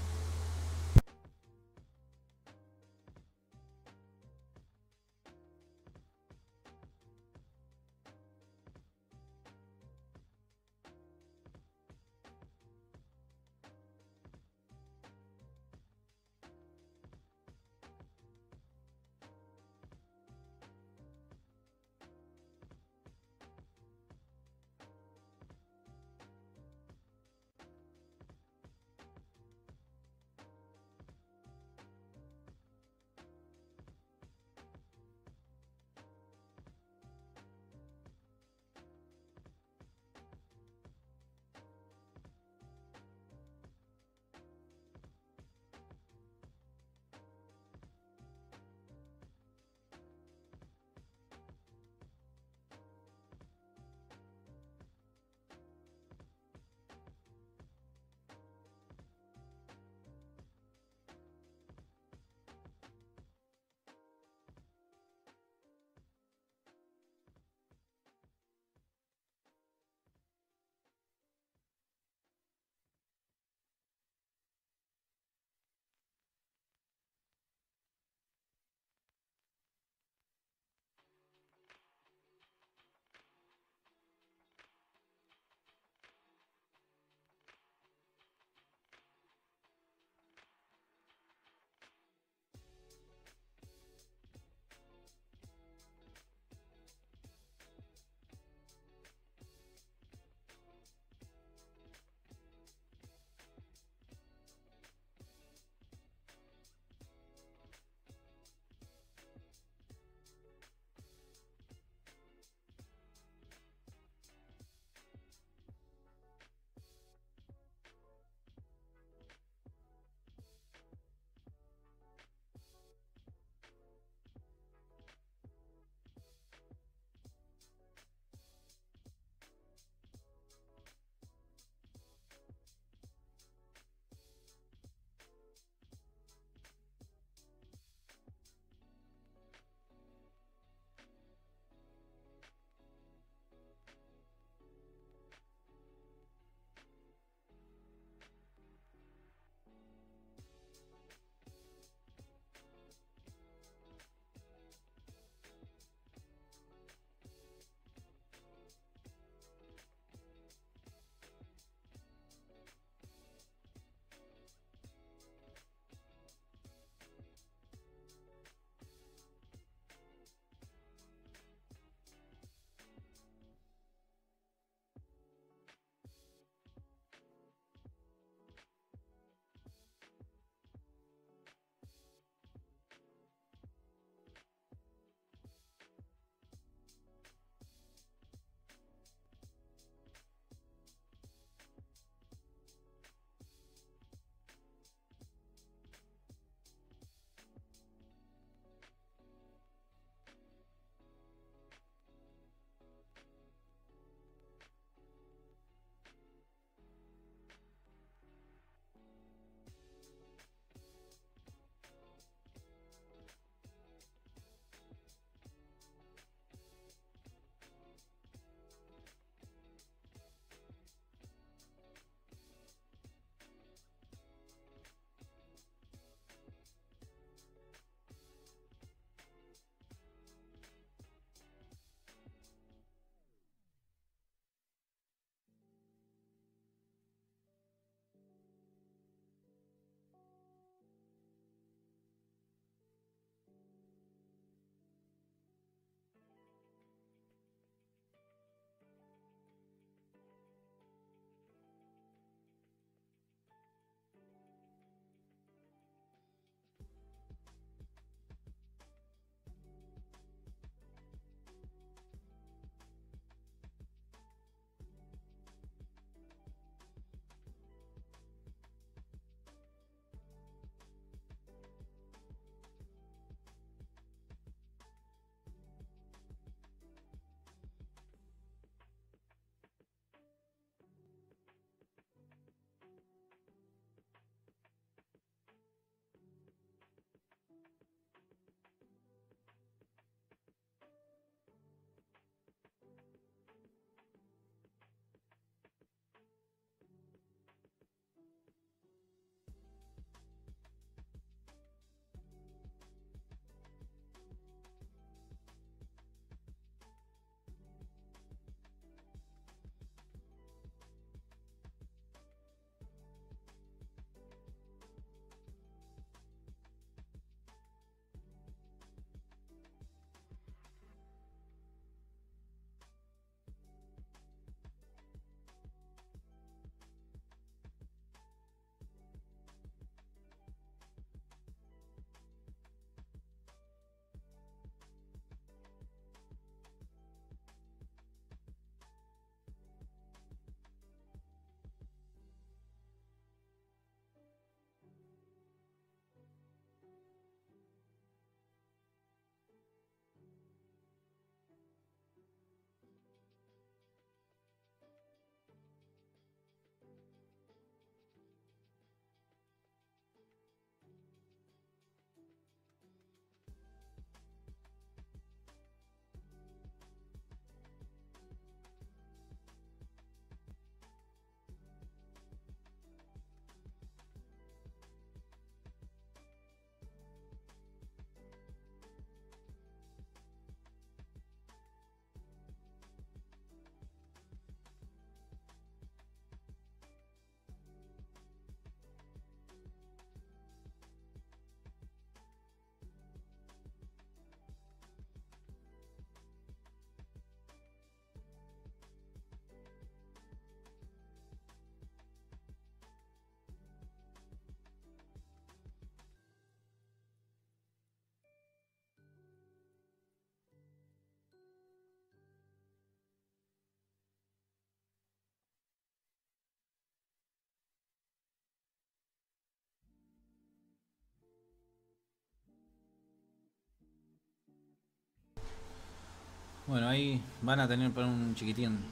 Bueno, ahí van a tener para un chiquitín,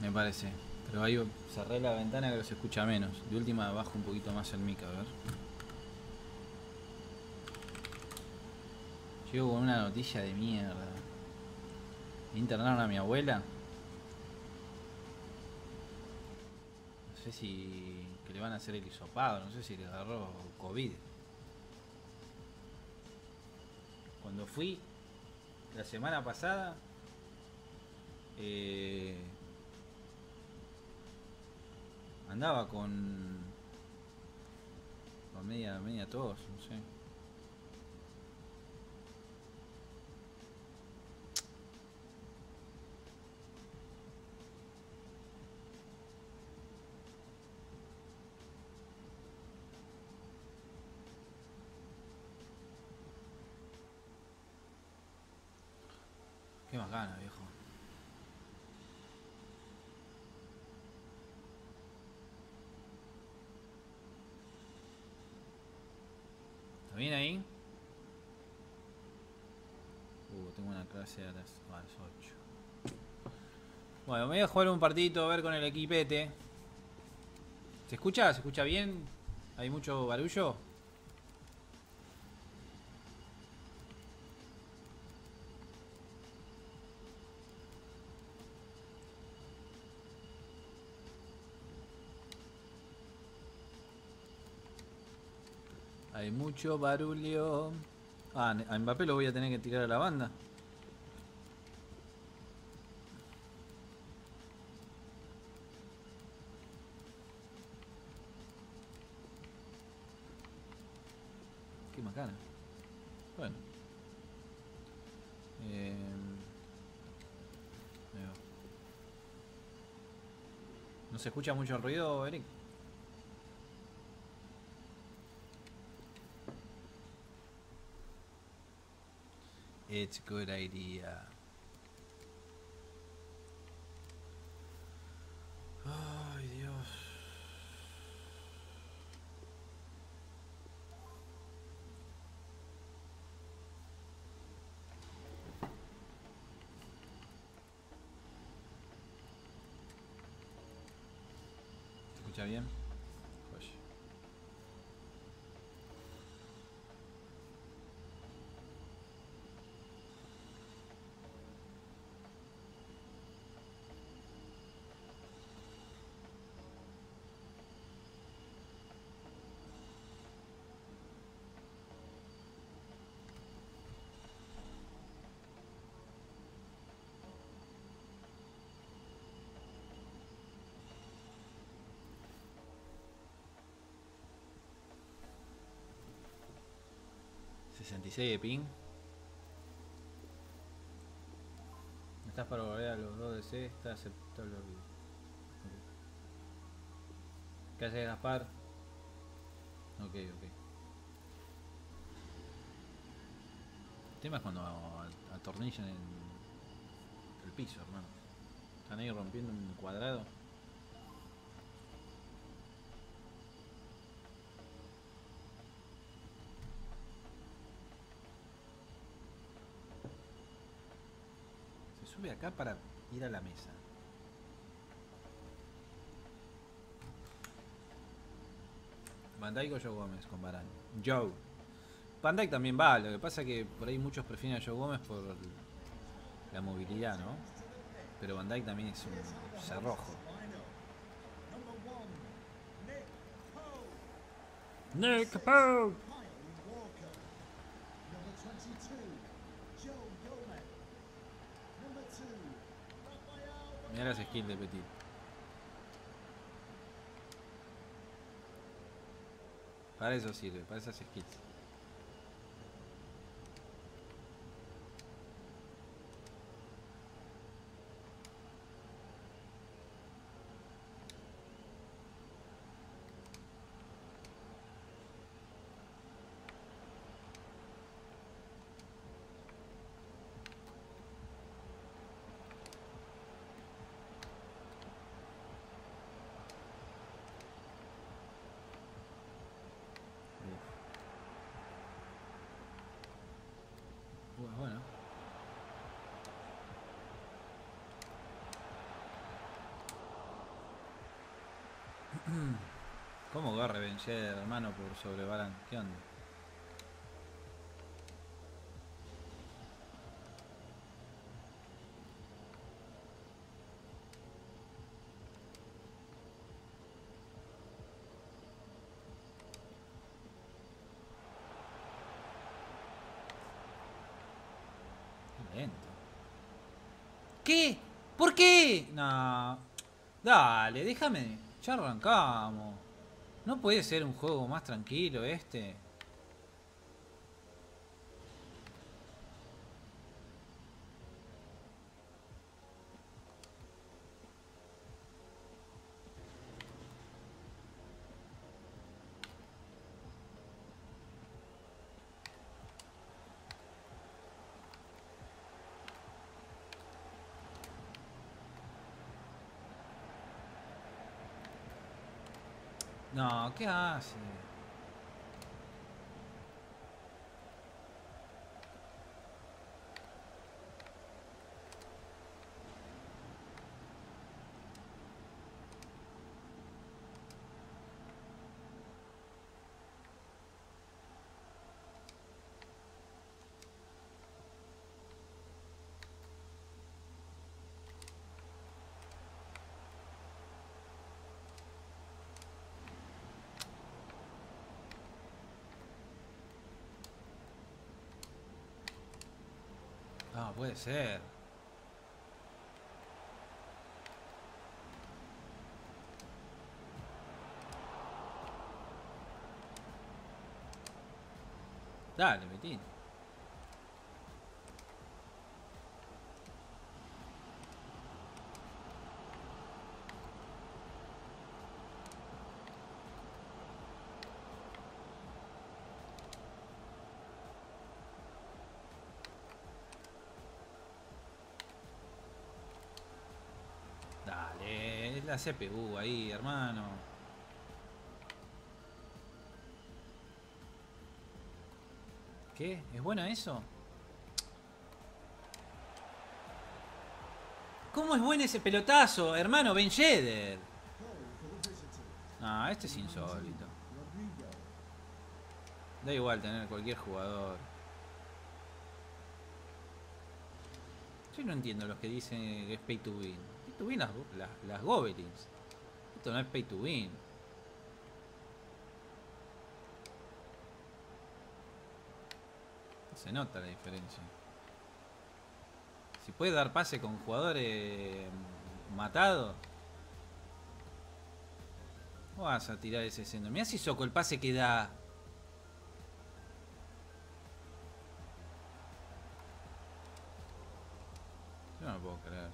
me parece. Pero ahí cerré la ventana que se escucha menos. De última bajo un poquito más el mic, a ver. Llego con una noticia de mierda. Internaron a mi abuela. No sé si... que le van a hacer el hisopado, no sé si le agarró COVID. Cuando fui la semana pasada... andaba con media tos, no sé. Qué bacana, viejo. ¿Bien ahí? Tengo una clase a las 8. Bueno, me voy a jugar un partidito, a ver con el equipete. ¿Se escucha? ¿Se escucha bien? ¿Hay mucho barullo? Hay mucho barullo. Ah, a Mbappé lo voy a tener que tirar a la banda. Qué macana. Bueno. ¿No se escucha mucho el ruido, Eric? It's a good idea. Ay, Dios. ¿Se escucha bien? ¿66 de ping? Estás para volver a los 2 de C, está aceptable. ¿Qué hace Gaspar? Ok. El tema es cuando atornillan el piso, hermano. Están ahí rompiendo un cuadrado. Sube acá para ir a la mesa. Van Dijk o Joe Gómez comparan. Joe. Van Dijk también va, lo que pasa es que por ahí muchos prefieren a Joe Gómez por la movilidad, ¿no? Pero Van Dijk también es un cerrojo. Nick Pope. Mirá las skills de Petit. Para eso sirve, para esas skills. ¿Cómo va a revencer, hermano, por sobrebalan? ¿Qué onda? ¿Qué? ¿Por qué? No. Dale, déjame. Ya arrancamos. ¿No puede ser un juego más tranquilo este? No, ¿qué hace? No, puede ser. Dale, Petit. La CPU ahí, hermano. ¿Qué? ¿Es bueno eso? ¿Cómo es bueno ese pelotazo, hermano? Ben Yedder. No, este es insólito. Da igual tener cualquier jugador. Yo no entiendo los que dicen que es pay to win. Pay to win las Goblins. Esto no es pay to win. Se nota la diferencia. Si puede dar pase con jugadores matados. ¿Cómo vas a tirar ese centro? Mirá Sissoko el pase que da. Yo no lo puedo creer.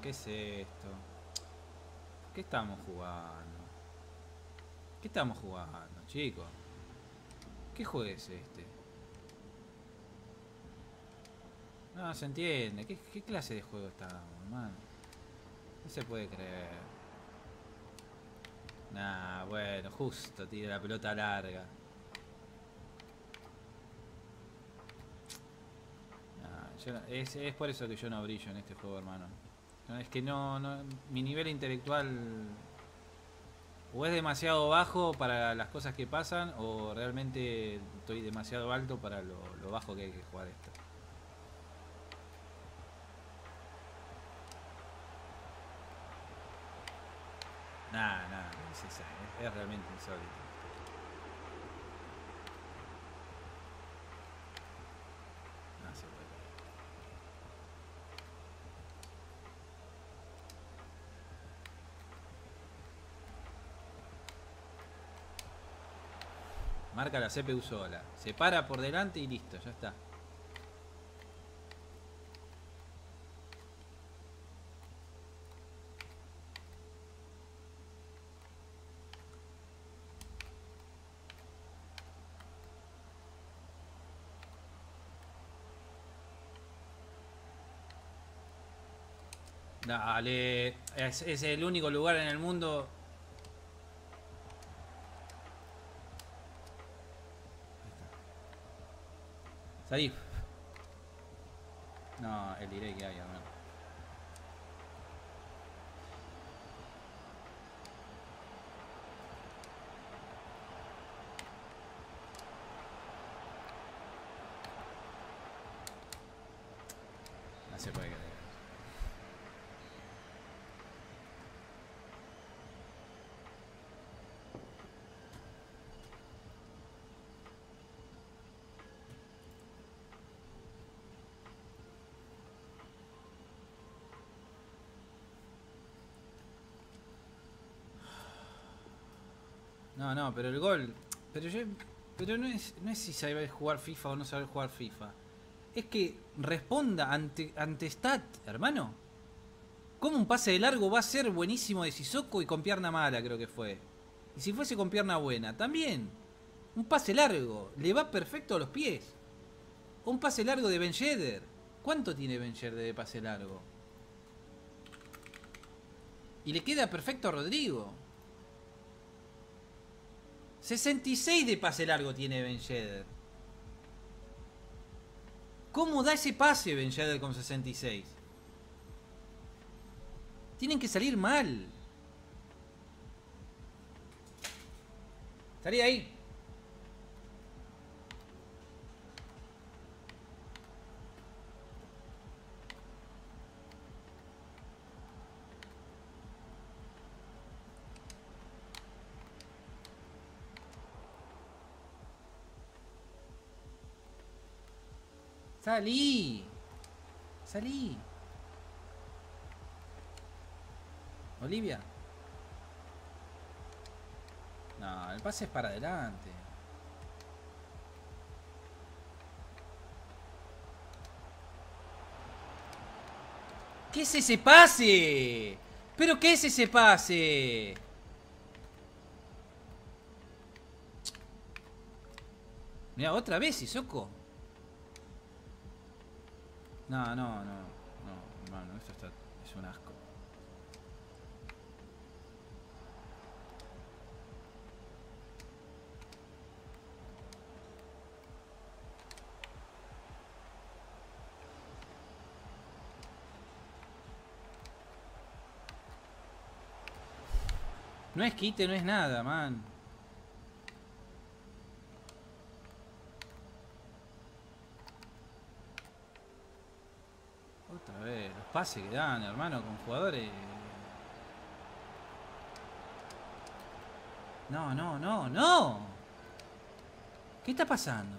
¿Qué es esto? ¿Qué estamos jugando? ¿Qué estamos jugando, chicos? ¿Qué juego es este? No se entiende. ¿Qué clase de juego estamos, hermano? No se puede creer. Nah, bueno, justo tira la pelota larga. Nah, es por eso que yo no brillo en este juego, hermano. Es que no, mi nivel intelectual o es demasiado bajo para las cosas que pasan o realmente estoy demasiado alto para lo bajo que hay que jugar esto. Nada, es realmente insólito. Marca la CPU sola. Se para por delante y listo, ya está. Dale. Es el único lugar en el mundo Salí. No, el delay que hay, hermano. No se puede creer. No, no, pero el gol... Pero no es si sabe jugar FIFA o no sabe jugar FIFA. Es que responda ante Stat, hermano. ¿Cómo un pase de largo va a ser buenísimo de Sissoko y con pierna mala, creo que fue? Y si fuese con pierna buena, también. Un pase largo, le va perfecto a los pies. Un pase largo de Ben Yedder. ¿Cuánto tiene Ben Yedder de pase largo? Y le queda perfecto a Rodrigo. 66 de pase largo tiene Ben Yedder. ¿Cómo da ese pase Ben Yedder con 66? Tienen que salir mal. Salí de ahí. Salí. Salí. Olivia. No, el pase es para adelante. ¿Qué es ese pase? ¿Pero qué es ese pase? Mira, otra vez, Sissoko. No, hermano, esto está, es un asco. No es quite, no es nada, man. Pase que dan, hermano, con jugadores. No. ¿Qué está pasando?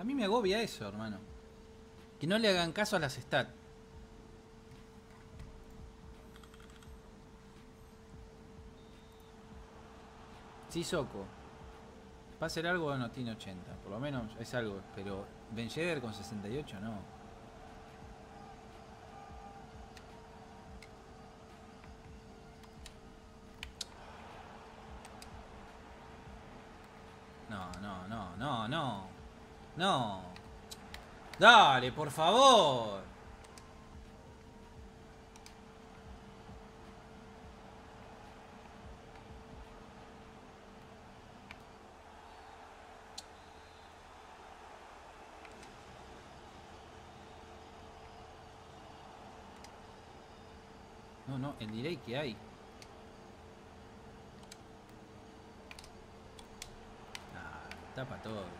A mí me agobia eso, hermano. Que no le hagan caso a las stats. Sissoko. Pase largo, no tiene 80. Por lo menos es algo. Pero Ben Yedder con 68 no. No. No. Dale, por favor. No, el delay que hay. Ah, tapa todo.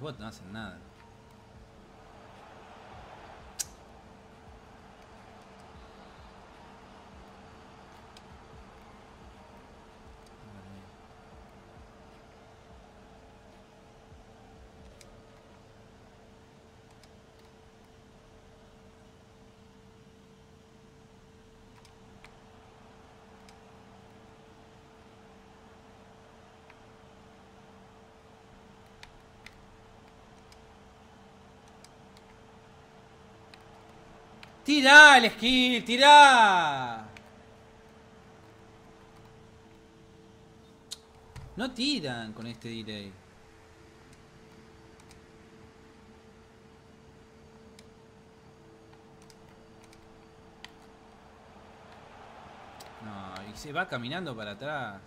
Bot no hacen nada. Tirá el skill, tirá. No tiran con este delay. No, y se va caminando para atrás.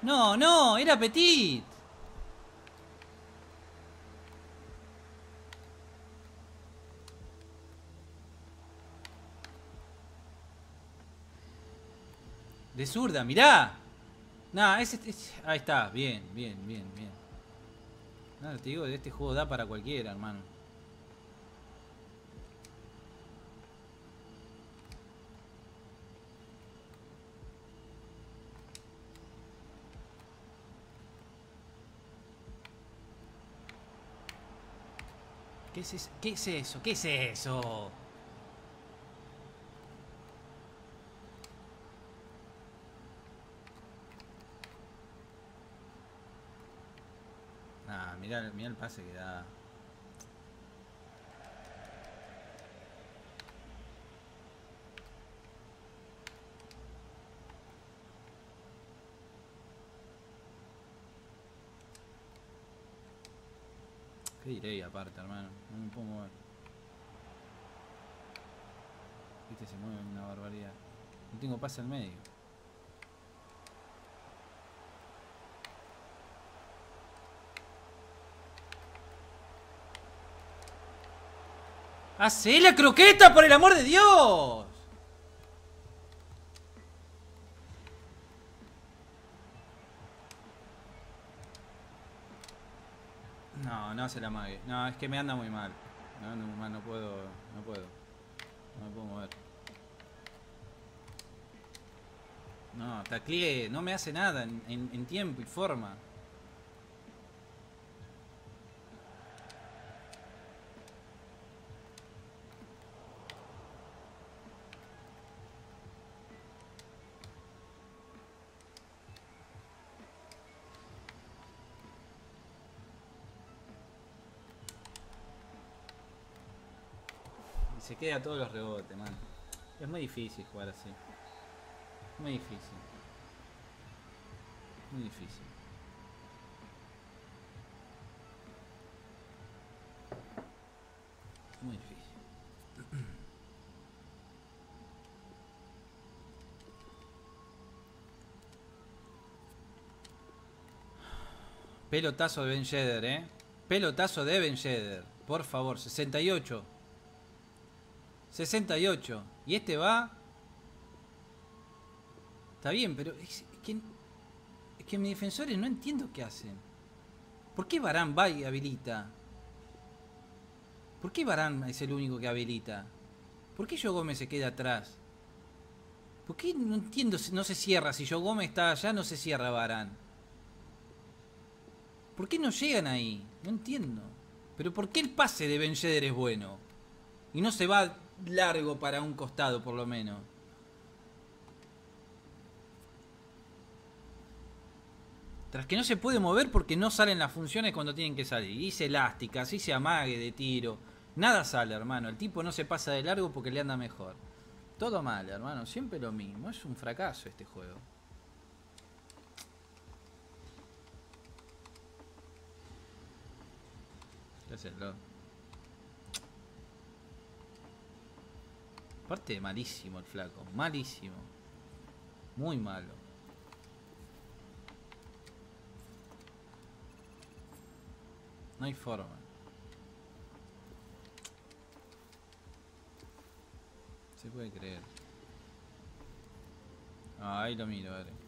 No, no, era Petit. De zurda, mirá. Nah, ahí está, bien, bien, bien, bien. Nada, te digo, este juego da para cualquiera, hermano. ¿Qué es eso? ¿Qué es eso? ¿Qué es eso? Ah, mirá, mirá el pase que da. ¿Qué diré aparte, hermano? No me puedo mover. Este se mueve una barbaridad. No tengo pase al medio. ¡Hacé la croqueta, por el amor de Dios! No, no se la mague. No, es que me anda muy mal. Me anda muy mal, no puedo. No me puedo mover. No, tacleé, no me hace nada en tiempo y forma. Se queda todos los rebotes, man. Es muy difícil jugar así. Muy difícil. Muy difícil. Muy difícil. Pelotazo de Ben Yedder, Pelotazo de Ben Yedder. Por favor, 68. 68. Y este va. Está bien, pero es que mis defensores no entiendo qué hacen. ¿Por qué Varane va y habilita? ¿Por qué Varane es el único que habilita? ¿Por qué Joe Gómez se queda atrás? ¿Por qué no entiendo? No se cierra. Si Joe Gómez está allá, no se cierra Varane. ¿Por qué no llegan ahí? No entiendo. Pero ¿por qué el pase de Ben Yedder es bueno? Y no se va largo para un costado, por lo menos. Tras que no se puede mover porque no salen las funciones cuando tienen que salir. Hice elásticas, hice amague de tiro. Nada sale, hermano. El tipo no se pasa de largo porque le anda mejor. Todo mal, hermano. Siempre lo mismo. Es un fracaso este juego. ¿Qué haces, Lord? Aparte, malísimo el flaco, malísimo. Muy malo. No hay forma. Se puede creer. Ah, ahí lo miro, vale.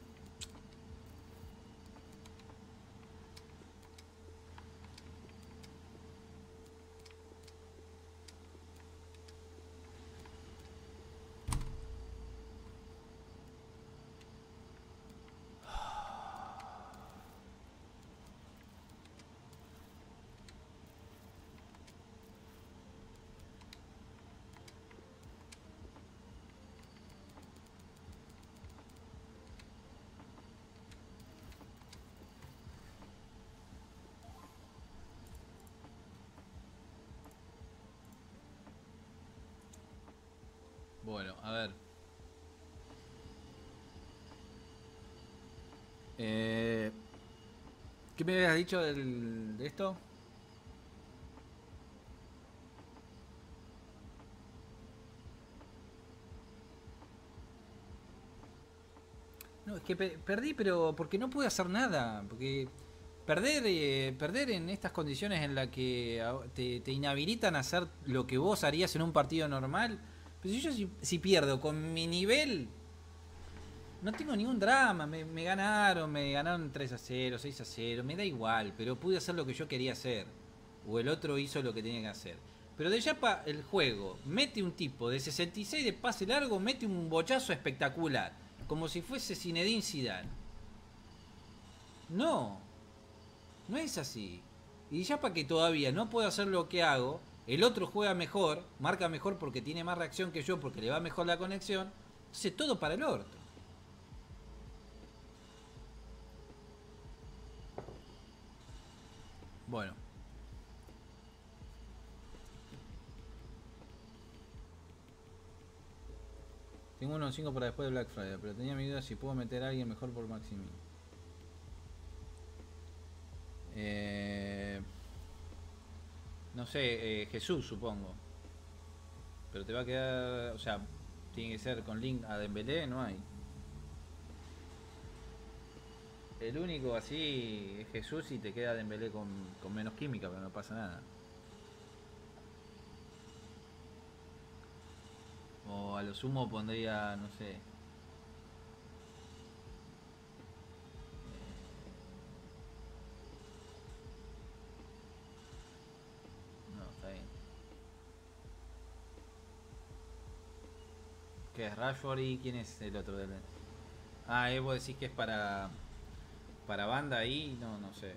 Bueno, a ver. ¿Qué me habías dicho de esto? No, es que perdí, pero porque no pude hacer nada. Porque perder en estas condiciones en las que te inhabilitan a hacer lo que vos harías en un partido normal. Pero yo si pierdo con mi nivel, no tengo ningún drama. Me ganaron 3-0, 6-0, me da igual. Pero pude hacer lo que yo quería hacer. O el otro hizo lo que tenía que hacer. Pero de Yapa, el juego, mete un tipo de 66 de pase largo, mete un bochazo espectacular. Como si fuese Zinedine Zidane. No. No es así. Y Yapa, que todavía no puedo hacer lo que hago. El otro juega mejor, marca mejor porque tiene más reacción que yo, porque le va mejor la conexión. Entonces todo para el orto. Bueno. Tengo 1.5 para después de Black Friday, pero tenía mi duda si puedo meter a alguien mejor por Maximin. No sé, Jesús supongo. Pero te va a quedar... O sea, tiene que ser con link a Dembélé, no hay. El único así es Jesús y te queda Dembélé con menos química, pero no pasa nada. O a lo sumo pondría, no sé... ¿Qué es Rashford y quién es el otro? Ah, vos decís que es para banda ahí, no sé.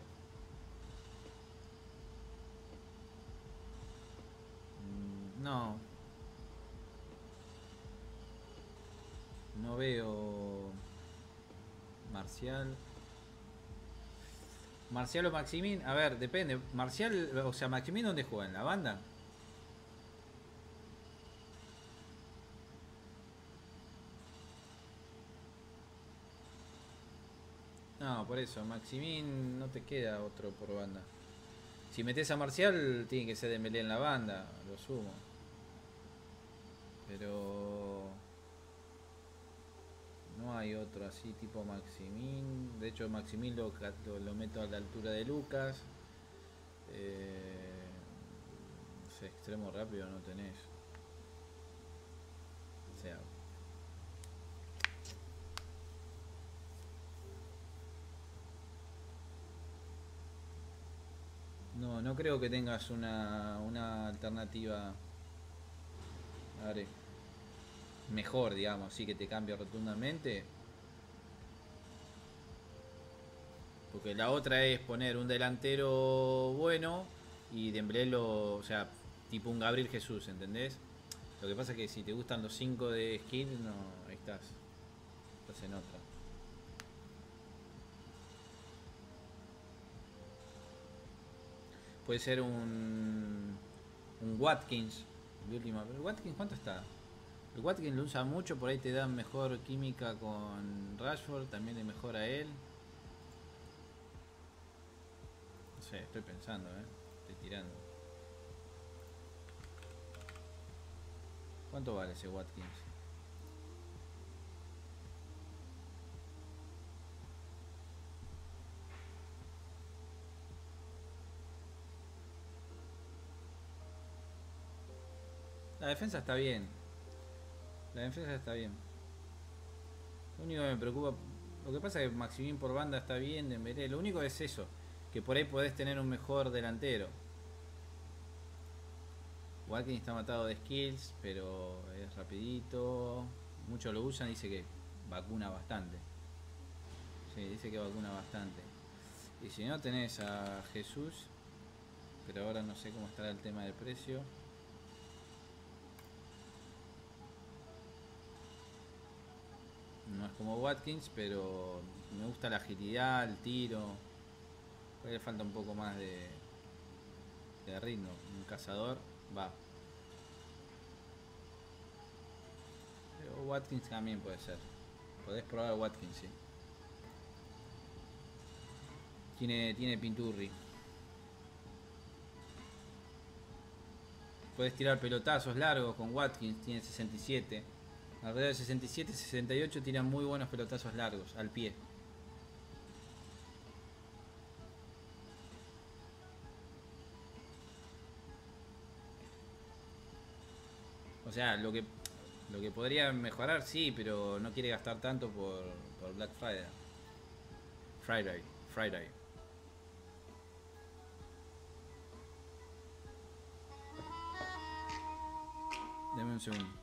No. No veo Marcial. Marcial o Maximin, a ver, depende. Marcial, o sea, Maximin, ¿dónde juega? ¿En la banda? No, por eso, Maximin no te queda otro por banda. Si metes a Marcial, tiene que ser Dembélé en la banda, lo sumo. Pero... no hay otro así tipo Maximin. De hecho, Maximin lo meto a la altura de Lucas. Ese extremo rápido no tenés. O sea... No creo que tengas una alternativa, a ver, mejor, digamos, sí, que te cambie rotundamente. Porque la otra es poner un delantero bueno y Dembélé, o sea, tipo un Gabriel Jesús, ¿entendés? Lo que pasa es que si te gustan los 5 de skill, no, ahí estás en otra. Puede ser un Watkins de última. Pero Watkins, ¿cuánto está? El Watkins lo usa mucho, por ahí te da mejor química con Rashford, también le mejora él. No sé, estoy pensando, estoy tirando. ¿Cuánto vale ese Watkins? La defensa está bien. La defensa está bien. Lo único que me preocupa... Lo que pasa es que Maximin por banda está bien, Dembélé. Lo único es eso, que por ahí podés tener un mejor delantero. Watkins está matado de skills, pero es rapidito. Muchos lo usan, dice que vacuna bastante. Sí, dice que vacuna bastante. Y si no, tenés a Jesús. Pero ahora no sé cómo estará el tema del precio. No es como Watkins, pero me gusta la agilidad, el tiro. Pues le falta un poco más de ritmo. Un cazador va. Pero Watkins también puede ser. Podés probar a Watkins, sí. Tiene Pinturri. Podés tirar pelotazos largos con Watkins. Tiene 67. Alrededor de 67-68 tiran muy buenos pelotazos largos al pie. O sea, lo que podría mejorar, sí, pero no quiere gastar tanto por Black Friday. Friday. Deme un segundo.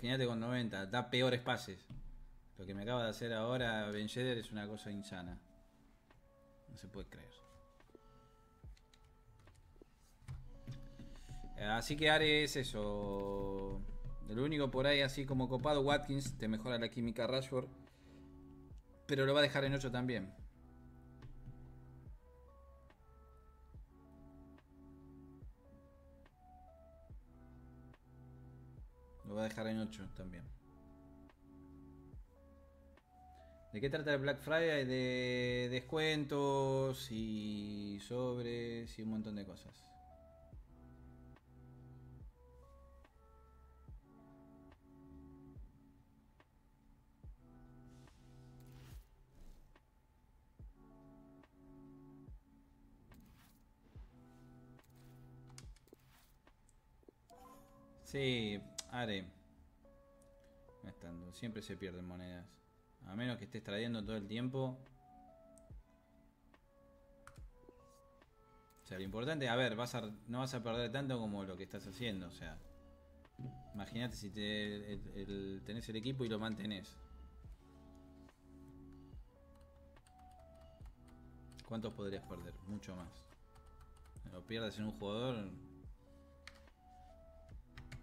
Imagínate con 90, da peores pases. Lo que me acaba de hacer ahora Ben Yedder es una cosa insana. No se puede creer. Así que Are es eso. Lo único por ahí así como copado, Watkins te mejora la química Rashford. Pero lo va a dejar en 8 también. Lo voy a dejar en 8 también. ¿De qué trata el Black Friday? De descuentos y sobres y un montón de cosas. Sí. Are, no estando, siempre se pierden monedas. A menos que estés trayendo todo el tiempo. O sea, lo importante, a ver, no vas a perder tanto como lo que estás haciendo. O sea, imagínate si tenés el equipo y lo mantenés. ¿Cuántos podrías perder? Mucho más. Lo pierdes en un jugador.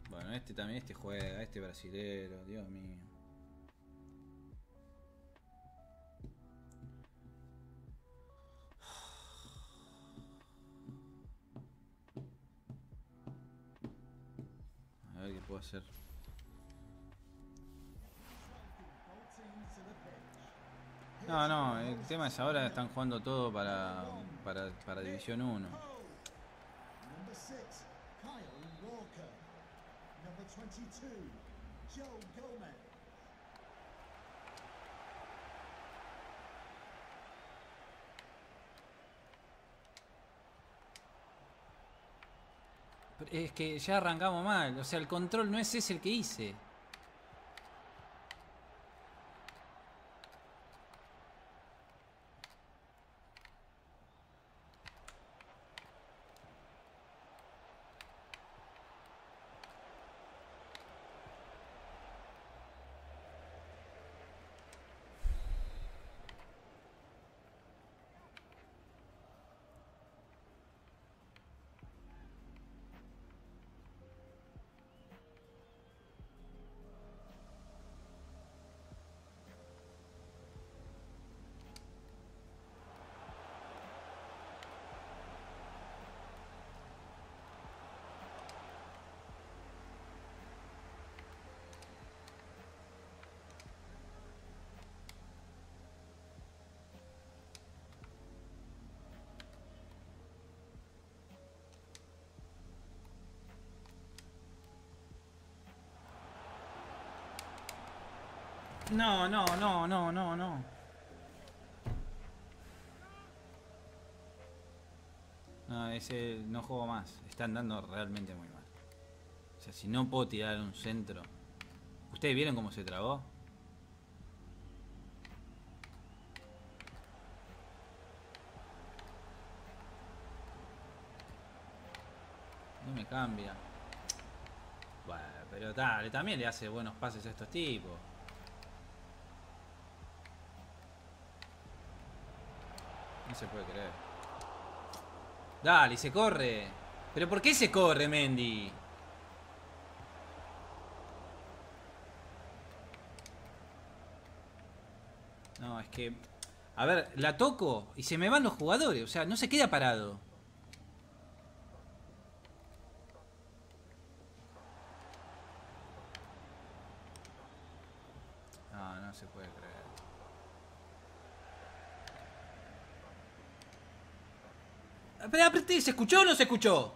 Bueno, este también, este juega, este brasilero, Dios mío. A ver qué puedo hacer. No, el tema es ahora están jugando todo para División 1. Es que ya arrancamos mal, o sea, el control no es ese el que hice. No. No, ese no juego más. Está andando realmente muy mal. O sea, si no puedo tirar un centro. ¿Ustedes vieron cómo se trabó? No me cambia. Bueno, pero dale, también le hace buenos pases a estos tipos. No se puede creer. Dale, se corre. ¿Pero por qué se corre, Mendy? No, es que... A ver, la toco y se me van los jugadores. O sea, no se queda parado. No, no se puede creer. Espera, ¿se escuchó o no se escuchó?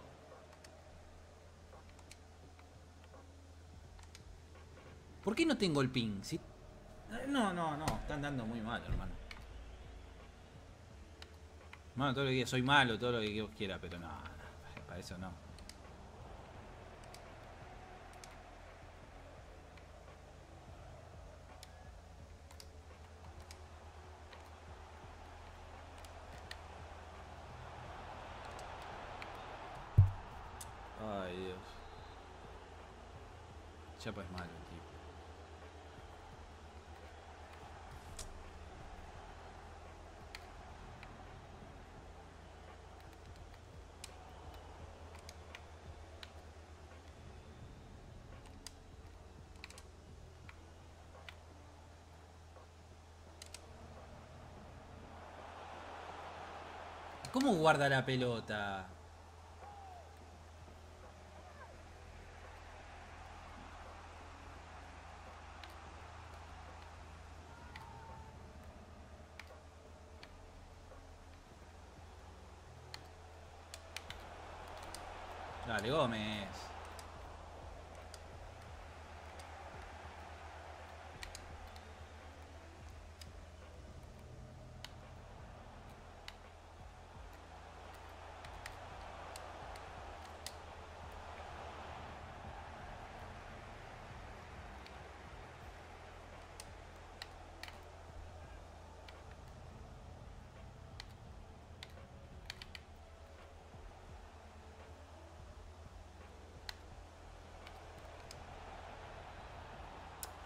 ¿Por qué no tengo el ping? ¿Sí? No. Están dando muy mal, hermano. Bueno, todo lo que quiera. Soy malo, todo lo que Dios quiera, pero no. Para eso no. Ay, Dios. Chapa es malo, tío. ¿Cómo guarda la pelota? Dale, Gómez.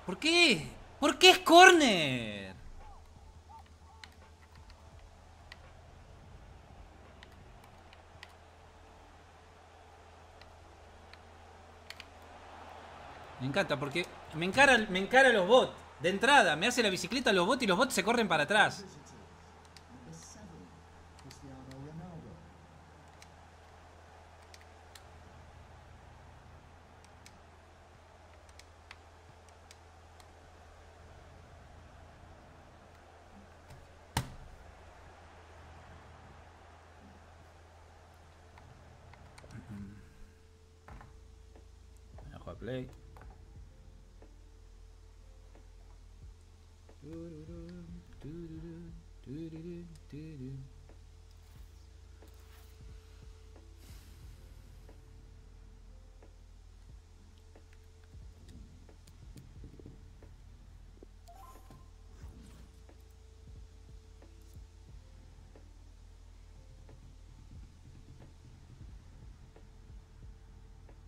¿Por qué? ¿Por qué es córner? Me encanta porque me encara los bots. De entrada, me hace la bicicleta a los bots y los bots se corren para atrás. Play.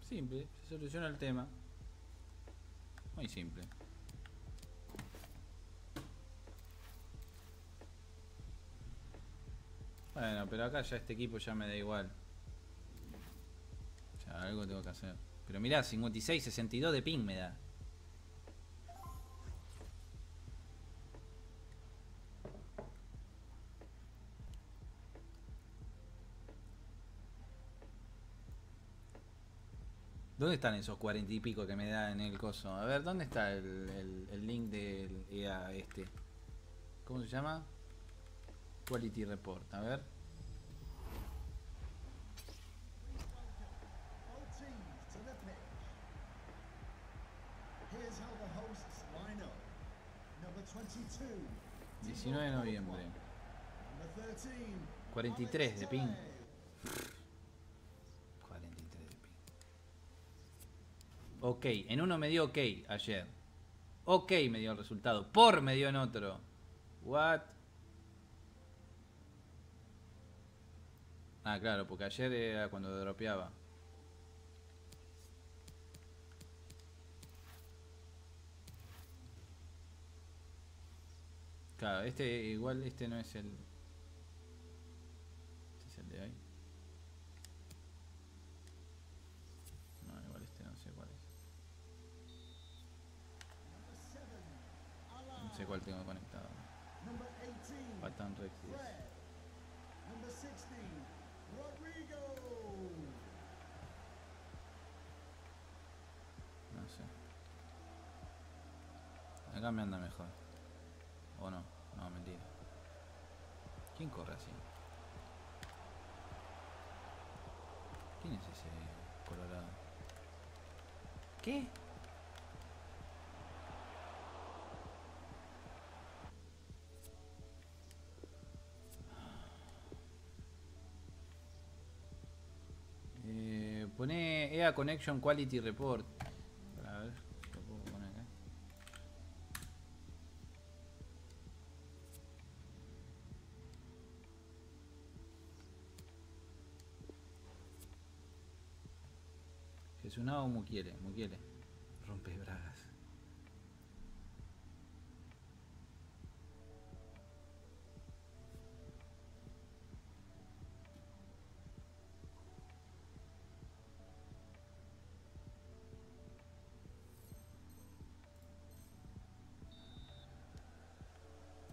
Simple, se soluciona el tema. Muy simple. Bueno, pero acá ya este equipo ya me da igual. Ya algo tengo que hacer. Pero mirá, 56, 62 de ping me da. ¿Dónde están esos 40 y pico que me da en el coso? A ver, ¿dónde está el link del EA este? ¿Cómo se llama? Quality Report, a ver. 19 de noviembre. 43 de ping. 43 de ping. Ok, en uno me dio ok ayer. Ok me dio el resultado. Por me dio en otro. What? Ah, claro, porque ayer era cuando dropeaba. Claro, este igual, este no es el... Este es el de ahí. No, igual este no sé cuál es. No sé cuál tengo conectado. Faltan rectis. No sé. Acá me anda mejor. ¿O no? No, mentira. ¿Quién corre así? ¿Quién es ese colorado? ¿Qué? Pone EA Connection Quality Report. Sunao Mukiele, Mukiele. Rompe bragas.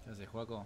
¿Qué haces, Joaco?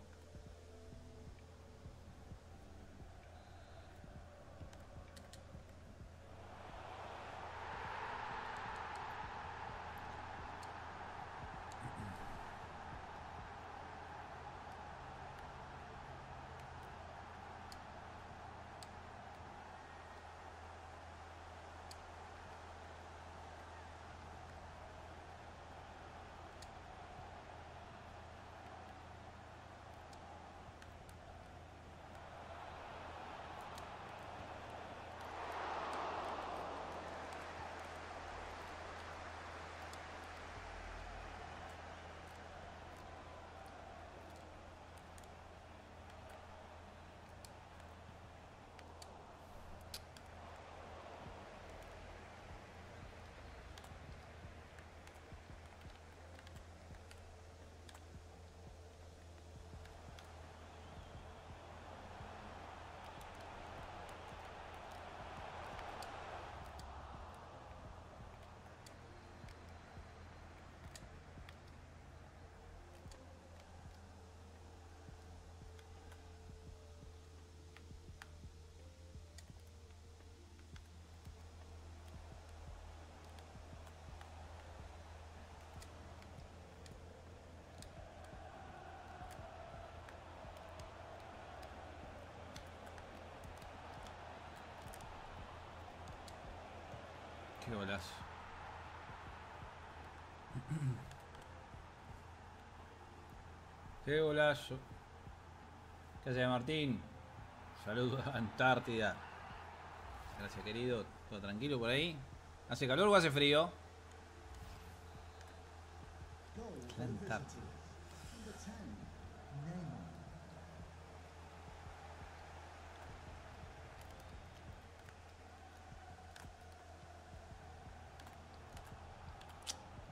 Qué golazo. Qué golazo. ¿Qué hace, Martín? Saludos a Antártida. Gracias, querido. ¿Todo tranquilo por ahí? ¿Hace calor o hace frío? La Antártida.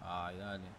Ay, dale.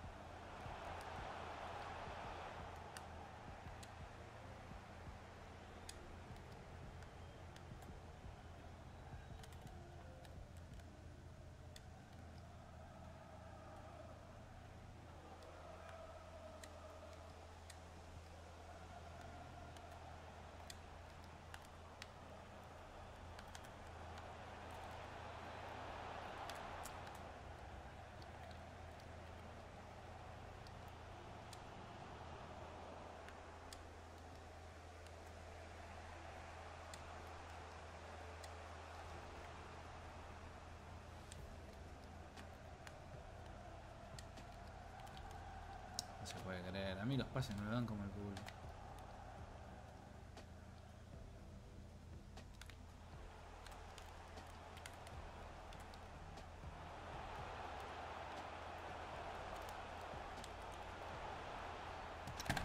puede creer. A mí los pases no me dan como el culo.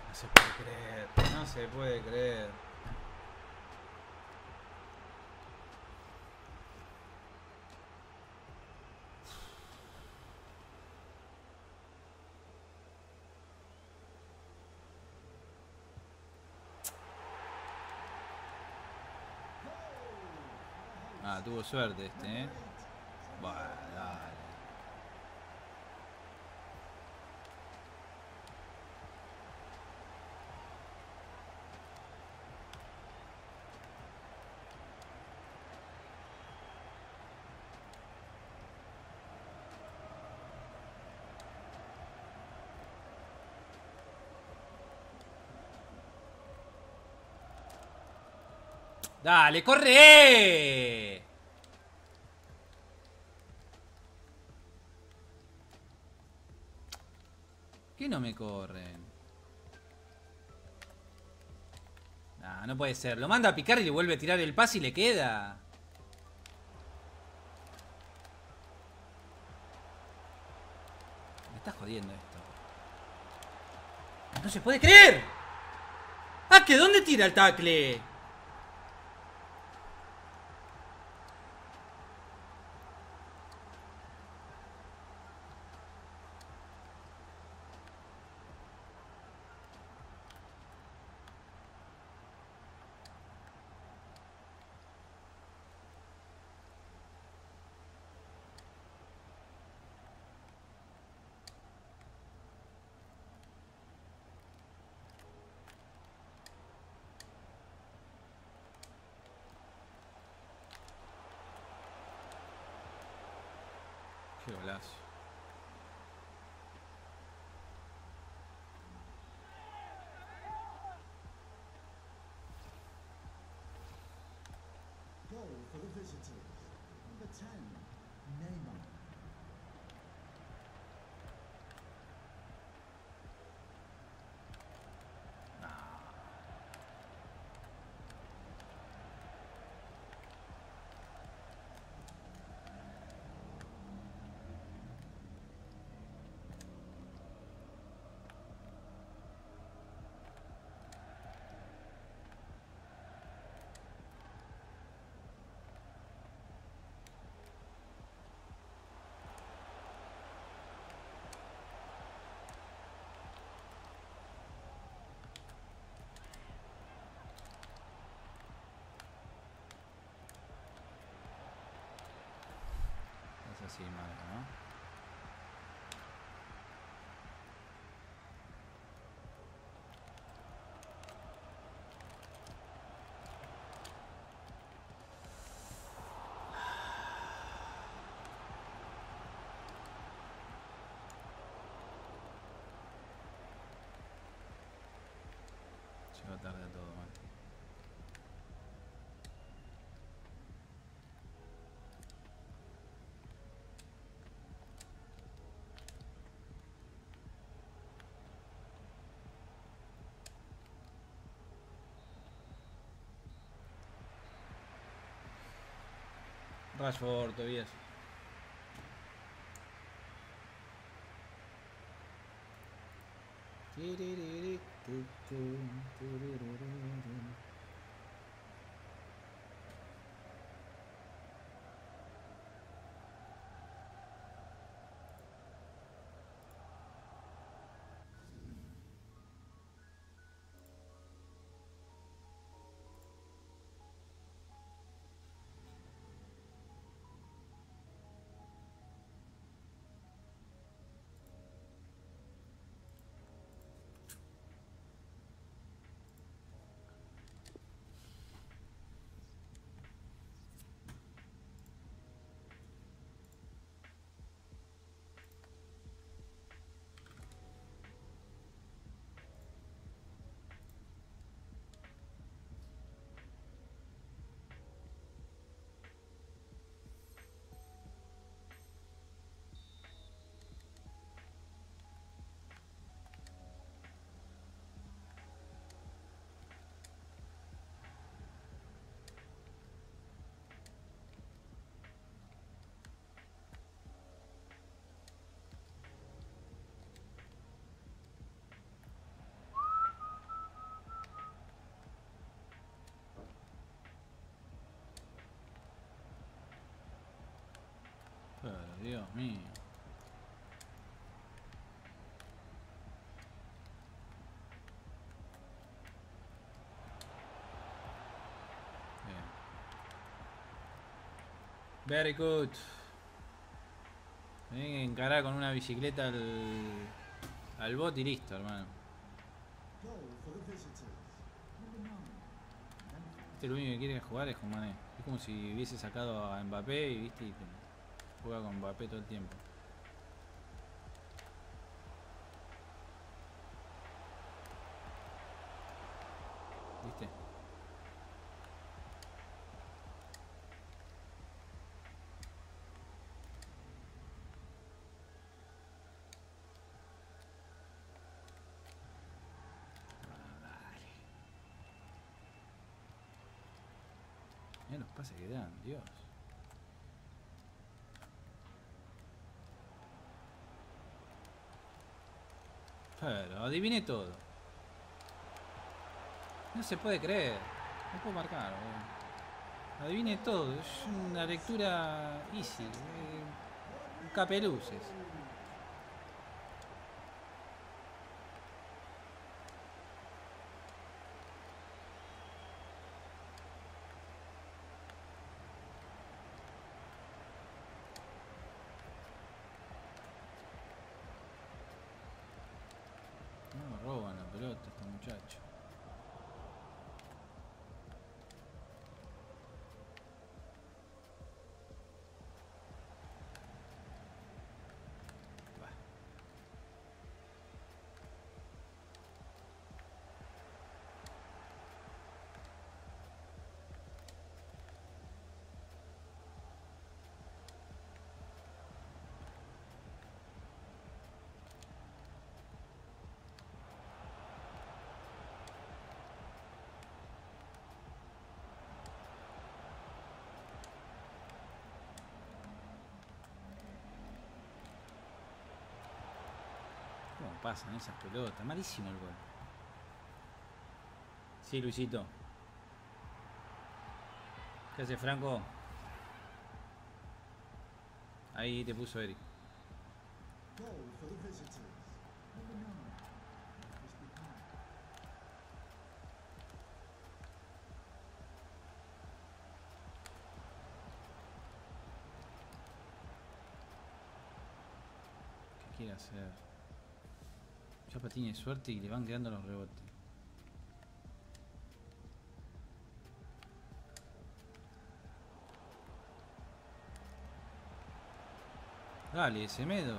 No se puede creer. No se puede creer. Ah, tuvo suerte este, ¿eh? Bueno, dale. Dale, corre. ¿Por qué no me corren? Nah, no puede ser. Lo manda a picar y le vuelve a tirar el pase y le queda. Me está jodiendo esto. ¡No se puede creer! ¡Ah, que dónde tira el tackle! Qué golazo. Goal for the visitors. Number 10, Neymar. Sí, madre, ¿no? Llegó tarde todo, man. Rashford, Tobias. Dios mío. Bien. Very good. Tienen que encarar con una bicicleta al bot y listo, hermano. Este lo único que quiere jugar es con Mané. Es como si hubiese sacado a Mbappé y viste y juega con Mbappé todo el tiempo. ¿Viste? Mirá los pases que dan, Dios. Pero adiviné todo. No se puede creer. No puedo marcar, bro. Adiviné todo. Es una lectura easy. Capeluces. ¿Cómo pasan esas pelotas? Malísimo el gol. Sí, Luisito. ¿Qué hace, Franco? Ahí te puso Eric. ¿Qué quiere hacer? Chapa tiene suerte y le van quedando los rebotes. Dale, Semedo.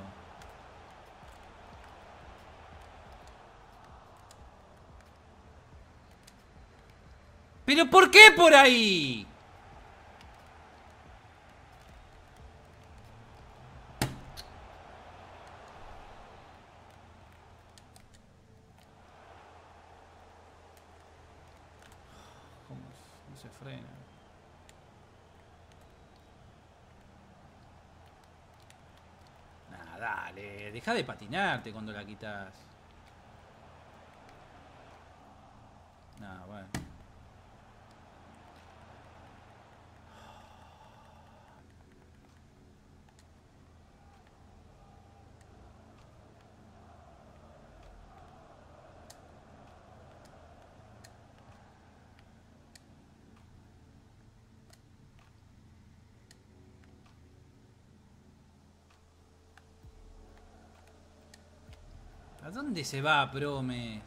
¿Pero por qué por ahí? Se frena. Nah, dale, deja de patinarte cuando la quitas. Nah, bueno. ¿A dónde se va, Promes?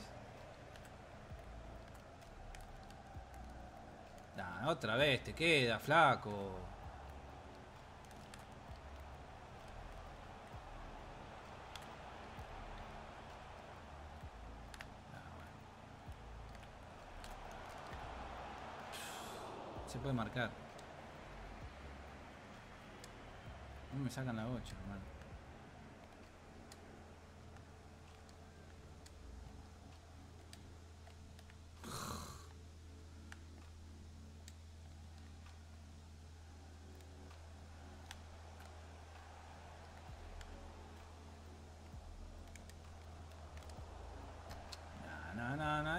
Nah, otra vez te queda, flaco. Se puede marcar. No me sacan la 8, hermano.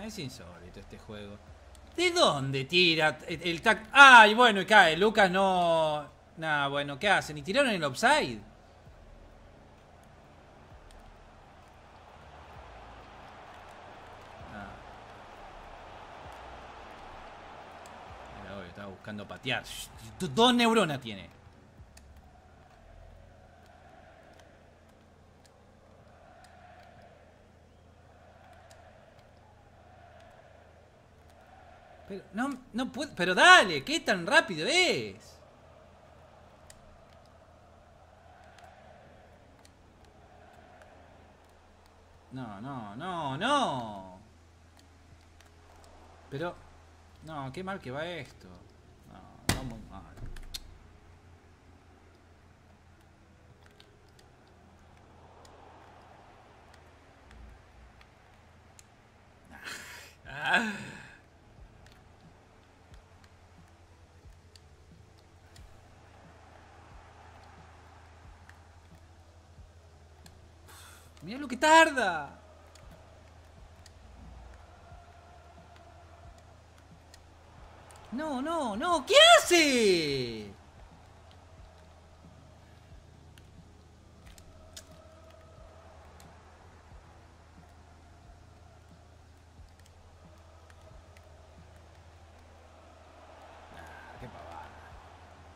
Es insólito este juego. ¿De dónde tira el tac? Ay, bueno, y cae. Lucas no. Nada, bueno, ¿qué hacen? ¿Y tiraron el offside? buscando patear. Dos neuronas tiene. Pero, no puedo. Pero dale, ¿qué tan rápido es? No. Pero, no, qué mal que va esto. No, muy mal. Mira lo que tarda. No. ¿Qué hace? Ah, qué pavada.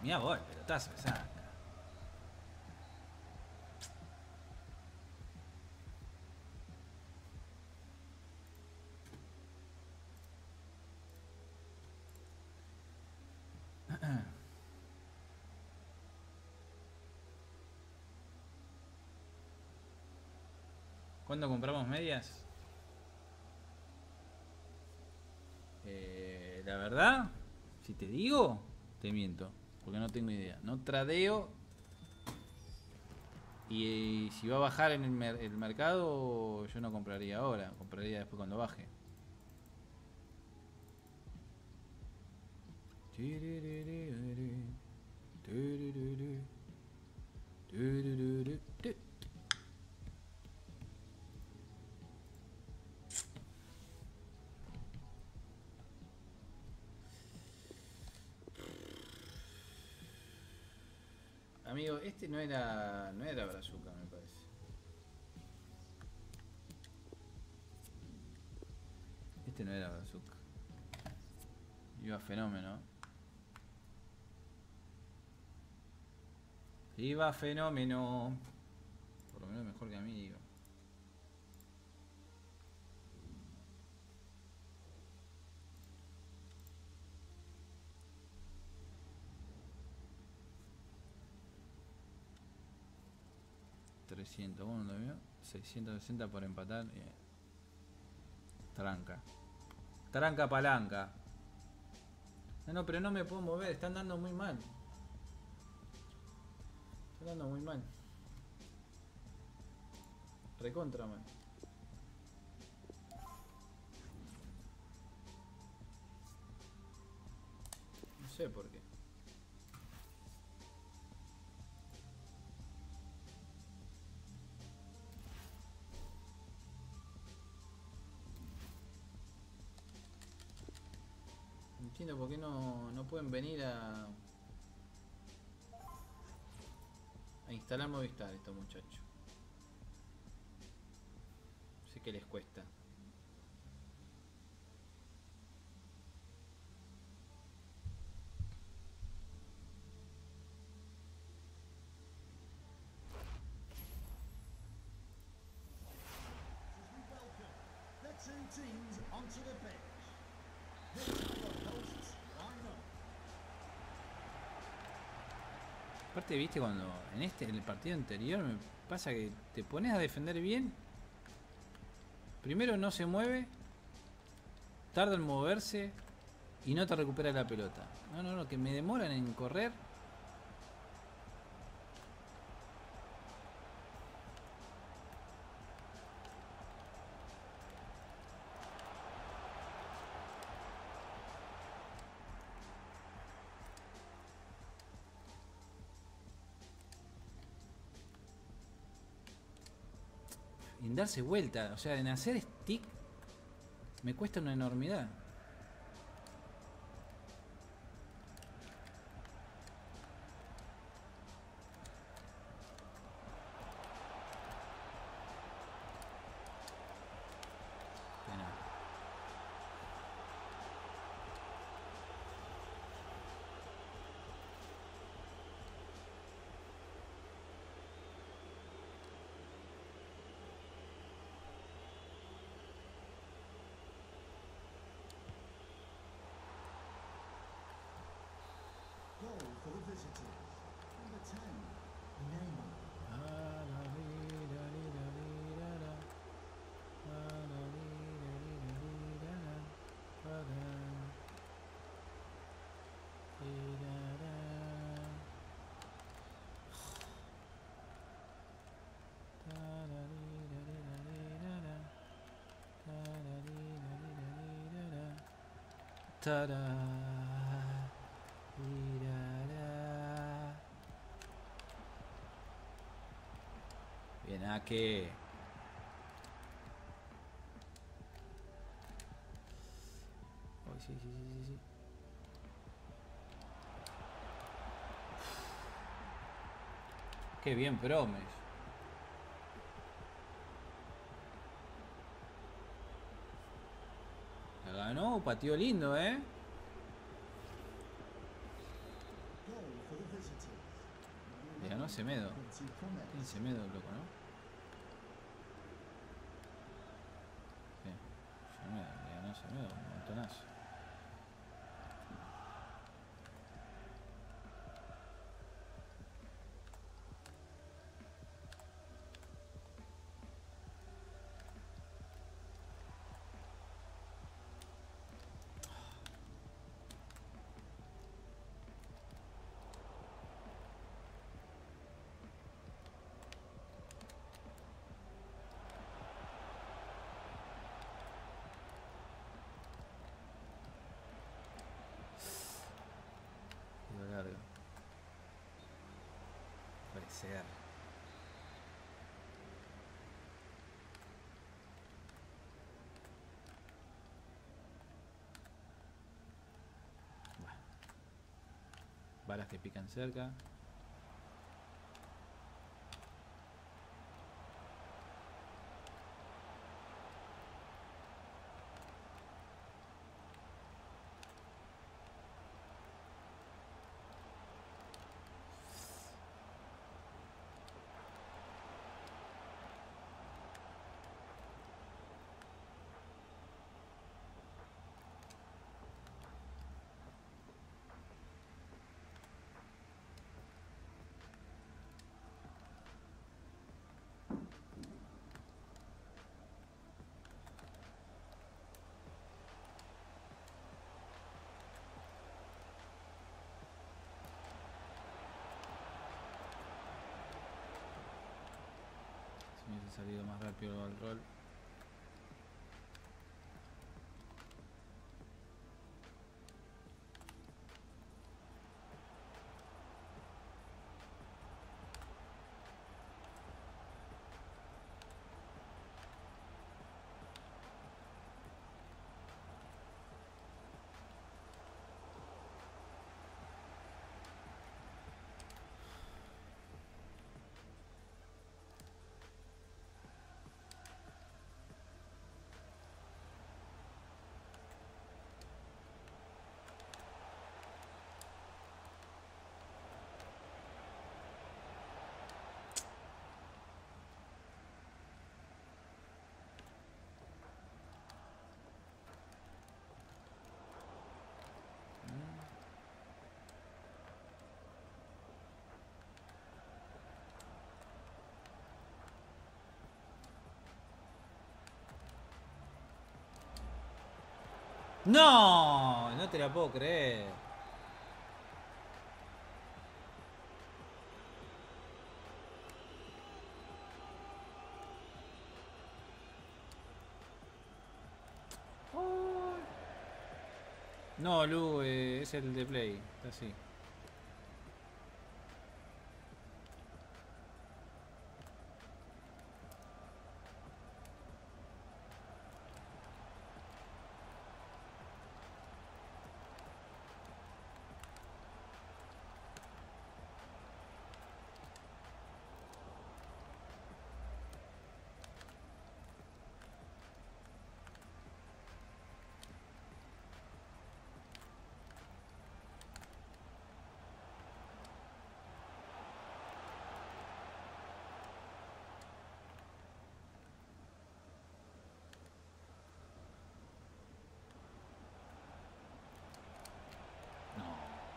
Mira vos, el pelotazo que saca. ¿Cuándo compramos medias? La verdad, si te digo, te miento, porque no tengo idea. No tradeo. Y si va a bajar en el mercado, yo no compraría ahora. Compraría después cuando baje. Amigo, este no era Brazuca, me parece. Este no era Brazuca. Iba fenómeno. Iba fenómeno. Por lo menos mejor que a mí, digo. ¿Vos no lo vio? 660 por empatar. Bien. Tranca palanca. No, pero no me puedo mover. Están dando muy mal. Están dando muy mal. Recontra mal. No sé por qué. ¿Por qué no pueden venir a instalar Movistar estos muchachos? Sé que les cuesta. Aparte, viste, cuando en el partido anterior me pasa que te pones a defender bien, primero no se mueve, tarda en moverse y no te recupera la pelota. No, que me demoran en correr. Darse vuelta, o sea, en hacer stick me cuesta una enormidad. Bien, a que... Oh, sí, sí, sí, sí. Qué bien, Promes. La ganó, pateó lindo, ¿eh? Le ganó Semedo. Tiene Semedo, loco, ¿no? Sí, Semedo, le ganó Semedo, un montonazo. Ser. Bueno. Balas que pican cerca. Me hubiese salido más rápido el rol. No, no te la puedo creer. Oh. No, Lu, es el de Play, está así.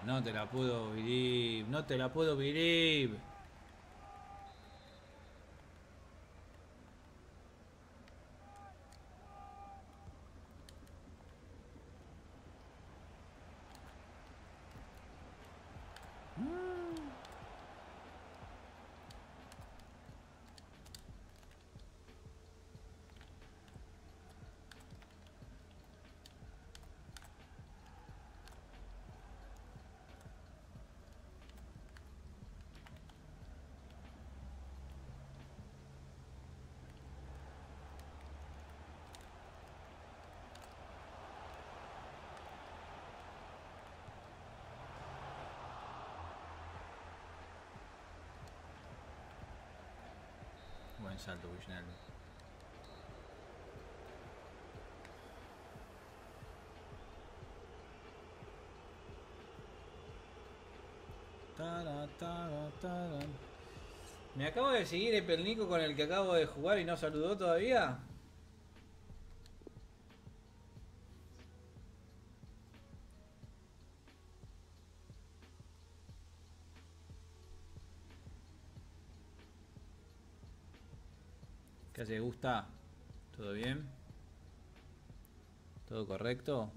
No te la puedo vivir, no te la puedo vivir. salto Wijnaldum. Me acabo de seguir el pernico con el que acabo de jugar y no saludó todavía. ¿Qué hace? ¿Gusta? ¿Todo bien? ¿Todo correcto?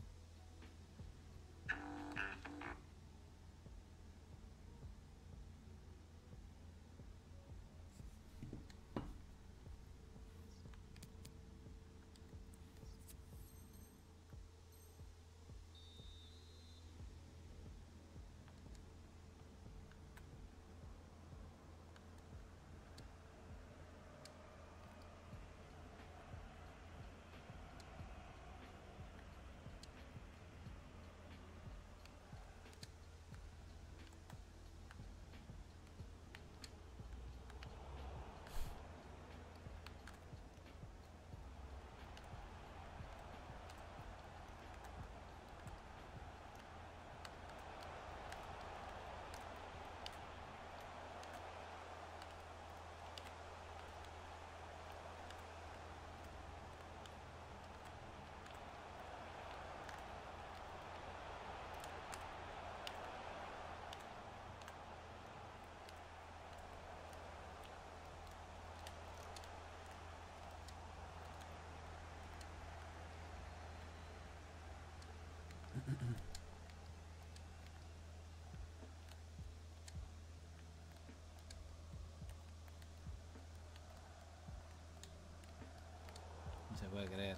No se puede creer.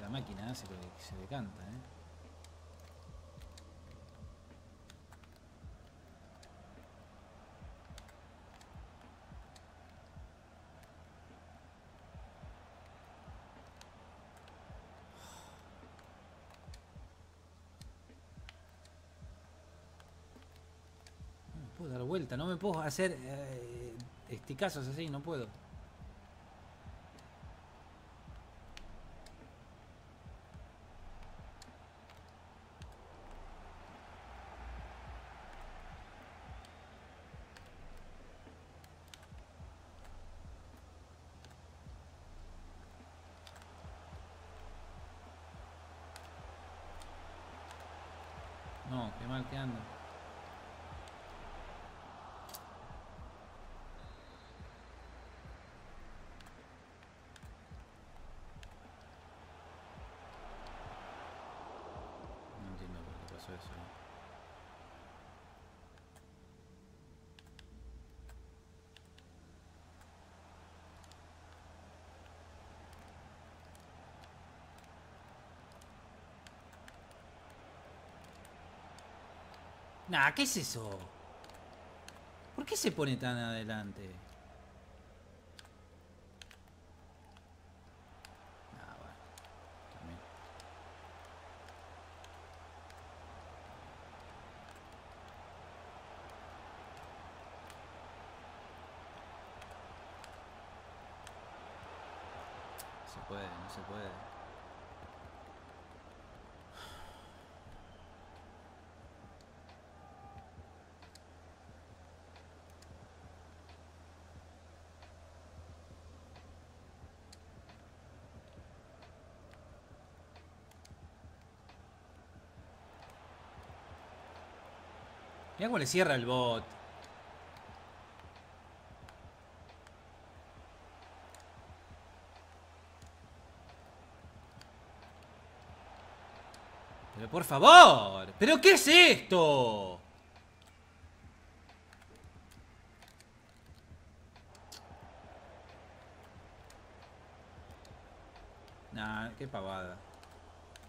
La máquina hace lo que se le canta, ¿eh? Puedo dar vuelta, no me puedo hacer esticazos así, no puedo. No, qué mal que anda. Nah, ¿qué es eso? ¿Por qué se pone tan adelante? Nah, bueno. También. No se puede, no se puede. Mirá cómo le cierra el bot. Pero por favor, ¿pero qué es esto? Nah, qué pavada.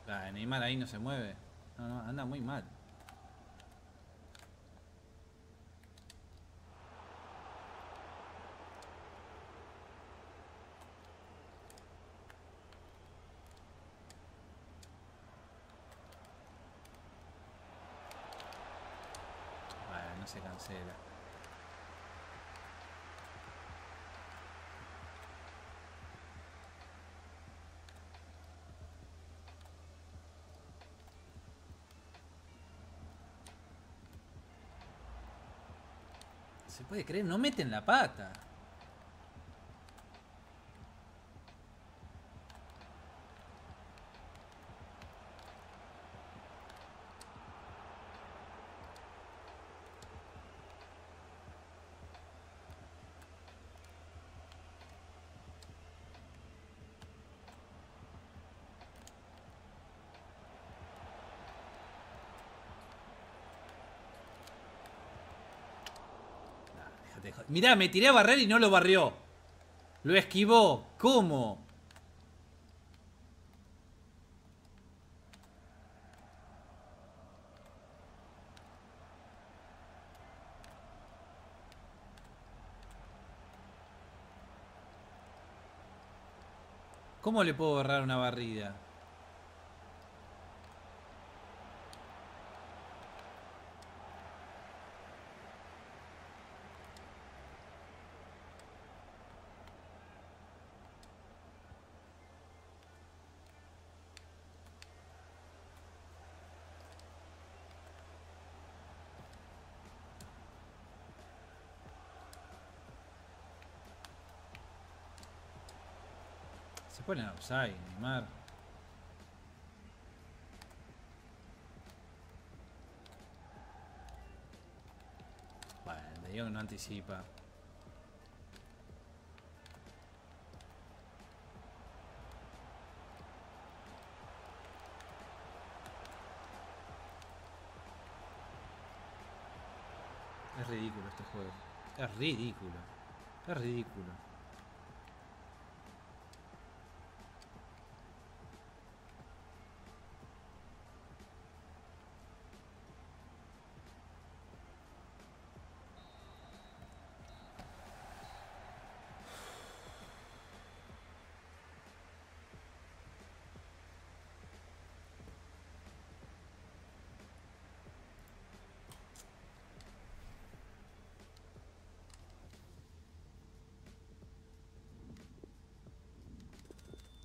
La Neymar ahí no se mueve. No, no, anda muy mal. Se cancela. se puede creer, no meten la pata. Mirá, me tiré a barrer y no lo barrió. Lo esquivó. ¿Cómo? ¿Cómo le puedo barrar una barrida? Se ponen outside, Neymar. Bueno, de Jong no anticipa. Es ridículo este juego. Es ridículo. Es ridículo.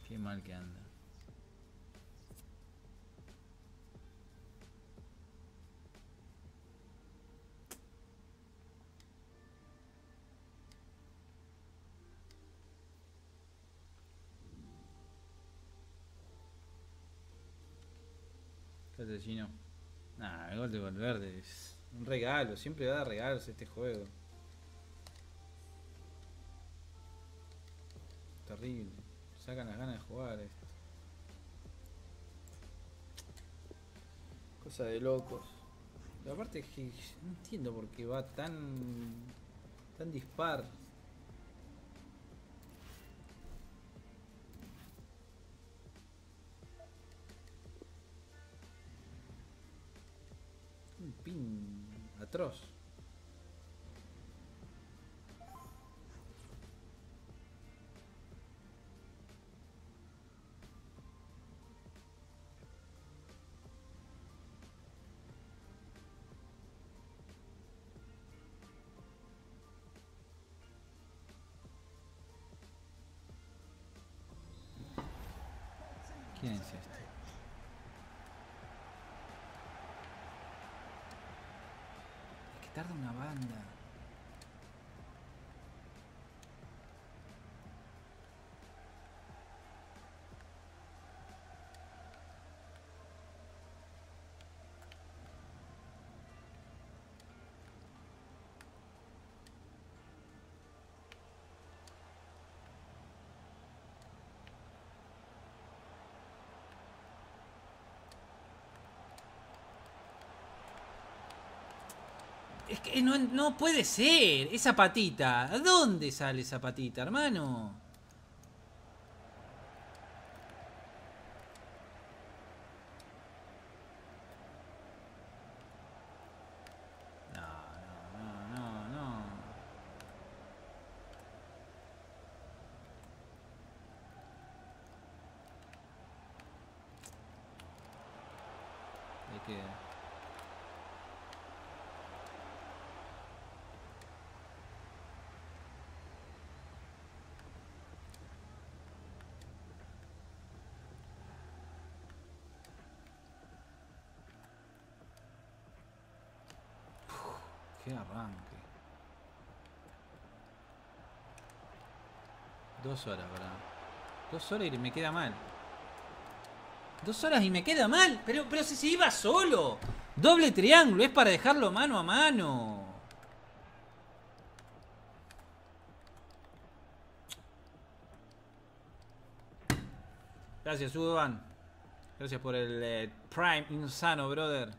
Qué mal que anda. ¿Qué haces, Gino? Nah, el gol de Valverde es un regalo. Siempre da regalos este juego. Terrible. Sacan las ganas de jugar esto. Cosa de locos. Pero aparte es que no entiendo por qué va tan dispar. Un pin atroz. ¿Quién es este? Es que tarda una banda. Es que no puede ser. Esa patita. ¿A dónde sale esa patita, hermano? No. Ahí queda. ¡Qué arranque! 2 horas, ¿verdad? 2 horas y me queda mal. 2 horas y me queda mal. Pero si se iba solo. Doble triángulo, es para dejarlo mano a mano. Gracias, Udovan. Gracias por el Prime insano, brother.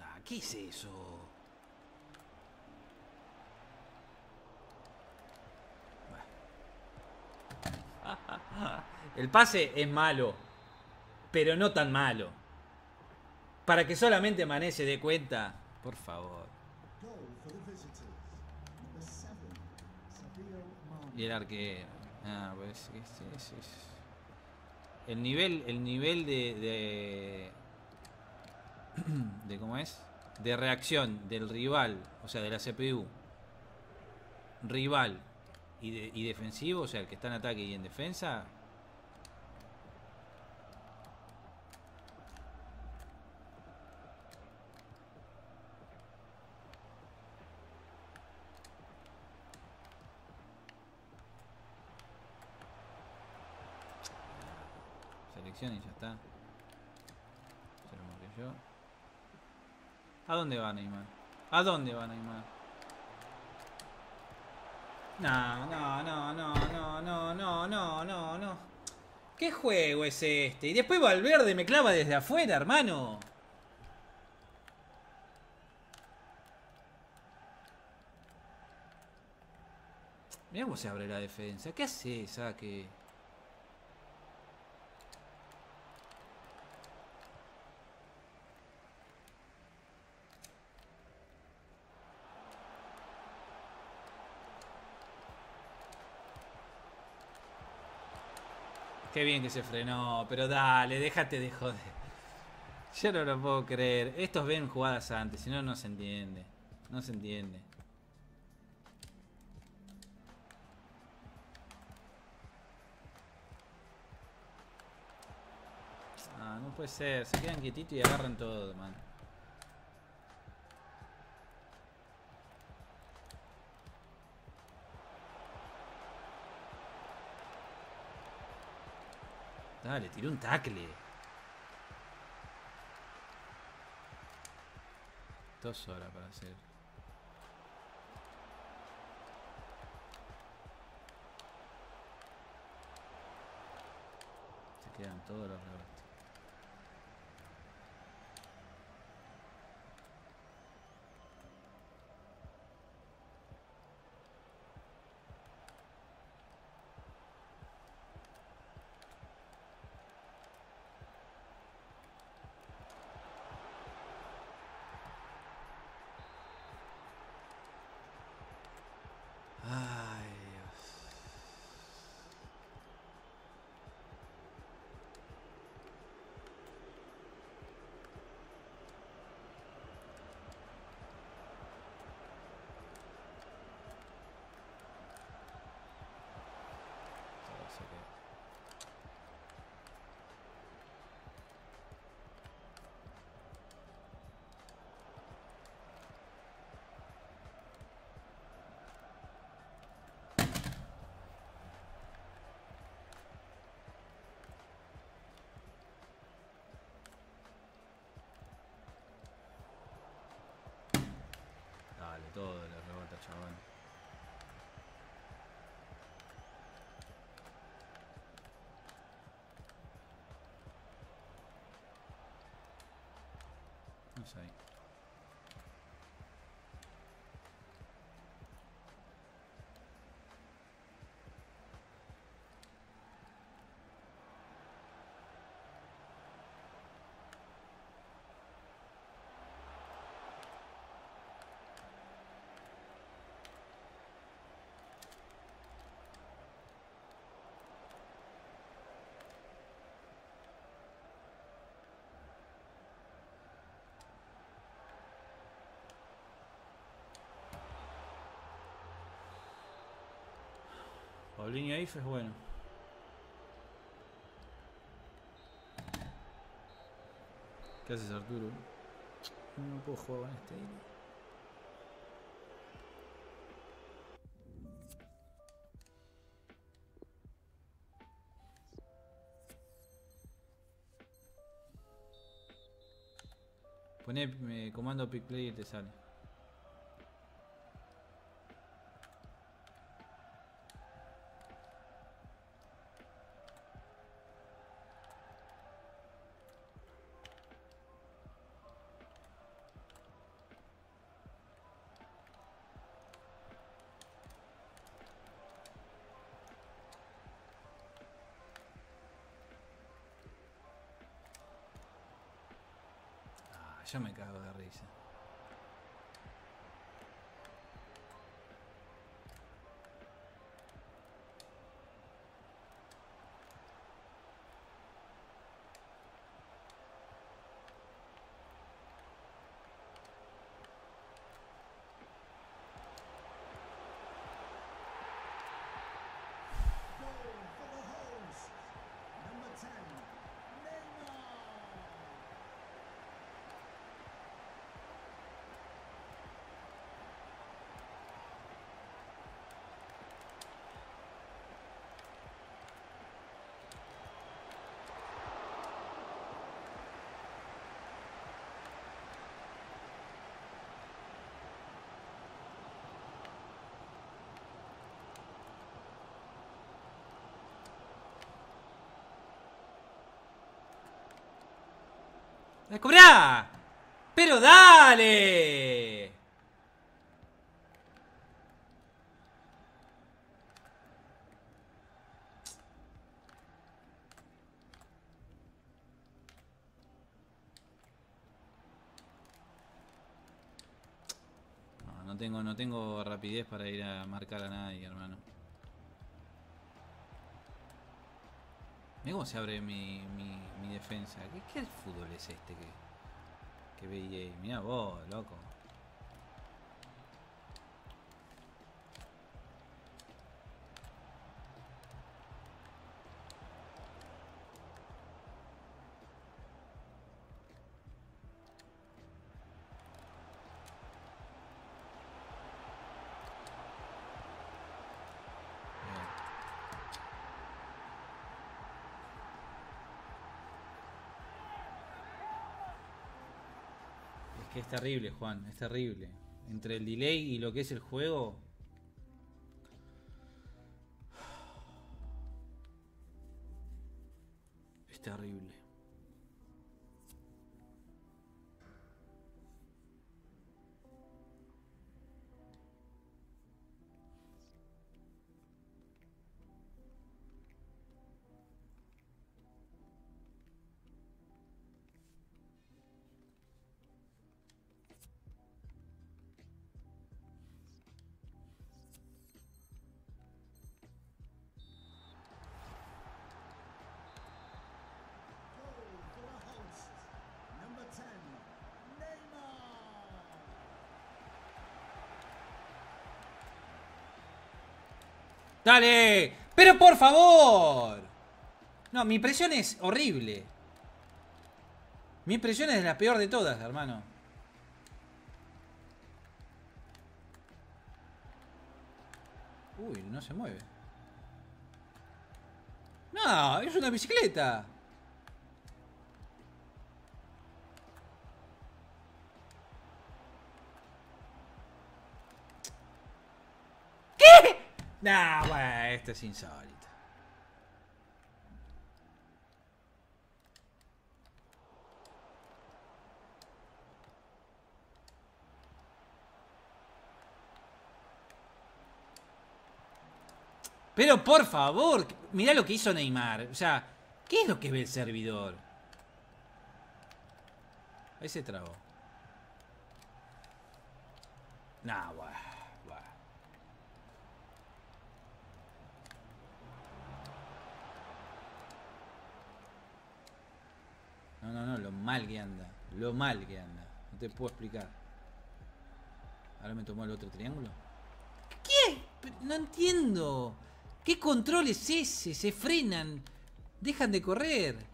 Ah, ¿qué es eso? El pase es malo, pero no tan malo. Para que solamente Mané se dé cuenta, por favor. Y el arquero. Ah, pues es. El nivel de ¿cómo es? De reacción del rival, o sea, de la CPU. Rival y defensivo, o sea, el que está en ataque y en defensa. Y ya está. Se lo mostré yo. ¿A dónde va Neymar? ¿A dónde va Neymar? No. ¿Qué juego es este? Y después Valverde me clava desde afuera, hermano. Mirá cómo se abre la defensa. ¿Qué hace, saque? Qué bien que se frenó, pero dale, déjate de joder. Yo no lo puedo creer. Estos ven jugadas antes, si no, no se entiende. No se entiende. Ah, no puede ser. Se quedan quietitos y agarran todo, man. Dale, tiró un tackle. 2 horas para hacer. Se quedan todos los rebotes. Todo de la rebota, chabón. No sé. Paulinho ahí fue bueno. ¿Qué haces, Arturo? No puedo jugar con este hilo. Poné comando pick player y te sale. Ya me cago de risa. ¡Descubrirá! ¡Pero dale! No, no tengo rapidez para ir a marcar a nadie, hermano. Mirá cómo se abre mi defensa. ¿Qué fútbol es este que veía? Mirá vos, loco. Es terrible, Juan, es terrible. Entre el delay y lo que es el juego. Es terrible. ¡Dale! ¡Pero por favor! No, mi presión es horrible. Mi presión es la peor de todas, hermano. Uy, no se mueve. No, es una bicicleta. Nah, bueno, esto es insólito. Pero por favor, mirá lo que hizo Neymar. O sea, ¿qué es lo que ve el servidor? Ahí se trabó. Nah, bueno. No, lo mal que anda. Lo mal que anda. No te puedo explicar. Ahora me tomó el otro triángulo. ¿Qué? No entiendo. ¿Qué control es ese? Se frenan. Dejan de correr.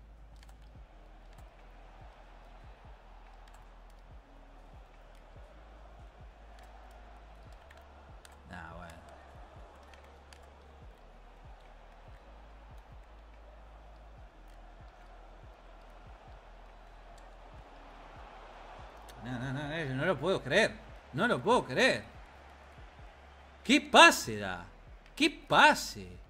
lo puedo creer. No lo puedo creer. ¡Qué pase da! ¡Qué pase!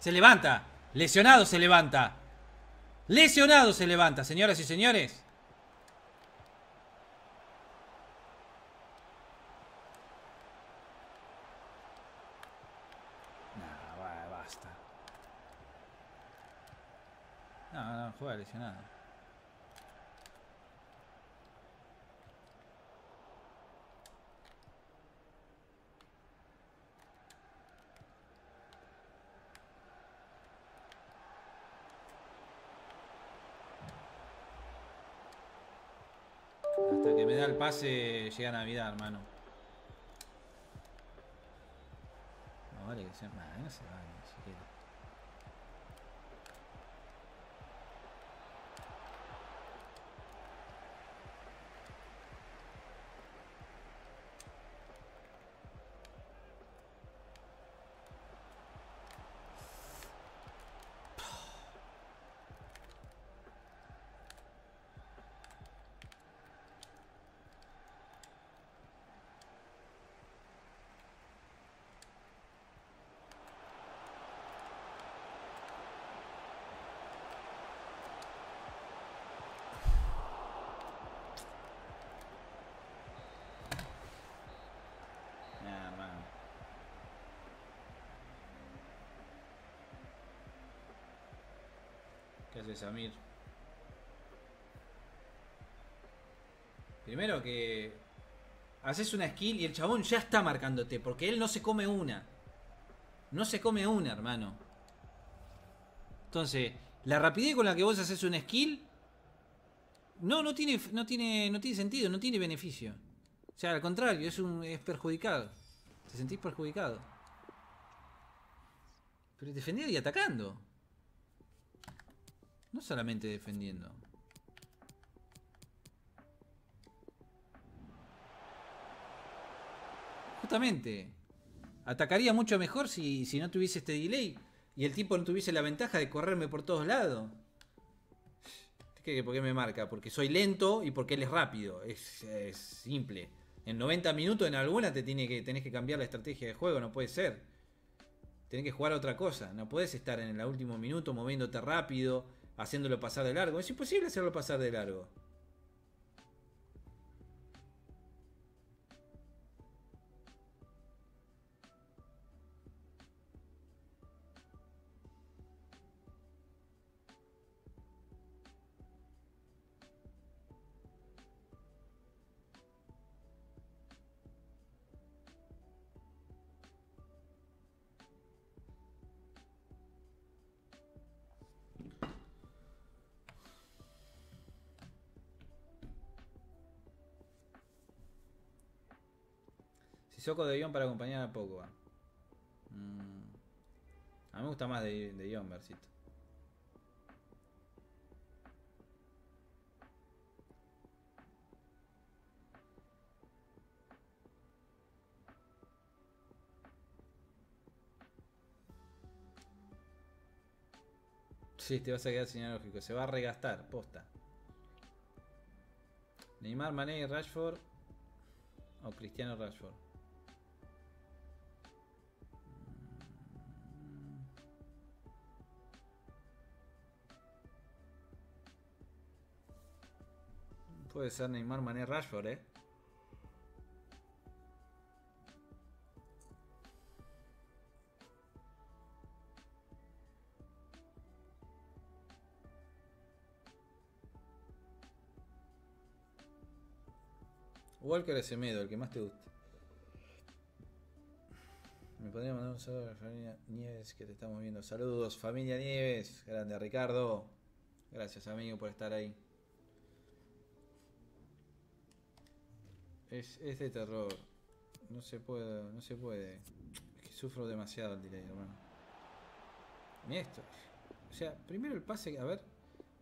Se levanta, lesionado se levanta. Lesionado se levanta, señoras y señores. No, basta. No, juega lesionado. El pase llega a Navidad, hermano. No vale que sea. No se vale ni siquiera. De Samir. Primero que haces una skill y el chabón ya está marcándote, porque él no se come una. No se come una, hermano. Entonces, la rapidez con la que vos haces una skill no tiene sentido, no tiene beneficio. O sea, al contrario, es perjudicado. Te sentís perjudicado. Pero defendiendo y atacando. No solamente defendiendo. Justamente. Atacaría mucho mejor si no tuviese este delay. Y el tipo no tuviese la ventaja de correrme por todos lados. ¿Por qué me marca? Porque soy lento y porque él es rápido. Es simple. En 90 minutos en alguna tenés que cambiar la estrategia de juego. No puede ser. Tenés que jugar a otra cosa. No podés estar en el último minuto moviéndote rápido, haciéndolo pasar de largo. Es imposible hacerlo pasar de largo. Sissoko de guión para acompañar a Pogba. A mí me gusta más de guión, versito. Sí, te vas a quedar sin analógico. Se va a regastar, posta. Neymar, Mané y Rashford. O Cristiano Rashford. Puede ser Neymar, Mané, Rashford, Walker o Semedo, el que más te guste. Me podría mandar un saludo a la familia Nieves que te estamos viendo. Saludos, familia Nieves. Grande, Ricardo. Gracias, amigo, por estar ahí. Es de terror. No se puede, no se puede. Es que sufro demasiado el delay, hermano. Mira esto. O sea, primero el pase, a ver.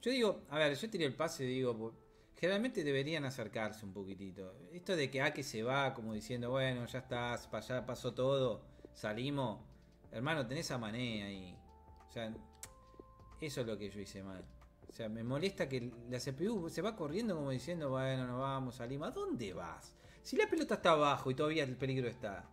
Yo digo, a ver, yo tiré el pase, digo, generalmente deberían acercarse un poquitito. Esto de que Ake se va, como diciendo, bueno, ya estás, para allá pasó todo, salimos. Hermano, tenés a Mané ahí. O sea, eso es lo que yo hice mal. O sea, me molesta que la CPU se va corriendo como diciendo, bueno, nos vamos, salimos. ¿A dónde vas? Si la pelota está abajo y todavía el peligro está.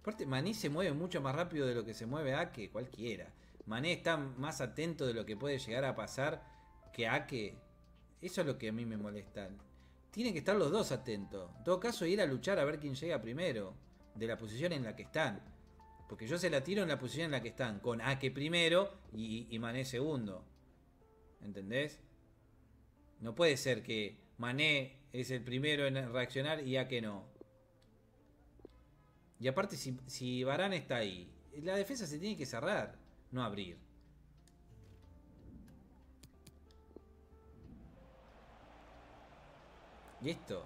Aparte, Mané se mueve mucho más rápido de lo que se mueve Ake, cualquiera. Mané está más atento de lo que puede llegar a pasar que Ake. Eso es lo que a mí me molesta. Tienen que estar los dos atentos. En todo caso, ir a luchar a ver quién llega primero. De la posición en la que están. Porque yo se la tiro en la posición en la que están. Con Ake primero y Mané segundo. ¿Entendés? No puede ser que Mané es el primero en reaccionar y Ake no. Y aparte, si Varane está ahí, la defensa se tiene que cerrar, no abrir. ¿Y esto?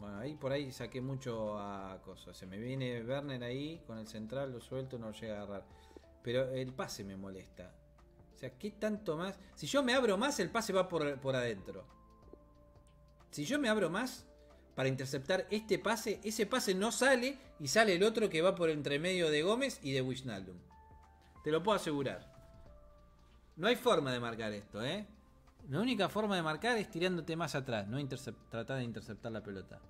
Bueno, ahí por ahí saqué mucho a cosas. Se me viene Werner ahí, con el central lo suelto, no lo llega a agarrar. Pero el pase me molesta. O sea, ¿qué tanto más? Si yo me abro más, el pase va por adentro. Si yo me abro más para interceptar este pase, ese pase no sale y sale el otro que va por entre medio de Gómez y de Wijnaldum. Te lo puedo asegurar. No hay forma de marcar esto, ¿eh? La única forma de marcar es tirándote más atrás, no tratar de interceptar la pelota.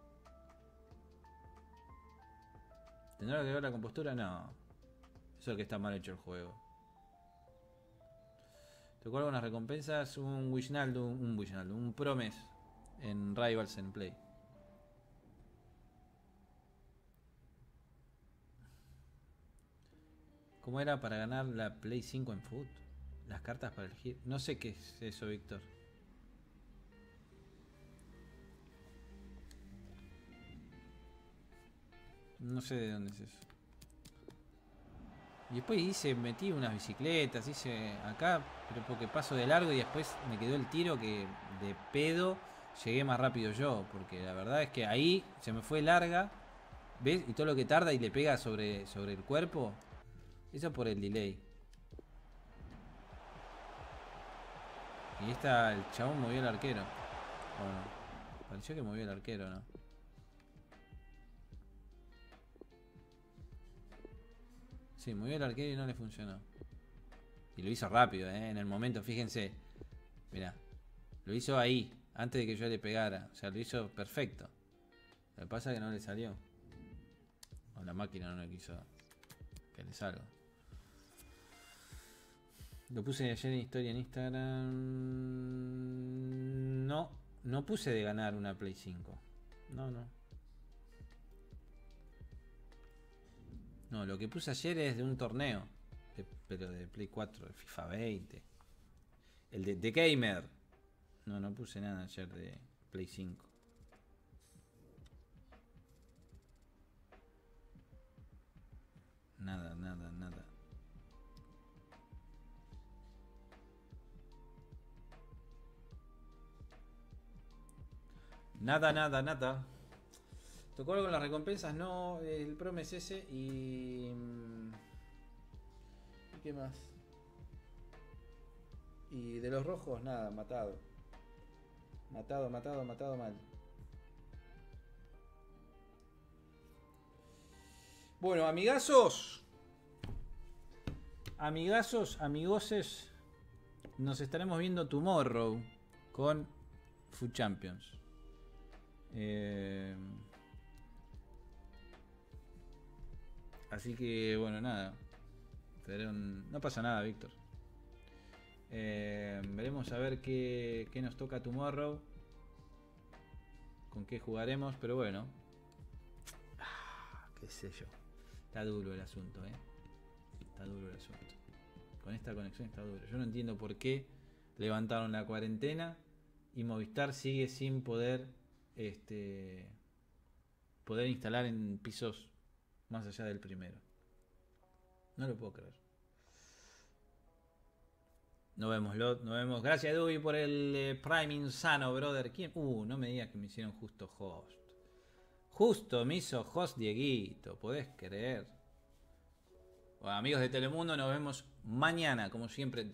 ¿Tendrá que ver la compostura? No. Eso es lo que está mal hecho el juego. Tocó algunas recompensas, un Promes. En Rivals en Play. ¿Cómo era para ganar la Play 5 en FUT? Las cartas para elegir. No sé qué es eso, Víctor. No sé de dónde es eso. Y después hice, metí unas bicicletas, hice acá, pero porque paso de largo y después me quedó el tiro que de pedo. Llegué más rápido yo, porque la verdad es que ahí se me fue larga. ¿Ves? Y todo lo que tarda y le pega sobre el cuerpo. Eso por el delay. Y esta, el chabón movió el arquero. Bueno, pareció que movió el arquero, ¿no? Sí, movió el arquero y no le funcionó. Y lo hizo rápido, ¿eh? En el momento, fíjense. Mirá, lo hizo ahí. Antes de que yo le pegara. O sea, lo hizo perfecto. Lo que pasa es que no le salió. O la máquina no le quiso que le salga. Lo puse ayer en historia en Instagram. No. No puse de ganar una Play 5. No, no. No, lo que puse ayer es de un torneo. Pero de Play 4. De FIFA 20. El de The Gamer. No, no puse nada ayer de Play 5. Nada, nada, nada. Nada, nada, nada. ¿Tocó algo en las recompensas? No, el Promes ese y... ¿Qué más? Y de los rojos, nada, matado. Matado, matado, matado mal. Bueno, amigazos. Amigazos, amigoses. Nos estaremos viendo tomorrow con Food Champions. Así que, bueno, nada. No pasa nada, Víctor. Veremos a ver qué nos toca tomorrow. Con qué jugaremos, pero bueno. Qué sé yo. Está duro el asunto, Está duro el asunto. Con esta conexión está duro. Yo no entiendo por qué levantaron la cuarentena y Movistar sigue sin poder poder instalar en pisos más allá del primero. No lo puedo creer. Nos vemos, Lot. Nos vemos. Gracias, Dubi, por el Prime Insano, brother. ¿Quién? No me digas que me hicieron justo host. Justo me hizo host Dieguito. ¿Podés creer? Bueno, amigos de Telemundo, nos vemos mañana, como siempre, 2